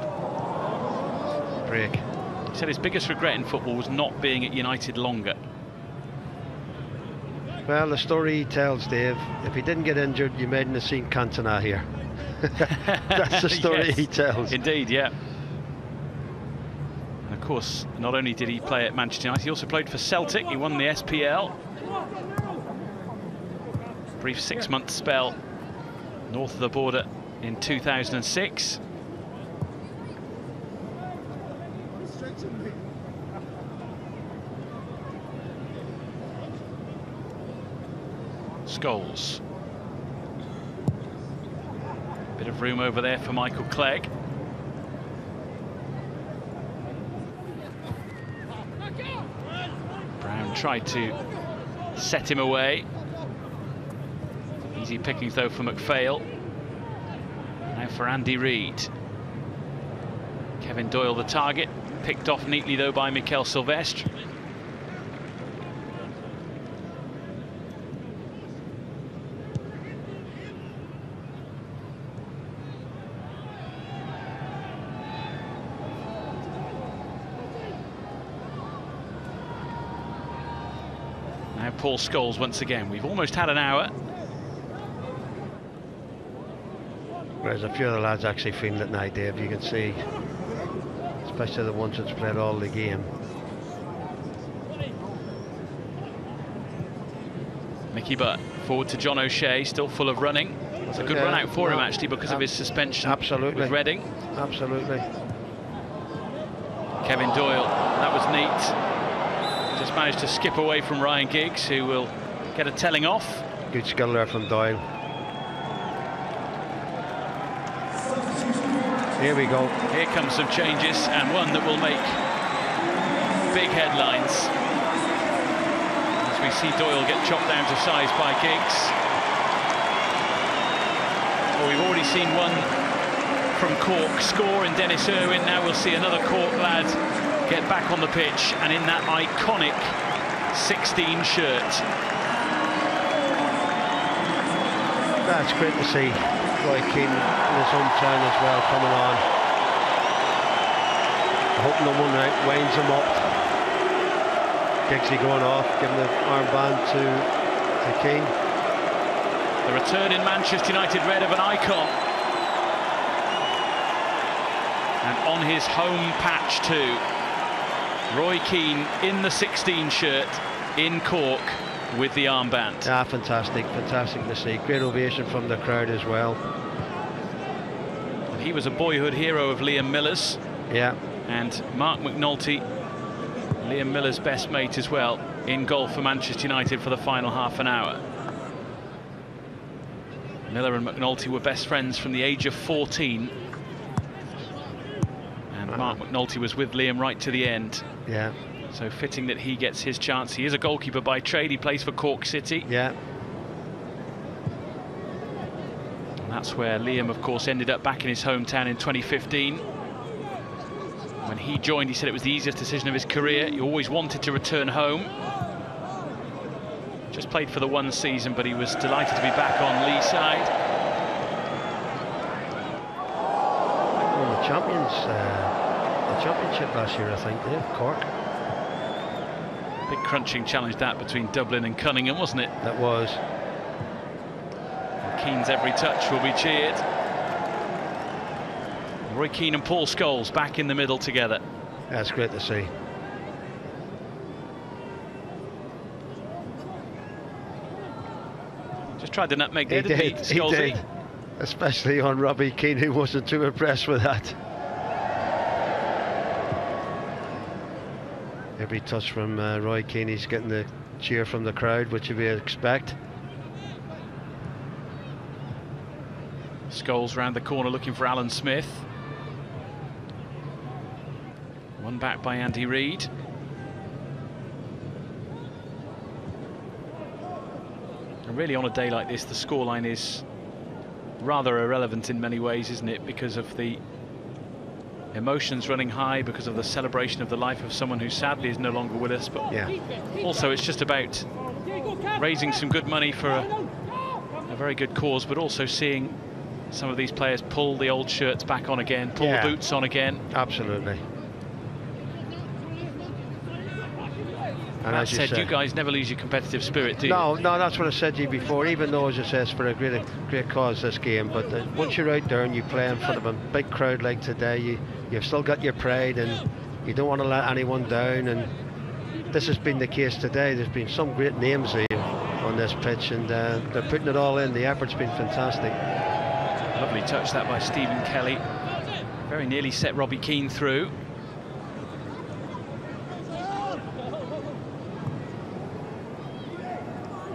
break. He said his biggest regret in football was not being at United longer. Well, the story he tells, Dave, if he didn't get injured, you mightn't have seen Cantona here. That's the story yes, he tells. Indeed, yeah. And of course, not only did he play at Manchester United, he also played for Celtic. He won the S P L. Brief six-month spell north of the border in two thousand six. Scholes. Bit of room over there for Michael Clegg. Brown tried to set him away. Easy pickings though for McPhail. Now for Andy Reid. Kevin Doyle the target, picked off neatly though by Mikel Silvestre. Paul Scholes once again. We've almost had an hour. There's a few of the lads actually feeling it now, Dave. You can see, especially the ones that's played all the game. Mickey Butt forward to John O'Shea, still full of running. It's a good yeah, run out for no, him actually because of his suspension. Absolutely. With Reading. Absolutely. Kevin Doyle. That was neat. Just managed to skip away from Ryan Giggs, who will get a telling off. Good skill there from Doyle. Here we go. Here comes some changes, and one that will make big headlines. As we see Doyle get chopped down to size by Giggs. Well, we've already seen one from Cork score in Dennis Irwin. Now we'll see another Cork lad get back on the pitch, and in that iconic sixteen shirt. That's great to see Roy Keane in his hometown as well coming on. I hope no one winds him up. Giggsy going off, giving the armband to, to Keane. The return in Manchester United red of an icon. And on his home patch too. Roy Keane in the sixteen shirt in Cork with the armband. Ah, fantastic, fantastic to see. Great ovation from the crowd as well. He was a boyhood hero of Liam Miller's. Yeah. And Mark McNulty, Liam Miller's best mate as well, in goal for Manchester United for the final half an hour. Miller and McNulty were best friends from the age of fourteen. And Mark McNulty was with Liam right to the end. Yeah. So fitting that he gets his chance. He is a goalkeeper by trade. He plays for Cork City. Yeah. And that's where Liam, of course, ended up back in his hometown in twenty fifteen. When he joined, he said it was the easiest decision of his career. He always wanted to return home. Just played for the one season, but he was delighted to be back on Lee's side. They won the champions, uh, the championship last year, I think, yeah, Cork. Big crunching challenge that between Dublin and Cunningham, wasn't it? That was. And Keane's every touch will be cheered. Roy Keane and Paul Scholes back in the middle together. That's great to see. Just tried the nutmeg there, didn't he? He did, especially on Robbie Keane, who wasn't too impressed with that. Every touch from uh, Roy Keane, he's getting the cheer from the crowd, which we expect. Scholes round the corner looking for Alan Smith. One back by Andy Reid. And really, on a day like this, the scoreline is rather irrelevant in many ways, isn't it? Because of the emotions running high, because of the celebration of the life of someone who sadly is no longer with us. But yeah, also it's just about raising some good money for a, a very good cause, but also seeing some of these players pull the old shirts back on again, pull yeah. the boots on again. Absolutely. And as I said, said, you guys never lose your competitive spirit, do you? No, no, that's what I said to you before. Even though, as I said, it's for a great, great cause, this game, but uh, once you're out there and you play in front of a big crowd like today, you, you've still got your pride and you don't want to let anyone down. And this has been the case today. There's been some great names here on this pitch, and uh, they're putting it all in. The effort's been fantastic. Lovely touch that by Stephen Kelly. Very nearly set Robbie Keane through.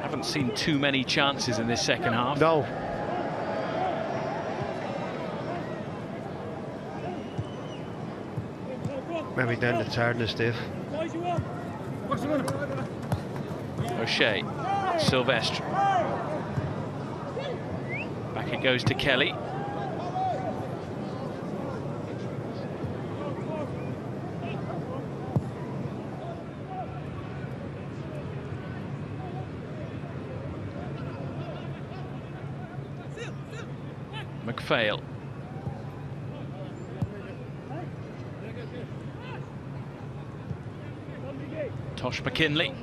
Haven't seen too many chances in this second half. No. Maybe down to tiredness, Dave. O'Shea, Silvestre. Back it goes to Kelly. Fail. Tosh McKinley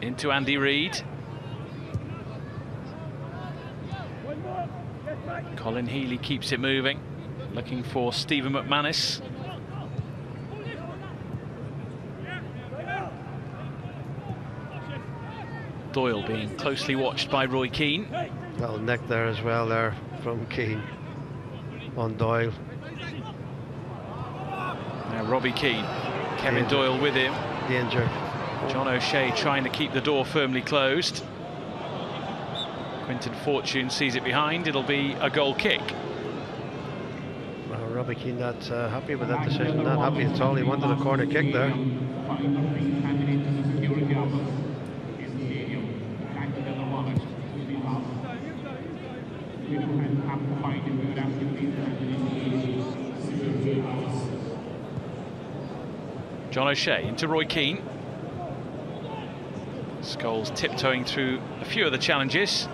into Andy Reid. Colin Healy keeps it moving, looking for Stephen McManus. Doyle being closely watched by Roy Keane. Little nick there as well there from Keane. On Doyle. Now Robbie Keane, Kevin Danger. Doyle with him. Danger. John O'Shea trying to keep the door firmly closed. Quinton Fortune sees it behind. It'll be a goal kick. Well, Robbie Keane not uh, happy with that decision. Not happy at all. He wanted a corner kick there. John O'Shea into Roy Keane. Scholes tiptoeing through a few of the challenges.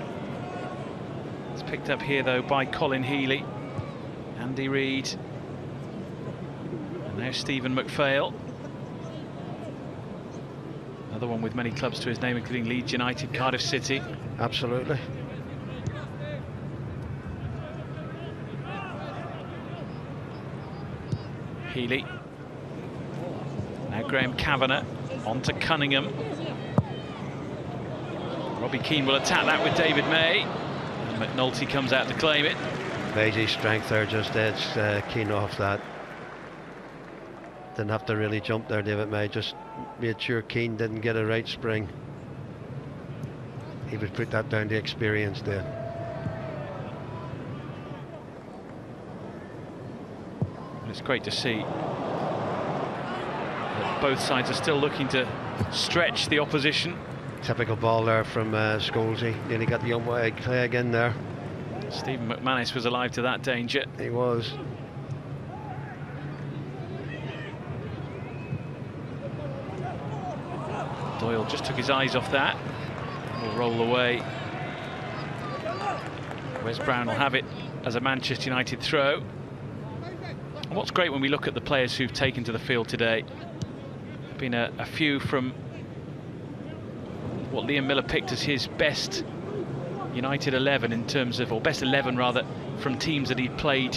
It's picked up here though by Colin Healy, Andy Reid, and now Stephen McPhail. Another one with many clubs to his name, including Leeds United, Cardiff City. Absolutely. Healy. Now Graham Kavanagh on to Cunningham. Robbie Keane will attack that with David May. And McNulty comes out to claim it. May's strength there just edged uh, Keane off that. Didn't have to really jump there, David May. Just made sure Keane didn't get a right spring. He would put that down to experience there. And it's great to see that both sides are still looking to stretch the opposition. Typical ball there from uh, Scholesy. Nearly got the young wide Clegg in there. Stephen McManus was alive to that danger. He was. Doyle just took his eyes off that. Will roll away. Wes Brown will have it as a Manchester United throw. And what's great when we look at the players who've taken to the field today, there've been a, a few from what Liam Miller picked as his best United eleven in terms of, or best eleven rather, from teams that he'd played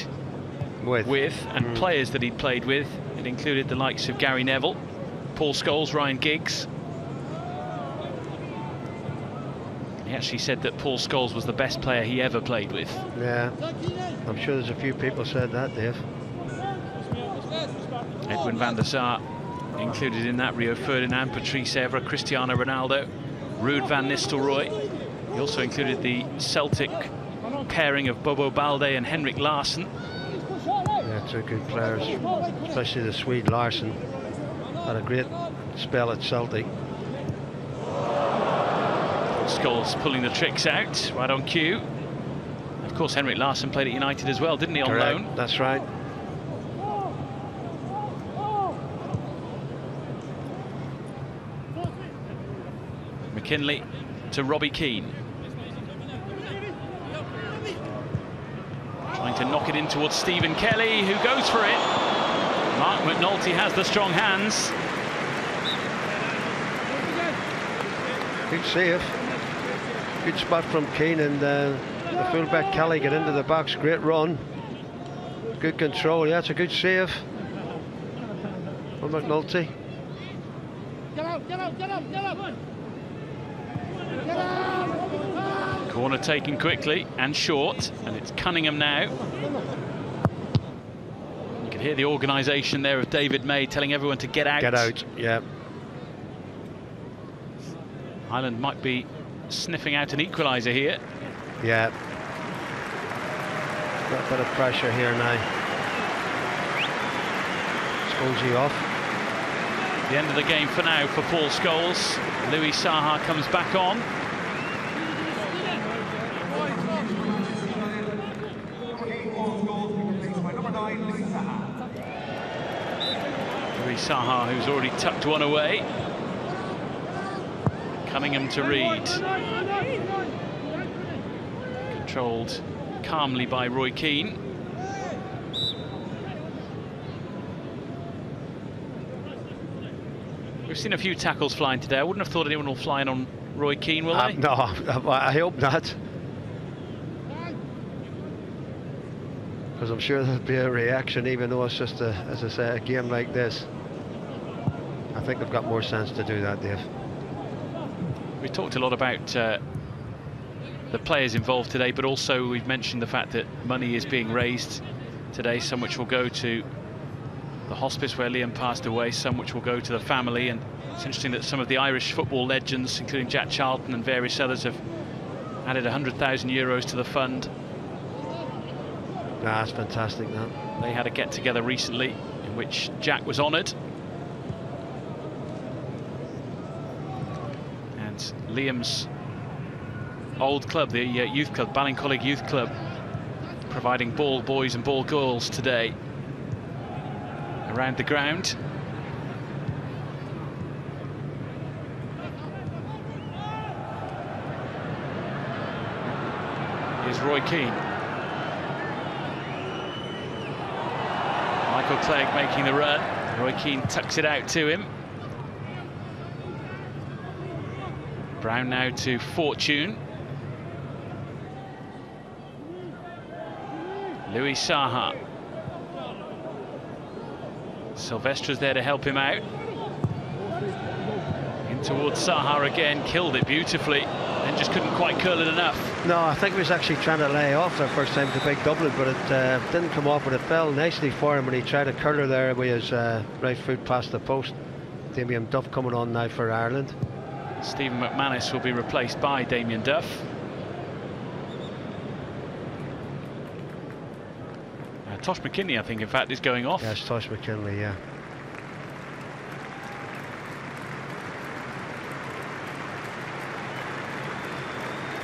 with, with and mm. players that he'd played with. It included the likes of Gary Neville, Paul Scholes, Ryan Giggs. He actually said that Paul Scholes was the best player he ever played with. Yeah, I'm sure there's a few people said that, Dave. Edwin van der Sar included in that, Rio Ferdinand, Patrice Evra, Cristiano Ronaldo, Ruud van Nistelrooy. He also included the Celtic pairing of Bobo Balde and Henrik Larsson. Yeah, two good players, especially the Swede Larsson. Had a great spell at Celtic. Scholes pulling the tricks out, right on cue. Of course, Henrik Larsson played at United as well, didn't he, on Correct. loan? That's right. McKinley to Robbie Keane. Trying to knock it in towards Stephen Kelly, who goes for it. Mark McNulty has the strong hands. Good save. Good spot from Keane, and uh, the fullback Kelly get into the box. Great run. Good control. Yeah, it's a good save from McNulty. Get out, get out, get out, get out. Corner taken quickly and short, and it's Cunningham now. You can hear the organisation there of David May telling everyone to get out. Get out, yeah. Ireland might be sniffing out an equaliser here. Yeah. Got a bit of pressure here now. Scholesy off. The end of the game for now for Paul Scholes. Louis Saha comes back on. Saha, who's already tucked one away. Cunningham to Reid. Controlled calmly by Roy Keane. We've seen a few tackles flying today. I wouldn't have thought anyone will fly in on Roy Keane, will uh, they? No, I hope not. Because I'm sure there'll be a reaction, even though it's just, a, as I say, a game like this. I think they've got more sense to do that, Dave. We talked a lot about uh, the players involved today, but also we've mentioned the fact that money is being raised today, some which will go to the hospice where Liam passed away, some which will go to the family. And it's interesting that some of the Irish football legends, including Jack Charlton and various others, have added one hundred thousand euros to the fund. Nah, that's fantastic, that. They had a get-together recently in which Jack was honoured. Liam's old club, the uh, youth club, Ballincollig Youth Club, providing ball boys and ball girls today around the ground. Here's Roy Keane. Michael Clegg making the run. Roy Keane tucks it out to him. Brown now to Fortune. Louis Saha. Silvestre's there to help him out. In towards Saha again, killed it beautifully, and just couldn't quite curl it enough. No, I think he was actually trying to lay off their first time to big Dublin, but it uh, didn't come off, but it fell nicely for him when he tried to curl her there with his uh, right foot past the post. Damien Duff coming on now for Ireland. Stephen McManus will be replaced by Damien Duff. As Uh, Tosh McKinley, I think, in fact, is going off. Yes, Tosh McKinley, yeah.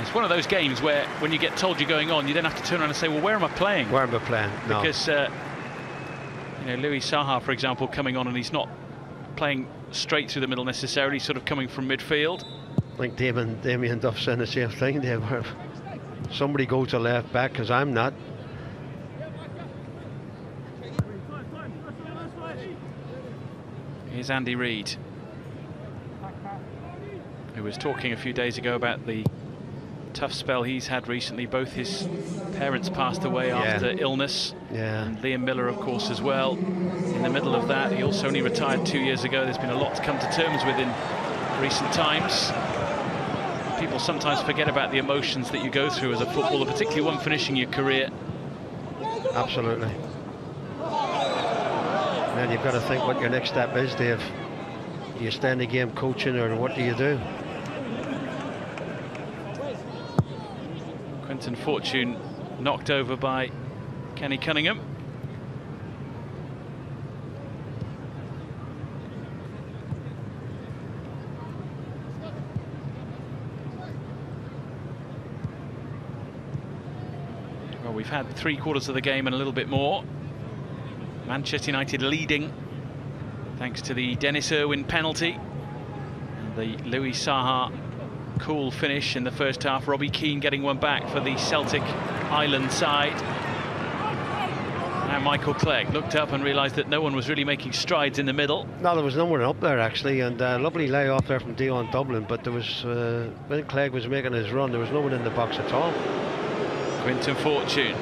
It's one of those games where when you get told you're going on, you then have to turn around and say, well, where am I playing? Where am I playing? No. Because, uh, you know, Louis Saha, for example, coming on and he's not playing straight through the middle necessarily, sort of coming from midfield. I think Damien, Damien Duff saying the same thing there. Somebody go to left back because I'm not. Here's Andy Reid, who was talking a few days ago about the tough spell he's had recently. Both his parents passed away yeah. after illness. Yeah. And Liam Miller, of course, as well. In the middle of that, he also only retired two years ago. There's been a lot to come to terms with in recent times. People sometimes forget about the emotions that you go through as a footballer, particularly one finishing your career. Absolutely. And then you've got to think what your next step is, Dave. Do you stay in the game coaching, or what do you do? Quinton Fortune knocked over by Kenny Cunningham. Well, we've had three quarters of the game and a little bit more. Manchester United leading thanks to the Dennis Irwin penalty, the Louis Saha cool finish in the first half. Robbie Keane getting one back for the Celtic Island side. Now Michael Clegg looked up and realised that no one was really making strides in the middle. No, there was no one up there actually, and a lovely lay-off there from Dion Dublin, but there was uh, when Clegg was making his run, there was no one in the box at all. Quinton Fortune,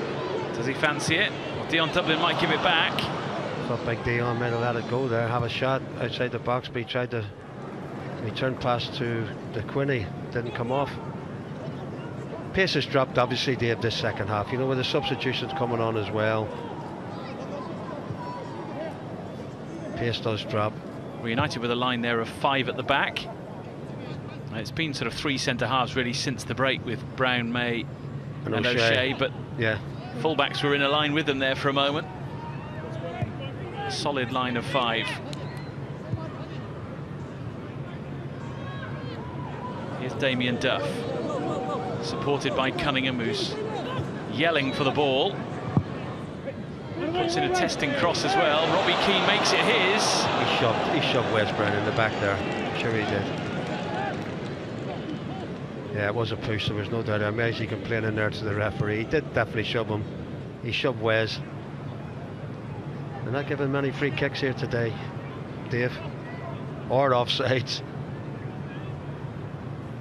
does he fancy it? Well, Dion Dublin might give it back. I thought big Dion might have let it go there, have a shot outside the box, but he tried to return pass to the Quinny. Didn't come off. Pace has dropped obviously, Dave, this second half, you know, with the substitutions coming on as well. Pace does drop. We're United with a line there of five at the back. It's been sort of three centre halves really since the break with Brown, May and, and O'Shea. O'Shea, but yeah, fullbacks were in a line with them there for a moment. A solid line of five. Here's Damien Duff, supported by Cunningham, who's yelling for the ball. Puts in a testing cross as well. Robbie Keane makes it his. He shoved, he shoved Wes Brown in the back there. I'm sure he did. Yeah, it was a push, there was no doubt. I'm actually complaining there to the referee. He did definitely shove him. He shoved Wes. They're not giving many free kicks here today, Dave, or offsides.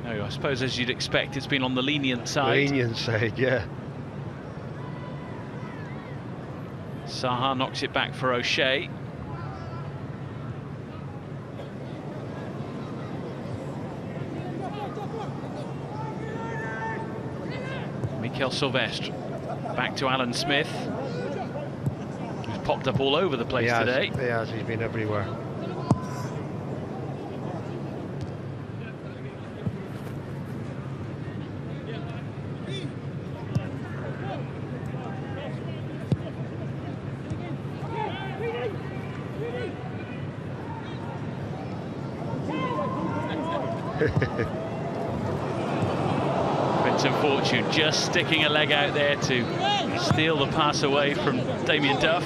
No, I suppose, as you'd expect, it's been on the lenient side. Lenient side, yeah. Saha knocks it back for O'Shea. Mikel Silvestre back to Alan Smith, who's popped up all over the place he has, today. He has, he's been everywhere. Quinton Fortune just sticking a leg out there to steal the pass away from Damien Duff.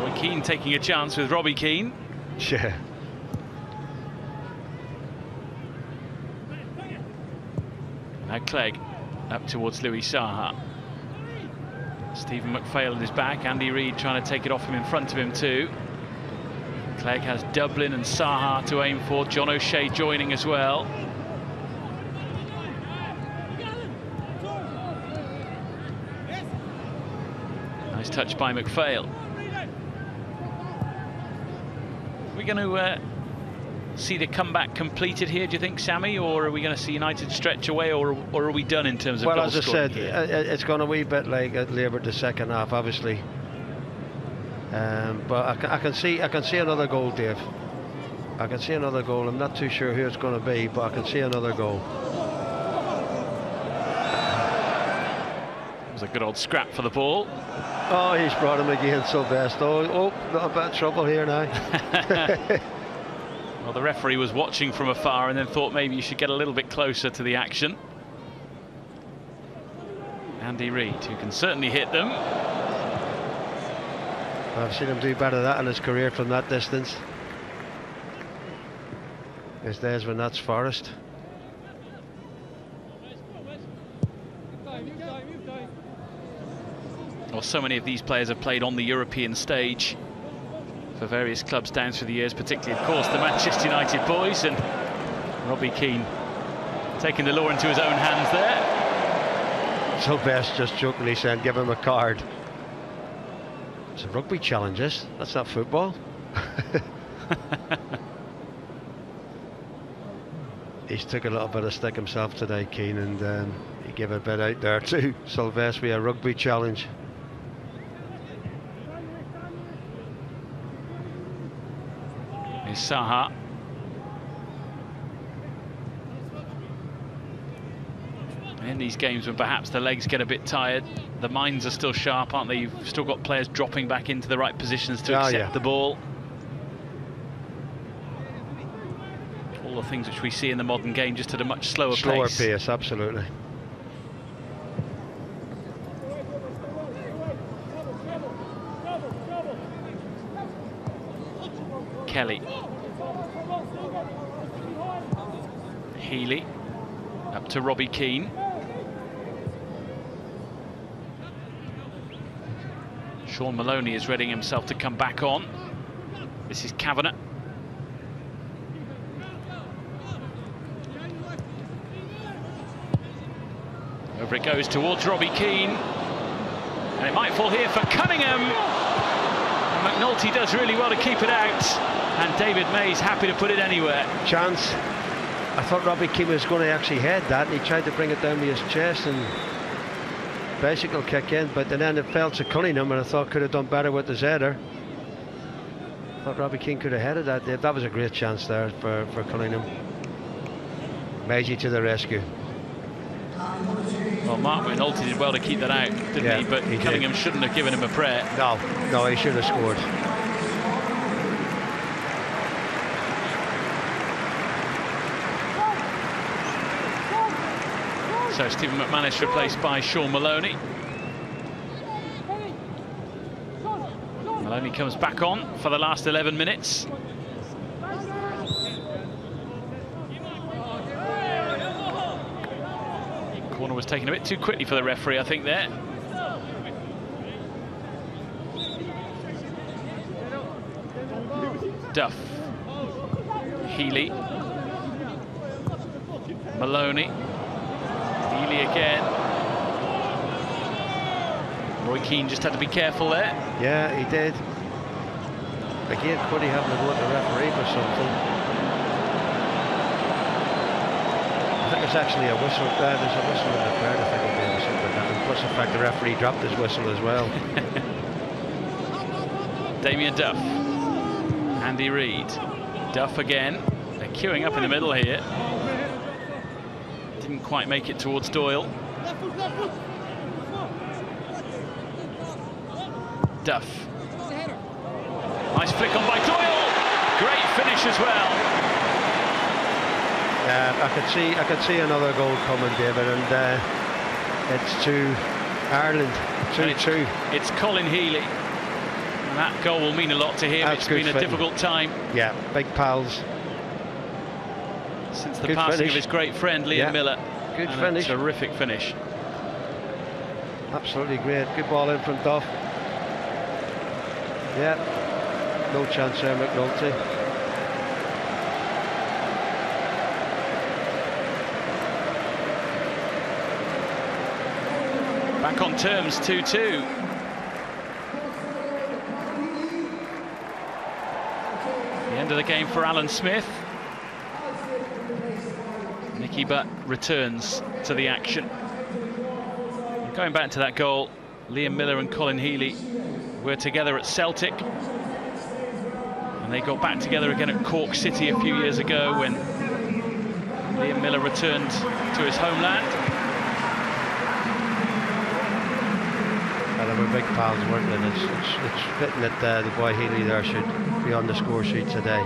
Roy Keane taking a chance with Robbie Keane. Yeah. Now Clegg up towards Louis Saha. Stephen McPhail at his back. Andy Reid trying to take it off him in front of him too. Clegg has Dublin and Saha to aim for. John O'Shea joining as well. Nice touch by McPhail. Are we going to uh, see the comeback completed here, do you think, Sammy? Or are we going to see United stretch away, or, or are we done in terms of goal scoring here? Well, as I said, it's gone a wee bit like at Labour the second half, obviously. Um, but I, I can see I can see another goal, Dave. I can see another goal. I'm not too sure who it's going to be, but I can see another goal. was a good old scrap for the ball. Oh, he's brought him again, Silvestre. Oh, oh, not a bit of trouble here now. Well, the referee was watching from afar and then thought maybe you should get a little bit closer to the action. Andy Reid, who can certainly hit them. I've seen him do better than that in his career from that distance. His days when that's Forest. Well, so many of these players have played on the European stage for various clubs down through the years, particularly, of course, the Manchester United boys, and Robbie Keane taking the law into his own hands there. Silvestre just jokingly saying, give him a card. It's a rugby challenge, this. That's not football. He's took a little bit of stick himself today, Keane, and um, he gave a bit out there too. Silvestre, a rugby challenge. Saha. In these games when perhaps the legs get a bit tired, the minds are still sharp, aren't they? You've still got players dropping back into the right positions to oh, accept yeah. the ball. All the things which we see in the modern game, just at a much slower, slower pace. Slower pace, absolutely. Kelly. Healy up to Robbie Keane. Sean Maloney is readying himself to come back on. This is Kavanagh. Over it goes towards Robbie Keane. And it might fall here for Cunningham. McNulty does really well to keep it out. And David May's happy to put it anywhere. Chance. I thought Robbie Keane was going to actually head that, and he tried to bring it down with his chest and bicycle kick in, but then it fell to Cunningham, and I thought could have done better with his header. I thought Robbie Keane could have headed that. That was a great chance there for, for Cunningham. Meiji to the rescue. Well, Mark McNulty did well to keep that out, didn't yeah, he? But he Cunningham did. Shouldn't have given him a prayer. No, no, he should have scored. So Stephen McManus replaced by Sean Maloney. Maloney comes back on for the last eleven minutes. Corner was taken a bit too quickly for the referee, I think, there. Duff. Healy. Maloney. Healy again. Roy Keane just had to be careful there. Yeah, he did. Again, could he have to go at the referee for something? I think it's actually a whistle. Uh, there's a whistle in the crowd. I think it'll be a whistle for that. And plus, in fact, the referee dropped his whistle as well. Damien Duff. Andy Reid. Duff again. They're queuing up in the middle here. Didn't quite make it towards Doyle. Duff. Nice flick on by Doyle. Great finish as well. Yeah, I could see, I could see another goal coming, David, and uh, it's to Ireland. two two. It's, it's Colin Healy. And that goal will mean a lot to him. That's it's been fitting. A difficult time. Yeah, big pals. Since the good passing finish. Of his great friend Liam yeah. Miller. Good and finish. A terrific finish. Absolutely great. Good ball in from Duff. Yeah. No chance there, McNulty. Back on terms, two two. The end of the game for Alan Smith. Nicky Butt returns to the action. Going back to that goal, Liam Miller and Colin Healy were together at Celtic, and they got back together again at Cork City a few years ago when Liam Miller returned to his homeland. and I'm a big fan of Wimbledon. It's, it's, it's fitting that uh, the boy Healy there should be on the score sheet today.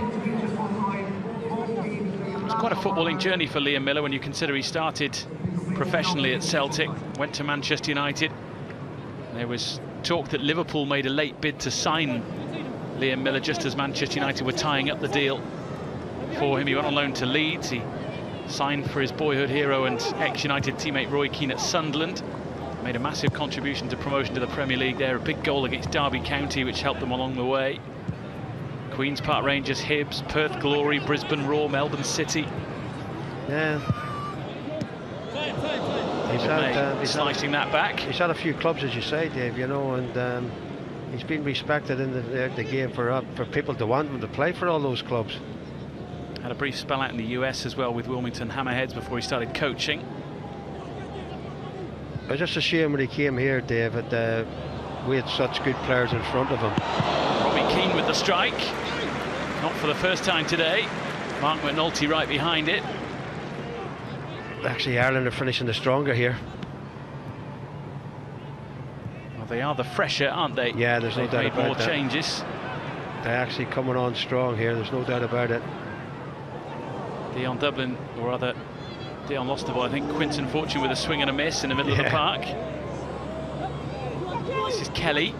It's quite a footballing journey for Liam Miller when you consider he started professionally at Celtic, went to Manchester United. There was talk that Liverpool made a late bid to sign Liam Miller just as Manchester United were tying up the deal for him. He went on loan to Leeds. He signed for his boyhood hero and ex-United teammate Roy Keane at Sunderland. Made a massive contribution to promotion to the Premier League there, a big goal against Derby County which helped them along the way. Queen's Park Rangers, Hibs, Perth Glory, Brisbane Roar, Melbourne City. Yeah. He's had, um, he's slicing had, that back. He's had a few clubs, as you say, Dave, you know, and um, he's been respected in the, the game for, uh, for people to want him to play for all those clubs. Had a brief spell out in the U S as well with Wilmington Hammerheads before he started coaching. It was just a shame when he came here, David, uh, we had such good players in front of him. Robbie Keane with the strike, not for the first time today. Mark McNulty right behind it. Actually, Ireland are finishing the stronger here. Well, they are the fresher, aren't they? Yeah, there's no doubt about that. They've made more changes. They're actually coming on strong here, there's no doubt about it. Dion Dublin, or rather... Dion lost the ball. I think Quinton Fortune with a swing and a miss in the middle yeah. of the park. This is Kelly.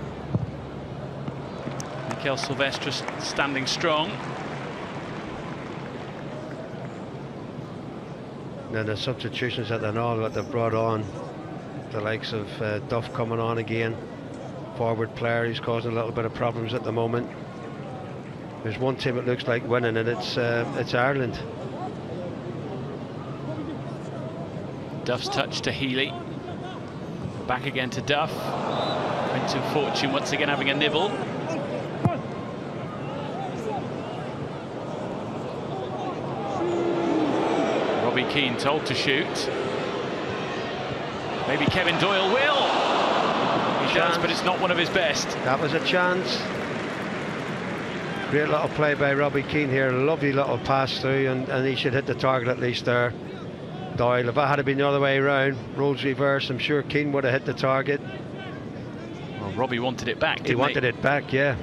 Mikel Silvestre standing strong. Now the substitutions at the all that they've brought on, the likes of uh, Duff coming on again. Forward player, he's causing a little bit of problems at the moment. There's one team that looks like winning, and it's uh, it's Ireland. Duff's touch to Healy, back again to Duff. Quinton Fortune once again having a nibble. Robbie Keane told to shoot. Maybe Kevin Doyle will. He does, but it's not one of his best. That was a chance. Great little play by Robbie Keane here. Lovely little pass through, and, and he should hit the target at least there. Doyle, if I had been the other way around, roles reverse, I'm sure Keane would have hit the target. Well, Robbie wanted it back, didn't he? He wanted it back, yeah.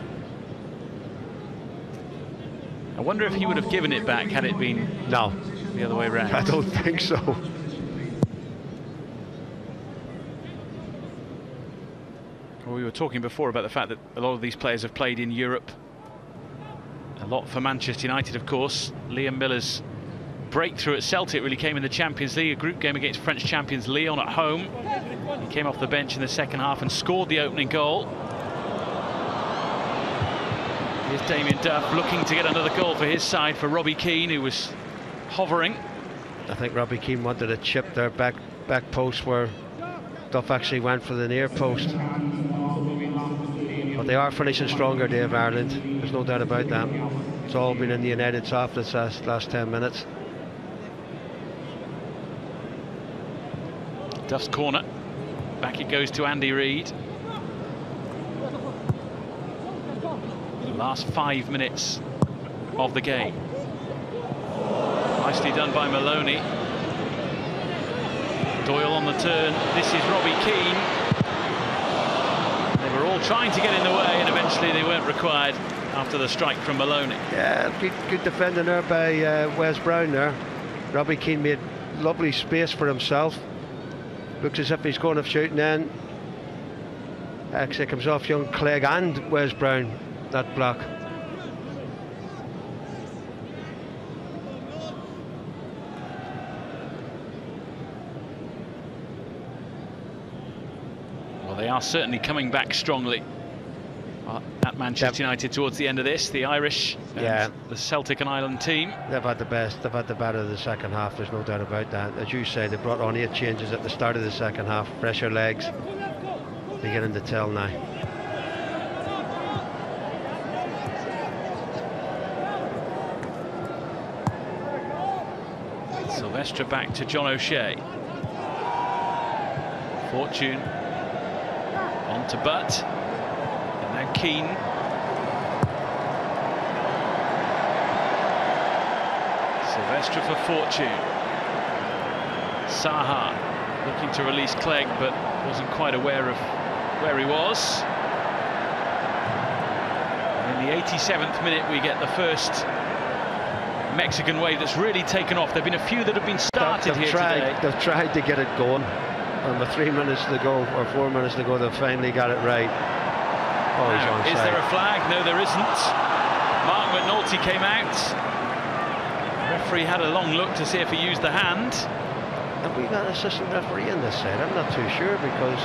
I wonder if he would have given it back had it been no the other way around. I don't think so. Well, we were talking before about the fact that a lot of these players have played in Europe. A lot for Manchester United, of course. Liam Miller's breakthrough at Celtic really came in the Champions League, a group game against French champions Lyon at home. He came off the bench in the second half and scored the opening goal. Here's Damien Duff looking to get another goal for his side for Robbie Keane, who was hovering. I think Robbie Keane wanted a chip there, back back post, where Duff actually went for the near post. But they are finishing stronger, Dave, Ireland. There's no doubt about that. It's all been in the United's half this last, last ten minutes. Duff's corner, back it goes to Andy Reid. The last five minutes of the game. Nicely done by Maloney. Doyle on the turn, this is Robbie Keane. They were all trying to get in the way and eventually they weren't required after the strike from Maloney. Yeah, good, good defending there by uh, Wes Brown there. Robbie Keane made lovely space for himself. Looks as if he's going off shooting then. Actually it comes off young Clegg and Wes Brown, that block. Well, they are certainly coming back strongly at Manchester yep. United towards the end of this. The Irish and yeah. the Celtic and Ireland team. They've had the best, they've had the better of the second half, there's no doubt about that. As you say, they brought on eight changes at the start of the second half. Fresher legs, beginning to tell now. Silvestre back to John O'Shea. Fortune on to Butt. Now Keane. Silvestre for Fortune. Saha looking to release Clegg, but wasn't quite aware of where he was. In the eighty-seventh minute, we get the first Mexican wave that's really taken off. There have been a few that have been started they've here tried, today. They've tried to get it going, and with three minutes to go, or four minutes to go, they've finally got it right. Oh, now, is there a flag? No, there isn't. Mark McNulty came out. The referee had a long look to see if he used the hand. Have we got an assistant referee in this side? I'm not too sure, because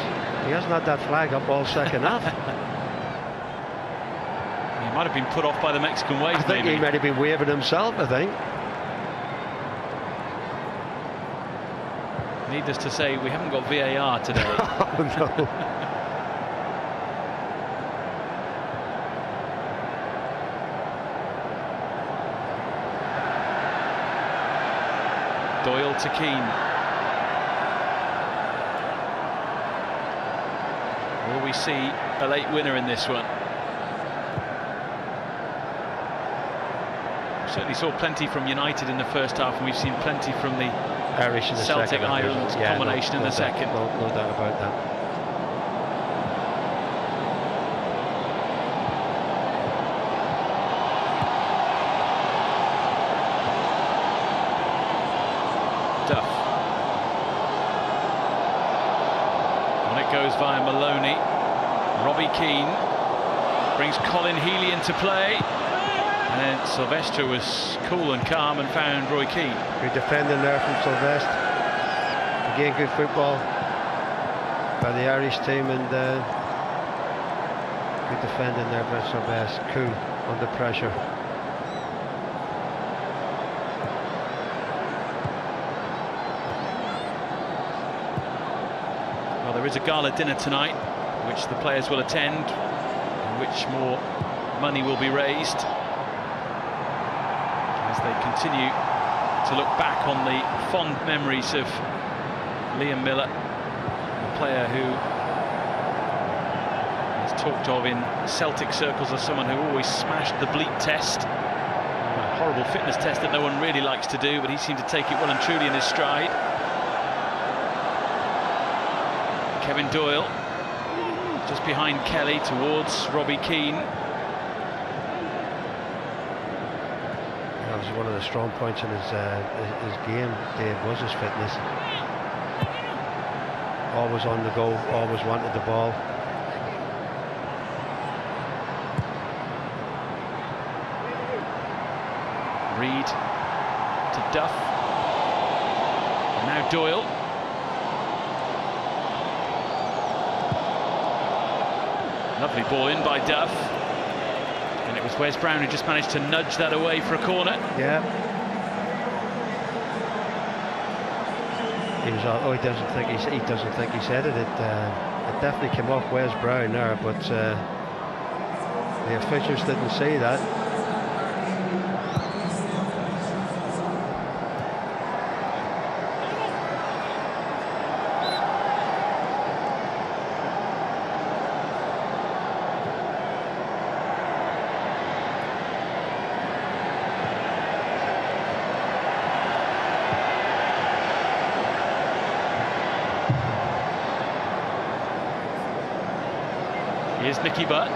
he hasn't had that flag up all second half. He might have been put off by the Mexican wave. I think maybe. He might have been waving himself, I think. Needless to say, we haven't got V A R today. Oh, no. Doyle to Keane. Will we see a late winner in this one? Certainly saw plenty from United in the first half, and we've seen plenty from the Irish in the Celtic Ireland yeah, combination no, no in the doubt, second. No, no doubt about that. Duff. And it goes via Maloney. Robbie Keane brings Colin Healy into play. And then Silvestre was cool and calm and found Roy Keane. Good defending there from Silvestre. Again, good football by the Irish team, and uh, good defending there by Silvestre. Cool under pressure. Well, there is a gala dinner tonight, which the players will attend, in which more money will be raised. As they continue to look back on the fond memories of Liam Miller, a player who is talked of in Celtic circles as someone who always smashed the bleep test, a horrible fitness test that no one really likes to do, but he seemed to take it well and truly in his stride. Kevin Doyle, just behind Kelly, towards Robbie Keane. Was one of the strong points in his, uh, his game, Dave, was his fitness. Always on the go, always wanted the ball. Reid to Duff. And now Doyle. Lovely ball in by Duff. And it was Wes Brown who just managed to nudge that away for a corner. Yeah. He was all, oh, he doesn't think he he doesn't think he said it. It, uh, it definitely came off Wes Brown there, but uh, the officials didn't say that. Here's Nicky Butt.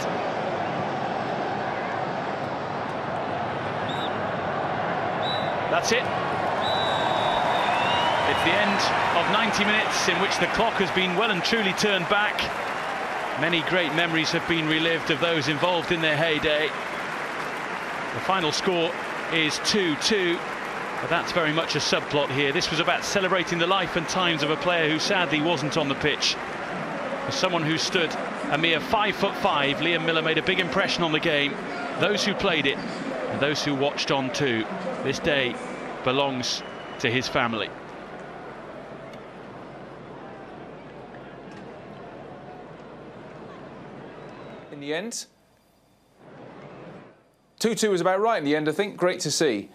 That's it. It's the end of ninety minutes in which the clock has been well and truly turned back. Many great memories have been relived of those involved in their heyday. The final score is two two, but that's very much a subplot here. This was about celebrating the life and times of a player who sadly wasn't on the pitch. As someone who stood a mere five foot five, Liam Miller made a big impression on the game, those who played it and those who watched on too. This day belongs to his family. In the end, two two was about right in the end, I think. Great to see.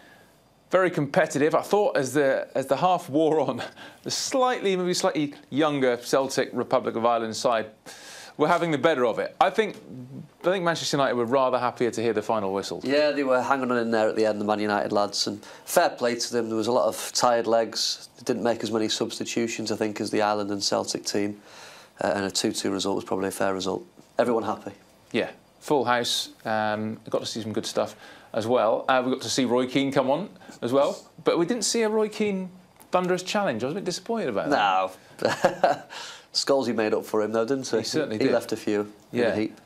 Very competitive. I thought as the as the half wore on, the slightly, maybe slightly younger Celtic Republic of Ireland side were having the better of it. I think I think Manchester United were rather happier to hear the final whistle. Yeah, they were hanging on in there at the end, the Man United lads, and fair play to them. There was a lot of tired legs. They didn't make as many substitutions, I think, as the Ireland and Celtic team. uh, and a two two result was probably a fair result. Everyone happy. Yeah, full house. Um, got to see some good stuff as well. Uh, we got to see Roy Keane come on as well, but we didn't see a Roy Keane thunderous challenge. I was a bit disappointed about that. No. Scholesy made up for him though, didn't he? He certainly he did. He left a few yeah. in a heap.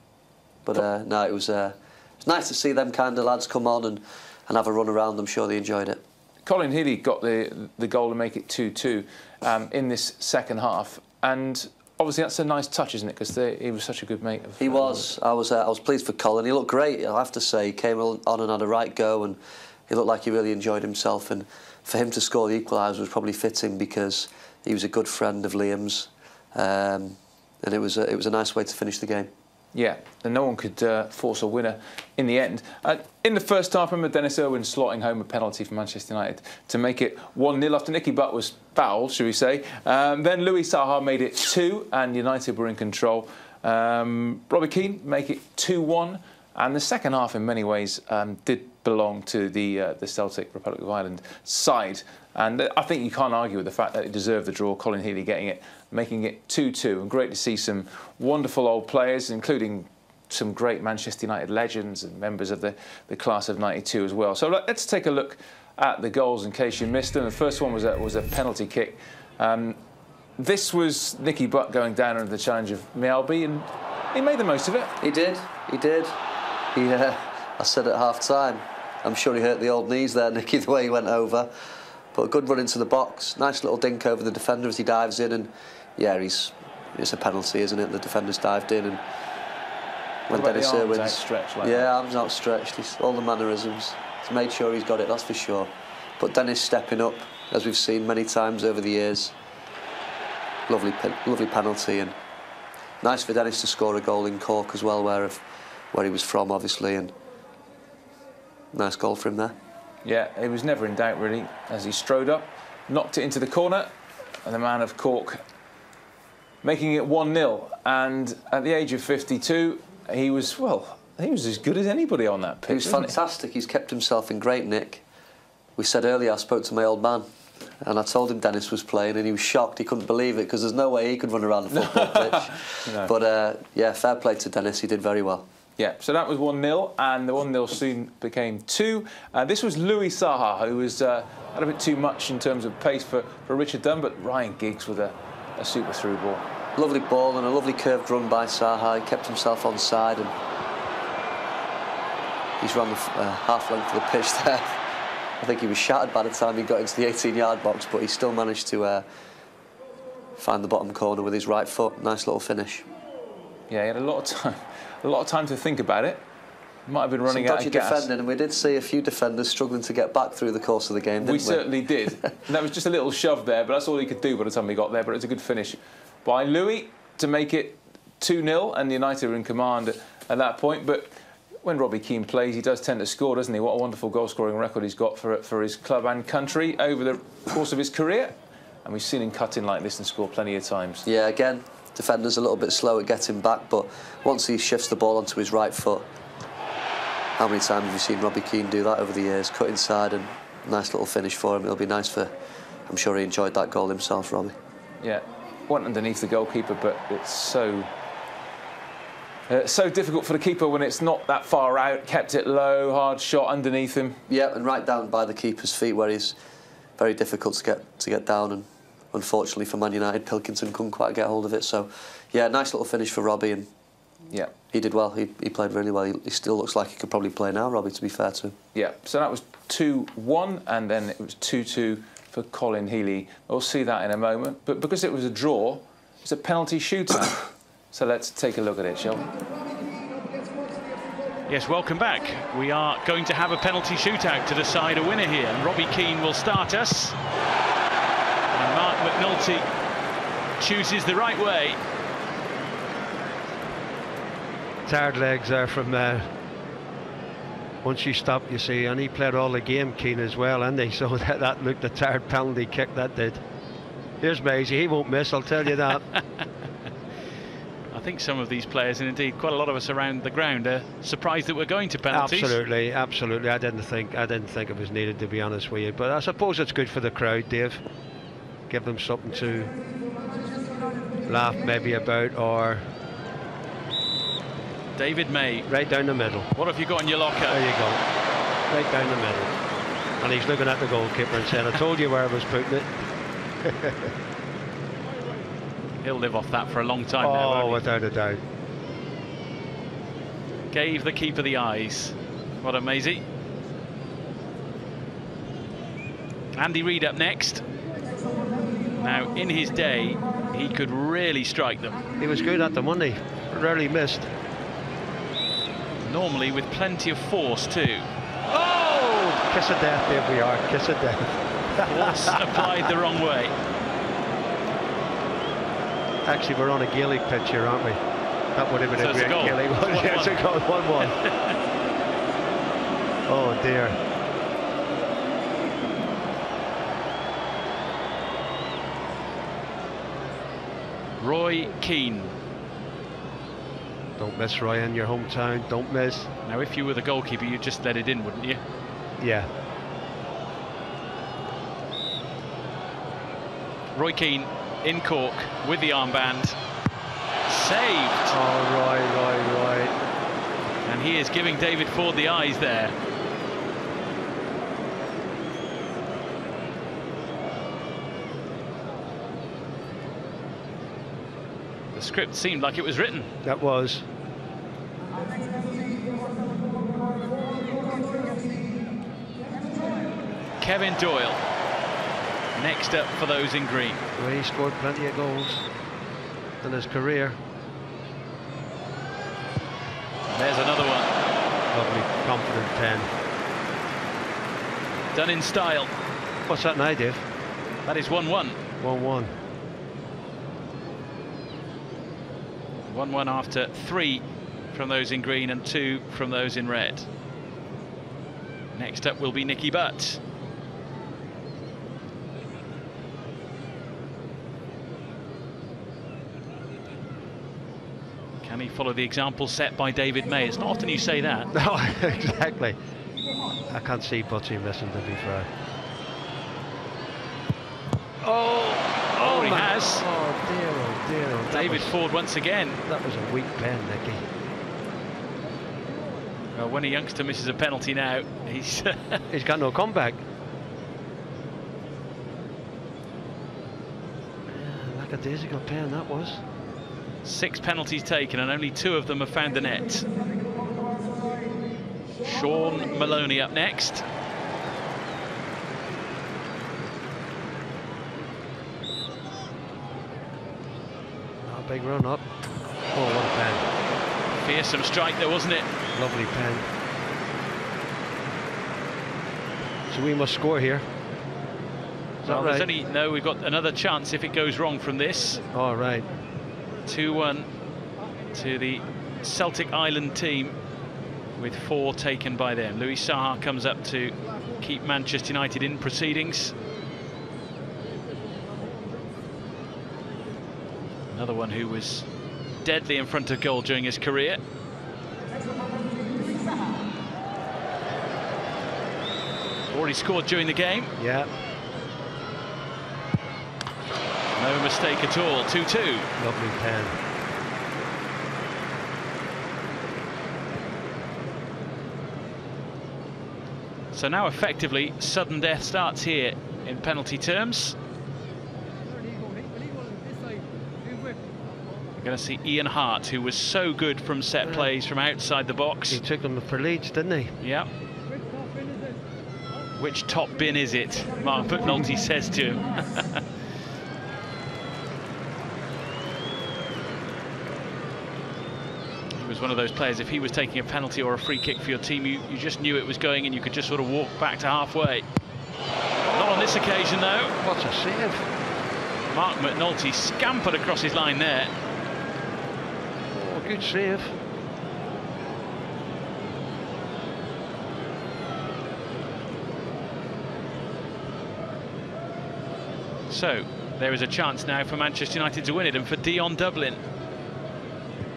But uh, no, it was uh, it's nice to see them kind of lads come on and, and have a run around. I'm sure they enjoyed it. Colin Healy got the the goal to make it two two um, in this second half, and obviously that's a nice touch, isn't it? Because he was such a good mate. Of, he was. I was. Uh, I was pleased for Colin. He looked great. I have to say, he came on and had a right go, and he looked like he really enjoyed himself. And for him to score the equaliser was probably fitting because he was a good friend of Liam's, um, and it was a, it was a nice way to finish the game. Yeah, and no one could uh, force a winner in the end. Uh, in the first half, I remember Dennis Irwin slotting home a penalty for Manchester United to make it one nil after Nicky Butt was fouled, should we say. Um, then Louis Saha made it two and United were in control. Um, Robbie Keane make it two one, and the second half in many ways um, did belong to the, uh, the Celtic Republic of Ireland side. And I think you can't argue with the fact that it deserved the draw, Colin Healy getting it, making it two two. And great to see some wonderful old players, including some great Manchester United legends and members of the, the class of ninety-two as well. So let's take a look at the goals in case you missed them. The first one was a, was a penalty kick. Um, this was Nicky Butt going down under the challenge of Mialbi, and he made the most of it. He did, he did. He, uh, I said at half-time, I'm sure he hurt the old knees there, Nicky, the way he went over. But a good run into the box, nice little dink over the defender as he dives in, and yeah, he's it's a penalty, isn't it? The defender's dived in, and when Dennis Irwin's outstretched, like yeah, that? arms outstretched, he's, all the mannerisms, he's made sure he's got it, that's for sure. But Dennis stepping up, as we've seen many times over the years, lovely, pe lovely penalty, and nice for Dennis to score a goal in Cork as well, where of where he was from, obviously, and nice goal for him there. Yeah, he was never in doubt, really, as he strode up, knocked it into the corner, and the man of Cork making it one nil. And at the age of fifty-two, he was, well, he was as good as anybody on that pitch. He was fantastic. He's kept himself in great nick. We said earlier, I spoke to my old man, and I told him Dennis was playing, and he was shocked. He couldn't believe it, because there's no way he could run around the football pitch. No. But, uh, yeah, fair play to Dennis. He did very well. Yeah, so that was one nil, and the one nil soon became two. Uh, this was Louis Saha, who was uh, a little bit too much in terms of pace for, for Richard Dunn, but Ryan Giggs with a, a super through ball. Lovely ball and a lovely curved run by Saha. He kept himself onside, and he's run the uh, half length of the pitch there. I think he was shattered by the time he got into the eighteen yard box, but he still managed to uh, find the bottom corner with his right foot. Nice little finish. Yeah, he had a lot of time. A lot of time to think about it. Might have been running out of gas. Some dodgy defending, and we did see a few defenders struggling to get back through the course of the game, didn't we? We certainly did. And that was just a little shove there, but that's all he could do by the time he got there. But it was a good finish by Louis to make it two nil, and United were in command at, at that point. But when Robbie Keane plays, he does tend to score, doesn't he? What a wonderful goal-scoring record he's got for, for his club and country over the course of his career. And we've seen him cut in like this and score plenty of times. Yeah, again, defender's a little bit slow at getting back, but once he shifts the ball onto his right foot, how many times have you seen Robbie Keane do that over the years? Cut inside, and nice little finish for him. It'll be nice for... I'm sure he enjoyed that goal himself, Robbie. Yeah, went underneath the goalkeeper, but it's so... Uh, so difficult for the keeper when it's not that far out. Kept it low, hard shot underneath him. Yeah, and right down by the keeper's feet, where he's very difficult to get, to get down, and unfortunately for Man United, Pilkington couldn't quite get hold of it. So, yeah, nice little finish for Robbie, and yeah, he did well. He, he played really well. He, he still looks like he could probably play now, Robbie, to be fair to him. Yeah, so that was two one, and then it was two two for Colin Healy. We'll see that in a moment. But because it was a draw, it's a penalty shootout. So let's take a look at it, shall we? Yes, welcome back. We are going to have a penalty shootout to decide a winner here, and Robbie Keane will start us. And Mark McNulty chooses the right way. Tired legs there from there. Once you stop, you see, and he played all the game, Keane, as well, and they so that, that looked a tired penalty kick, that did. Here's Maisie, he won't miss, I'll tell you that. I think some of these players, and indeed quite a lot of us around the ground, are surprised that we're going to penalties. Absolutely, absolutely. I didn't think I didn't think it was needed, to be honest with you, but I suppose it's good for the crowd, Dave. Give them something to laugh maybe about, or... David May. Right down the middle. What have you got in your locker? There you go. Right down the middle. And he's looking at the goalkeeper and saying, I told you where I was putting it. He'll live off that for a long time oh, now. Oh, without a doubt. Gave the keeper the eyes. What a mazy. Andy Reid up next. Now, in his day, he could really strike them. He was good at them, wasn't he? Rarely missed. Normally with plenty of force, too. Oh! Kiss of death, there we are. Kiss of death. Force applied the wrong way. Actually, we're on a Gaelic pitch here, aren't we? That would have been so a great Gaelic one. It's a goal, one one. Oh, dear. Roy Keane. Don't miss, Roy, in your hometown. Don't miss. Now, if you were the goalkeeper, you'd just let it in, wouldn't you? Yeah. Roy Keane in Cork with the armband. Saved. Oh, Roy, Roy, Roy. And he is giving David Ford the eyes there. Script seemed like it was written. That was. Kevin Doyle next up for those in green. Well, he scored plenty of goals in his career. There's another one. Lovely, confident ten. Done in style. What's that now, Dave? That is one one. one one. one one after three from those in green and two from those in red. Next up will be Nicky Butt. Can he follow the example set by David May? It's not often you say that. No, exactly. I can't see Butty missing, to be fair. Oh! Oh, he has. Oh, dear, oh, dear. Oh, David was, Ford once again. That was a weak pen, Nicky. Well, when a youngster misses a penalty now, he's... he's got no comeback. Like a daisical pen, that was. Six penalties taken, and only two of them have found the net. Sean Maloney up next. Big run up. Oh, what a pen. Fearsome strike there, wasn't it? Lovely pen. So we must score here. Is well, that right? Only, no, we've got another chance if it goes wrong from this. All right. two one to the Celtic Island team with four taken by them. Louis Saha comes up to keep Manchester United in proceedings. Another one who was deadly in front of goal during his career. Already scored during the game. Yeah. No mistake at all. two two. Lovely pen. So now effectively sudden death starts here in penalty terms. Going to see Ian Hart, who was so good from set plays from outside the box. He took them for Leeds, didn't he? Yeah. Which top bin is it? Mark McNulty says to him. He was one of those players, if he was taking a penalty or a free kick for your team, you, you just knew it was going and you could just sort of walk back to halfway. Not on this occasion, though. What a save. Mark McNulty scampered across his line there. Good save. So, there is a chance now for Manchester United to win it and for Dion Dublin.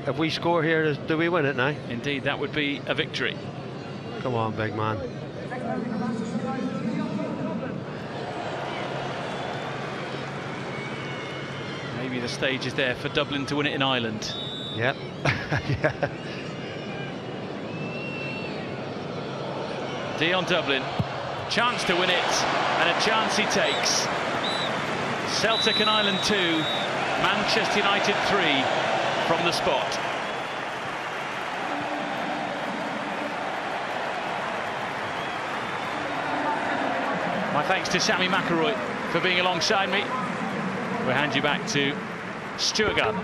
If we score here, do we win it now? Indeed, that would be a victory. Come on, big man. Maybe maybe the stage is there for Dublin to win it in Ireland. Yep. Yeah. Dion Dublin, chance to win it, and a chance he takes. Celtic and Ireland two, Manchester United three from the spot. My thanks to Sammy McElroy for being alongside me. We'll hand you back to Stuart Gunn.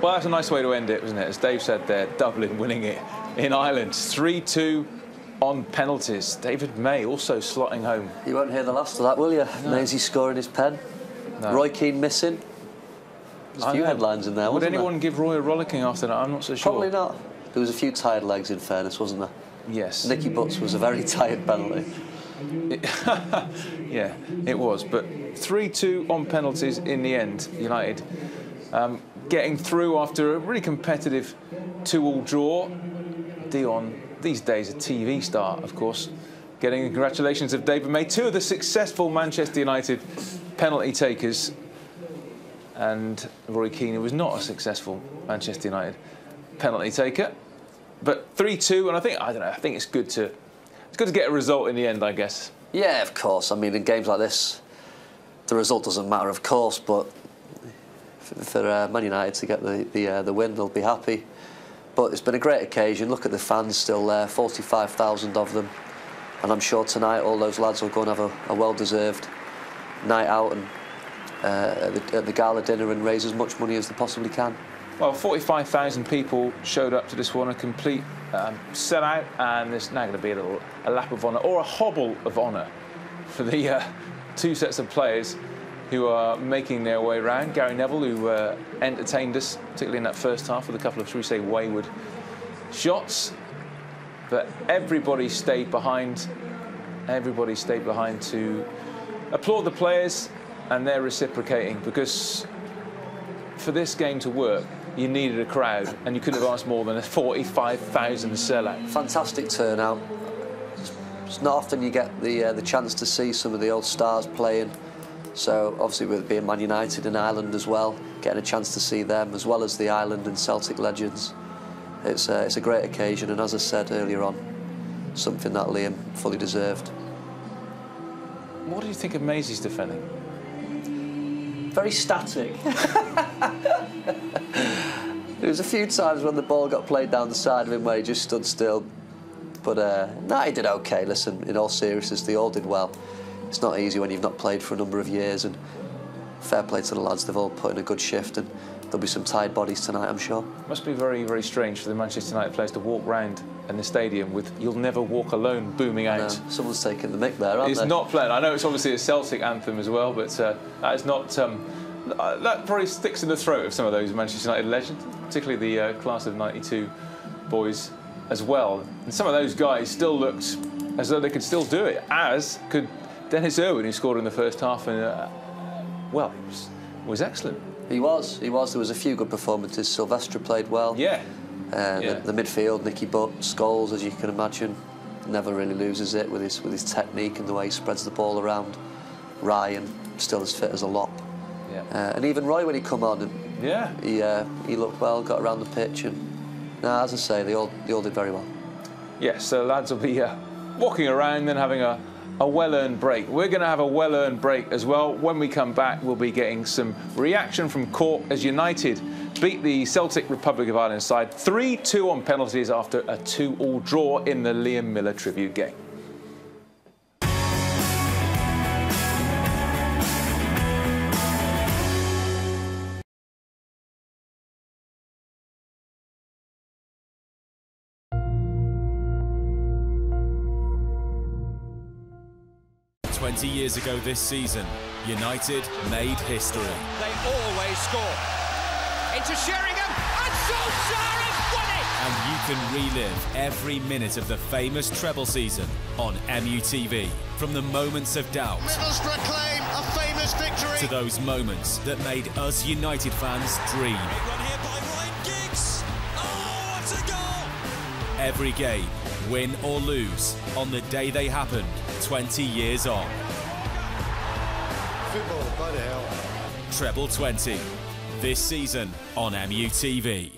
Well, that's a nice way to end it, wasn't it? As Dave said there, Dublin winning it in Ireland. three two on penalties. David May also slotting home. You won't hear the last of that, will you? No. Maisie scoring his pen. No. Roy Keane missing. There's a few headlines in there, wasn't there? Would anyone give Roy a rollicking after that? I'm not so sure. Probably not. There was a few tired legs, in fairness, wasn't there? Yes. Nicky Butt was a very tired penalty. It yeah, it was. But three two on penalties in the end. United um, getting through after a really competitive two all draw. Dion, these days a T V star, of course, getting the congratulations of David May. Two of the successful Manchester United penalty takers. And Roy Keane, who was not a successful Manchester United penalty taker. But three two, and I think, I don't know, I think it's good to... It's good to get a result in the end, I guess. Yeah, of course. I mean, in games like this, the result doesn't matter, of course, but for uh, Man United to get the, the, uh, the win, they'll be happy. But it's been a great occasion. Look at the fans still there, forty-five thousand of them. And I'm sure tonight all those lads will go and have a, a well-deserved night out and uh, at, the, at the gala dinner and raise as much money as they possibly can. Well, forty-five thousand people showed up to this one, a complete um, sellout, and there's now going to be a little a lap of honour, or a hobble of honour, for the uh, two sets of players who are making their way round. Gary Neville, who uh, entertained us, particularly in that first half, with a couple of, shall we say, wayward shots. But everybody stayed behind. Everybody stayed behind to applaud the players, and they're reciprocating, because for this game to work, you needed a crowd, and you couldn't have asked more than a forty-five thousand sellout. Fantastic turnout. It's not often you get the uh, the chance to see some of the old stars playing. So obviously, with being Man United in Ireland as well, getting a chance to see them as well as the Ireland and Celtic legends, it's uh, it's a great occasion, and as I said earlier on, something that Liam fully deserved. What do you think of Maisie's defending? Very static. There was a few times when the ball got played down the side of him where he just stood still. But uh, no, he did OK. Listen, in all seriousness, they all did well. It's not easy when you've not played for a number of years, and fair play to the lads. They've all put in a good shift, and there'll be some tired bodies tonight, I'm sure. Must be very, very strange for the Manchester United players to walk round in the stadium with "You'll Never Walk Alone" booming out. No, someone's taking the mick there, aren't they? It's not playing. I know it's obviously a Celtic anthem as well, but uh, that is not... Um, that probably sticks in the throat of some of those Manchester United legends, particularly the uh, class of ninety-two boys as well. And some of those guys still looked as though they could still do it, as could Dennis Irwin, who scored in the first half and, uh, well, it was, it was excellent. He was, he was. There was a few good performances. Silvestre played well. Yeah. Uh, yeah. The, the midfield, Nicky Butt, Scholes, as you can imagine, never really loses it with his with his technique and the way he spreads the ball around. Ryan, still as fit as a lop. Yeah. Uh, and even Roy, when he come on, and yeah. he uh, he looked well, got around the pitch, and now, as I say, they all they all did very well. Yes, yeah, so lads will be uh, walking around, then having a. A well-earned break. We're going to have a well-earned break as well. When we come back, we'll be getting some reaction from Cork as United beat the Celtic Republic of Ireland side three two on penalties after a two all draw in the Liam Miller tribute game. twenty years ago this season, United made history. They always score. Into Sheringham, and Solskjaer has won it! And you can relive every minute of the famous treble season on M U T V. From the moments of doubt... Middlesbrough claim a famous victory! ...to those moments that made us United fans dream. Big run here by Ryan Giggs! Oh, what a goal! Every game, win or lose, on the day they happened, twenty years on. football, bloody hell. Treble twenty, this season on M U T V.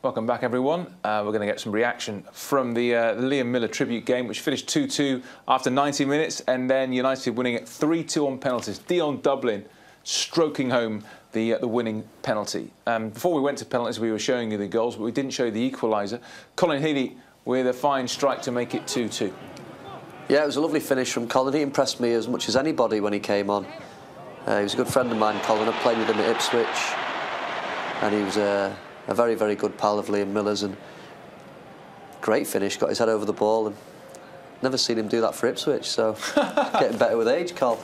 Welcome back, everyone. Uh, we're going to get some reaction from the uh, Liam Miller tribute game, which finished two two after ninety minutes, and then United winning it three two on penalties. Dion Dublin stroking home the uh, the winning penalty. Um, before we went to penalties, we were showing you the goals, but we didn't show you the equaliser. Colin Healy with a fine strike to make it two two. Yeah, it was a lovely finish from Colin. He impressed me as much as anybody when he came on. Uh, he was a good friend of mine, Colin. I played with him at Ipswich, and he was... Uh, A very, very good pal of Liam Miller's, and great finish, got his head over the ball, and never seen him do that for Ipswich, so getting better with age, Col.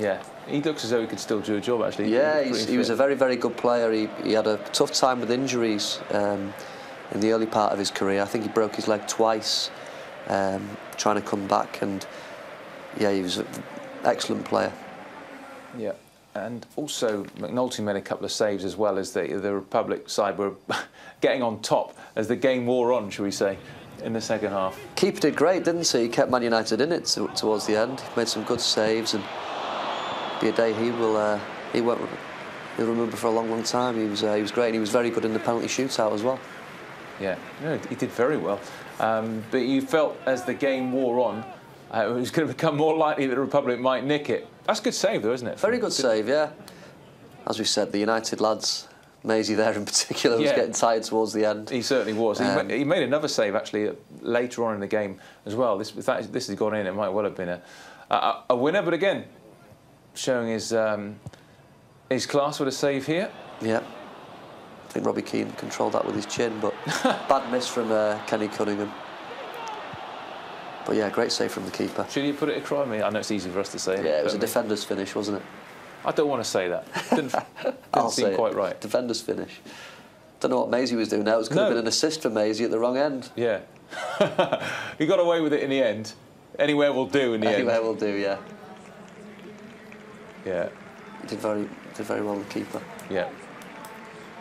Yeah, he looks as though he could still do a job, actually. Yeah, he, he was a very, very good player. He, he had a tough time with injuries um, in the early part of his career. I think he broke his leg twice um, trying to come back, and yeah, he was an excellent player. Yeah. And also, McNulty made a couple of saves as well, as the, the Republic side were getting on top as the game wore on, shall we say, in the second half. Keeper did great, didn't he? He kept Man United in it to, towards the end. He made some good saves, and be a day he will uh, he won't he'll remember for a long, long time. He was uh, he was great, and he was very good in the penalty shootout as well. Yeah, no, he did very well. Um, but you felt as the game wore on, uh, it was going to become more likely that the Republic might nick it. That's a good save, though, isn't it? Very good save, yeah. As we said, the United lads, Maisie there in particular, was yeah. getting tired towards the end. He certainly was. Um, he made another save, actually, later on in the game as well. This, if that is, this has gone in, it might well have been a, a, a winner, but again, showing his, um, his class with a save here. Yeah. I think Robbie Keane controlled that with his chin, but bad miss from uh, Kenny Cunningham. But yeah, great save from the keeper. Should you put it across me? I know it's easy for us to say. Yeah, it was a defender's finish, wasn't it? I don't want to say that. Didn't, didn't seem quite right. Defender's finish. Don't know what Maisie was doing now. It could have been an assist for Maisie at the wrong end. Yeah. He got away with it in the end. Anywhere will do in the end. Anywhere will do, yeah. Yeah. He did very, did very well, the keeper. Yeah.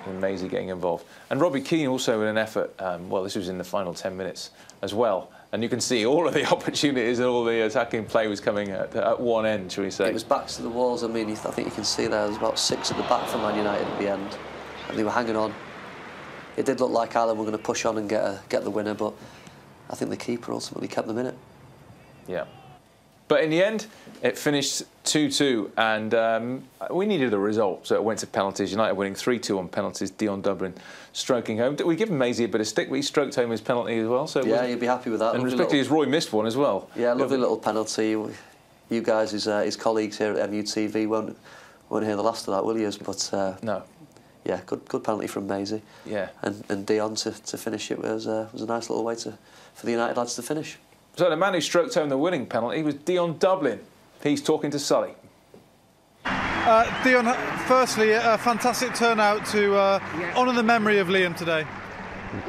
And Maisie getting involved. And Robbie Keane also in an effort, um, well, this was in the final ten minutes as well. And you can see all of the opportunities and all the attacking play was coming at, at one end, shall we say. It was backs to the walls. I mean, I think you can see there was about six at the back for Man United at the end. And they were hanging on. It did look like Ireland were going to push on and get, a, get the winner, but I think the keeper ultimately kept them in it. Yeah. But in the end, it finished two two, and um, we needed a result, so it went to penalties. United winning three two on penalties. Dion Dublin stroking home. Did we give Maisie a bit of stick? We stroked home his penalty as well. So yeah, you'd be happy with that. And respectively, as Roy missed one as well. Yeah, lovely little penalty. You guys, his, uh, his colleagues here at M U T V, won't won't hear the last of that, will you? But uh, no. Yeah, good good penalty from Maisie. Yeah. And and Dion to, to finish it was uh, was a nice little way to for the United lads to finish. So the man who stroked home the winning penalty was Dion Dublin. He's talking to Sully. Uh, Dion, firstly, a fantastic turnout to uh, yeah. honour the memory of Liam today.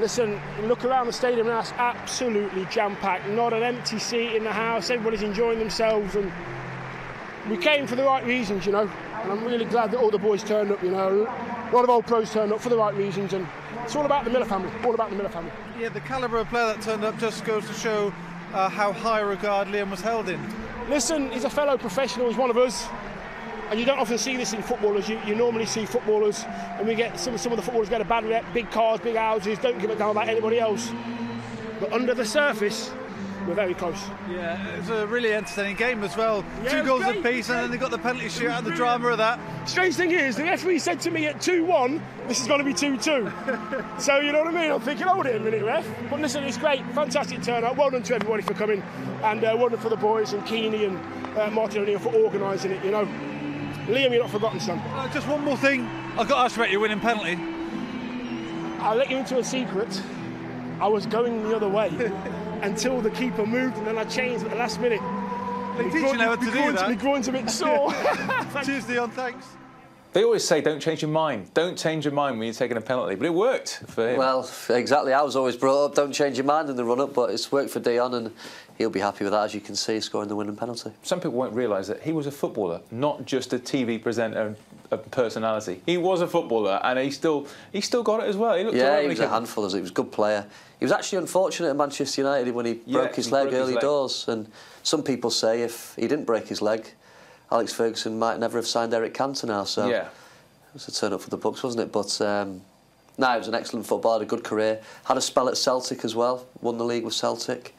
Listen, look around the stadium now, it's absolutely jam-packed. Not an empty seat in the house, everybody's enjoying themselves. And we came for the right reasons, you know. And I'm really glad that all the boys turned up, you know. A lot of old pros turned up for the right reasons, and it's all about the Miller family, all about the Miller family. Yeah, the calibre of player that turned up just goes to show Uh, how high regard Liam was held in. Listen, he's a fellow professional, he's one of us, and you don't often see this in footballers. You, you normally see footballers, and we get some, some of the footballers get a bad rep, big cars, big houses, don't give it down about anybody else. But under the surface, we're very close. Yeah, it's a really entertaining game as well. Yeah, two goals apiece, and then they got the penalty shootout and the drama of that. Strange thing is, the referee said to me at two one, this is going to be two two. So, you know what I mean? I'm thinking, hold it a minute, ref. But listen, it's great, fantastic turnout. Well done to everybody for coming, and uh, well done for the boys and Keane and uh, Martin O'Neill for organising it, you know. Liam, you're not forgotten, son. Uh, just one more thing. I've got to ask about your winning penalty. I'll let you into a secret. I was going the other way until the keeper moved, and then I changed at the last minute. They teach you how to do that. My groin's a bit sore. Cheers, Dion, thanks. They always say, don't change your mind. Don't change your mind when you're taking a penalty. But it worked for him. Well, exactly. I was always brought up, don't change your mind in the run-up, but it's worked for Dion, and he'll be happy with that, as you can see, scoring the winning penalty. Some people won't realise that he was a footballer, not just a T V presenter of personality. He was a footballer, and he still he still got it as well. He looked yeah, he was a handful, as it was a good player. He was actually unfortunate at Manchester United when he yeah, broke his he leg broke early his leg. doors, and some people say if he didn't break his leg, Alex Ferguson might never have signed Eric Cantona now. So yeah. It was a turn up for the Bucks, wasn't it? But um, no, he was an excellent footballer, had a good career, had a spell at Celtic as well, won the league with Celtic,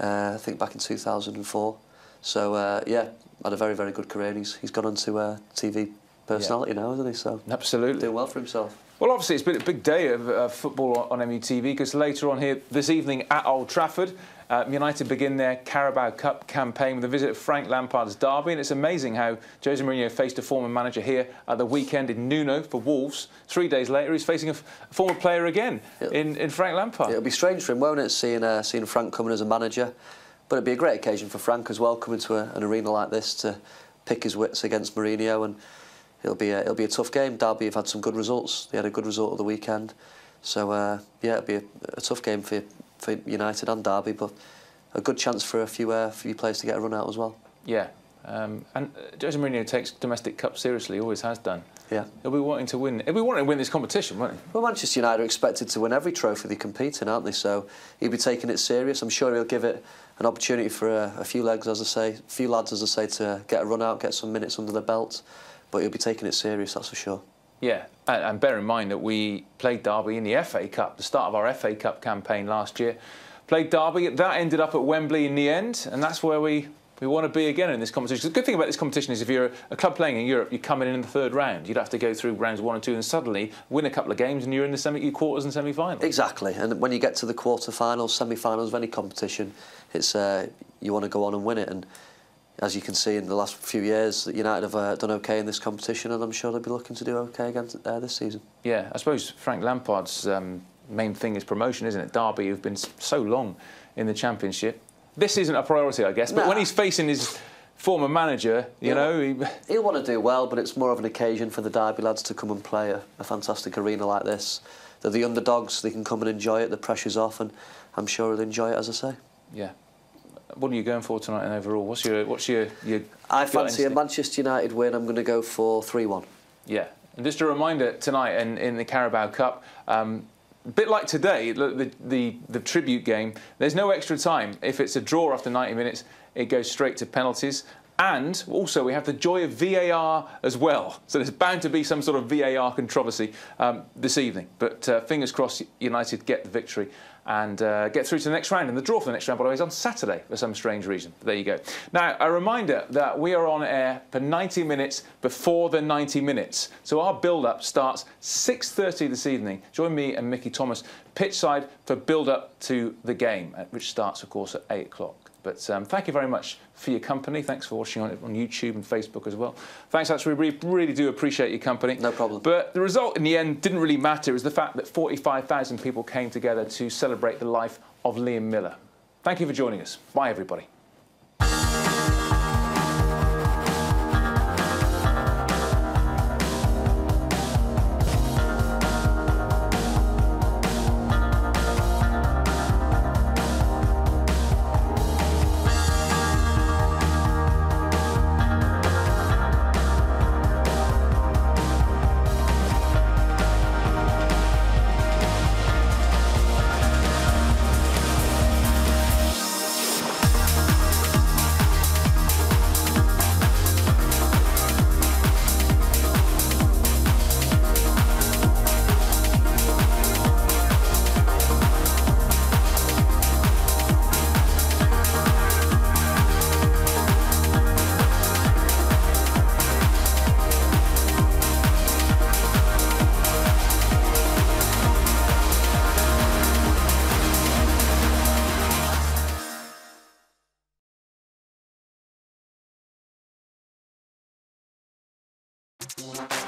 uh, I think back in two thousand and four. So uh, yeah, had a very very good career, and he's he's gone on to uh, T V. Personality yeah. now, isn't he? So absolutely doing well for himself. Well, obviously it's been a big day of uh, football on M U T V, because later on here this evening at Old Trafford, uh, United begin their Carabao Cup campaign with a visit of Frank Lampard's Derby, and it's amazing how Jose Mourinho faced a former manager here at the weekend in Nuno for Wolves. Three days later, he's facing a, f a former player again in, in Frank Lampard. It'll be strange for him, won't it, seeing uh, seeing Frank coming as a manager, but it'd be a great occasion for Frank as well, coming to a, an arena like this to pick his wits against Mourinho. And It'll be a, it'll be a tough game. Derby have had some good results. They had a good result at the weekend, so uh, yeah, it'll be a, a tough game for for United and Derby, but a good chance for a few uh, few players to get a run out as well. Yeah, um, and Jose Mourinho takes domestic cups seriously. He always has done. Yeah, he'll be wanting to win. He'll be wanting to win this competition, won't he? Well, Manchester United are expected to win every trophy they compete in, aren't they? So he'll be taking it serious. I'm sure he'll give it an opportunity for a, a few legs, as I say, a few lads, as I say, to get a run out, get some minutes under the belt. But he'll be taking it serious, that's for sure. Yeah, and, and bear in mind that we played Derby in the F A Cup, the start of our F A Cup campaign last year. Played Derby, that ended up at Wembley in the end, and that's where we, we want to be again in this competition. The good thing about this competition is if you're a, a club playing in Europe, you're coming in in the third round. You'd have to go through rounds one and two and suddenly win a couple of games and you're in the semi, your quarters and semi-finals. Exactly, and when you get to the quarter-finals, semi-finals of any competition, it's uh, you want to go on and win it. And as you can see in the last few years, United have uh, done OK in this competition, and I'm sure they'll be looking to do OK again uh, this season. Yeah, I suppose Frank Lampard's um, main thing is promotion, isn't it? Derby, who've been so long in the Championship. This isn't a priority, I guess, but nah. when he's facing his former manager, you he'll, know... He... He'll want to do well, but it's more of an occasion for the Derby lads to come and play a, a fantastic arena like this. They're the underdogs, they can come and enjoy it, the pressure's off, and I'm sure they'll enjoy it, as I say. Yeah. What are you going for tonight and overall? What's your... What's your, your I fancy a Manchester United win. I'm going to go for three one. Yeah. And just a reminder, tonight in, in the Carabao Cup, um, a bit like today, the, the, the tribute game, there's no extra time. If it's a draw after ninety minutes, it goes straight to penalties. And also we have the joy of V A R as well. So there's bound to be some sort of V A R controversy um, this evening. But uh, fingers crossed United get the victory and uh, get through to the next round. And the draw for the next round, by the way, is on Saturday for some strange reason. But there you go. Now, a reminder that we are on air for ninety minutes before the ninety minutes. So our build-up starts six thirty this evening. Join me and Mickey Thomas pitchside for build-up to the game, which starts, of course, at eight o'clock. But um, thank you very much for your company. Thanks for watching on, on YouTube and Facebook as well. Thanks, actually. We really, really do appreciate your company. No problem. But the result in the end didn't really matter. It was the fact that forty-five thousand people came together to celebrate the life of Liam Miller. Thank you for joining us. Bye, everybody. We'll be right back.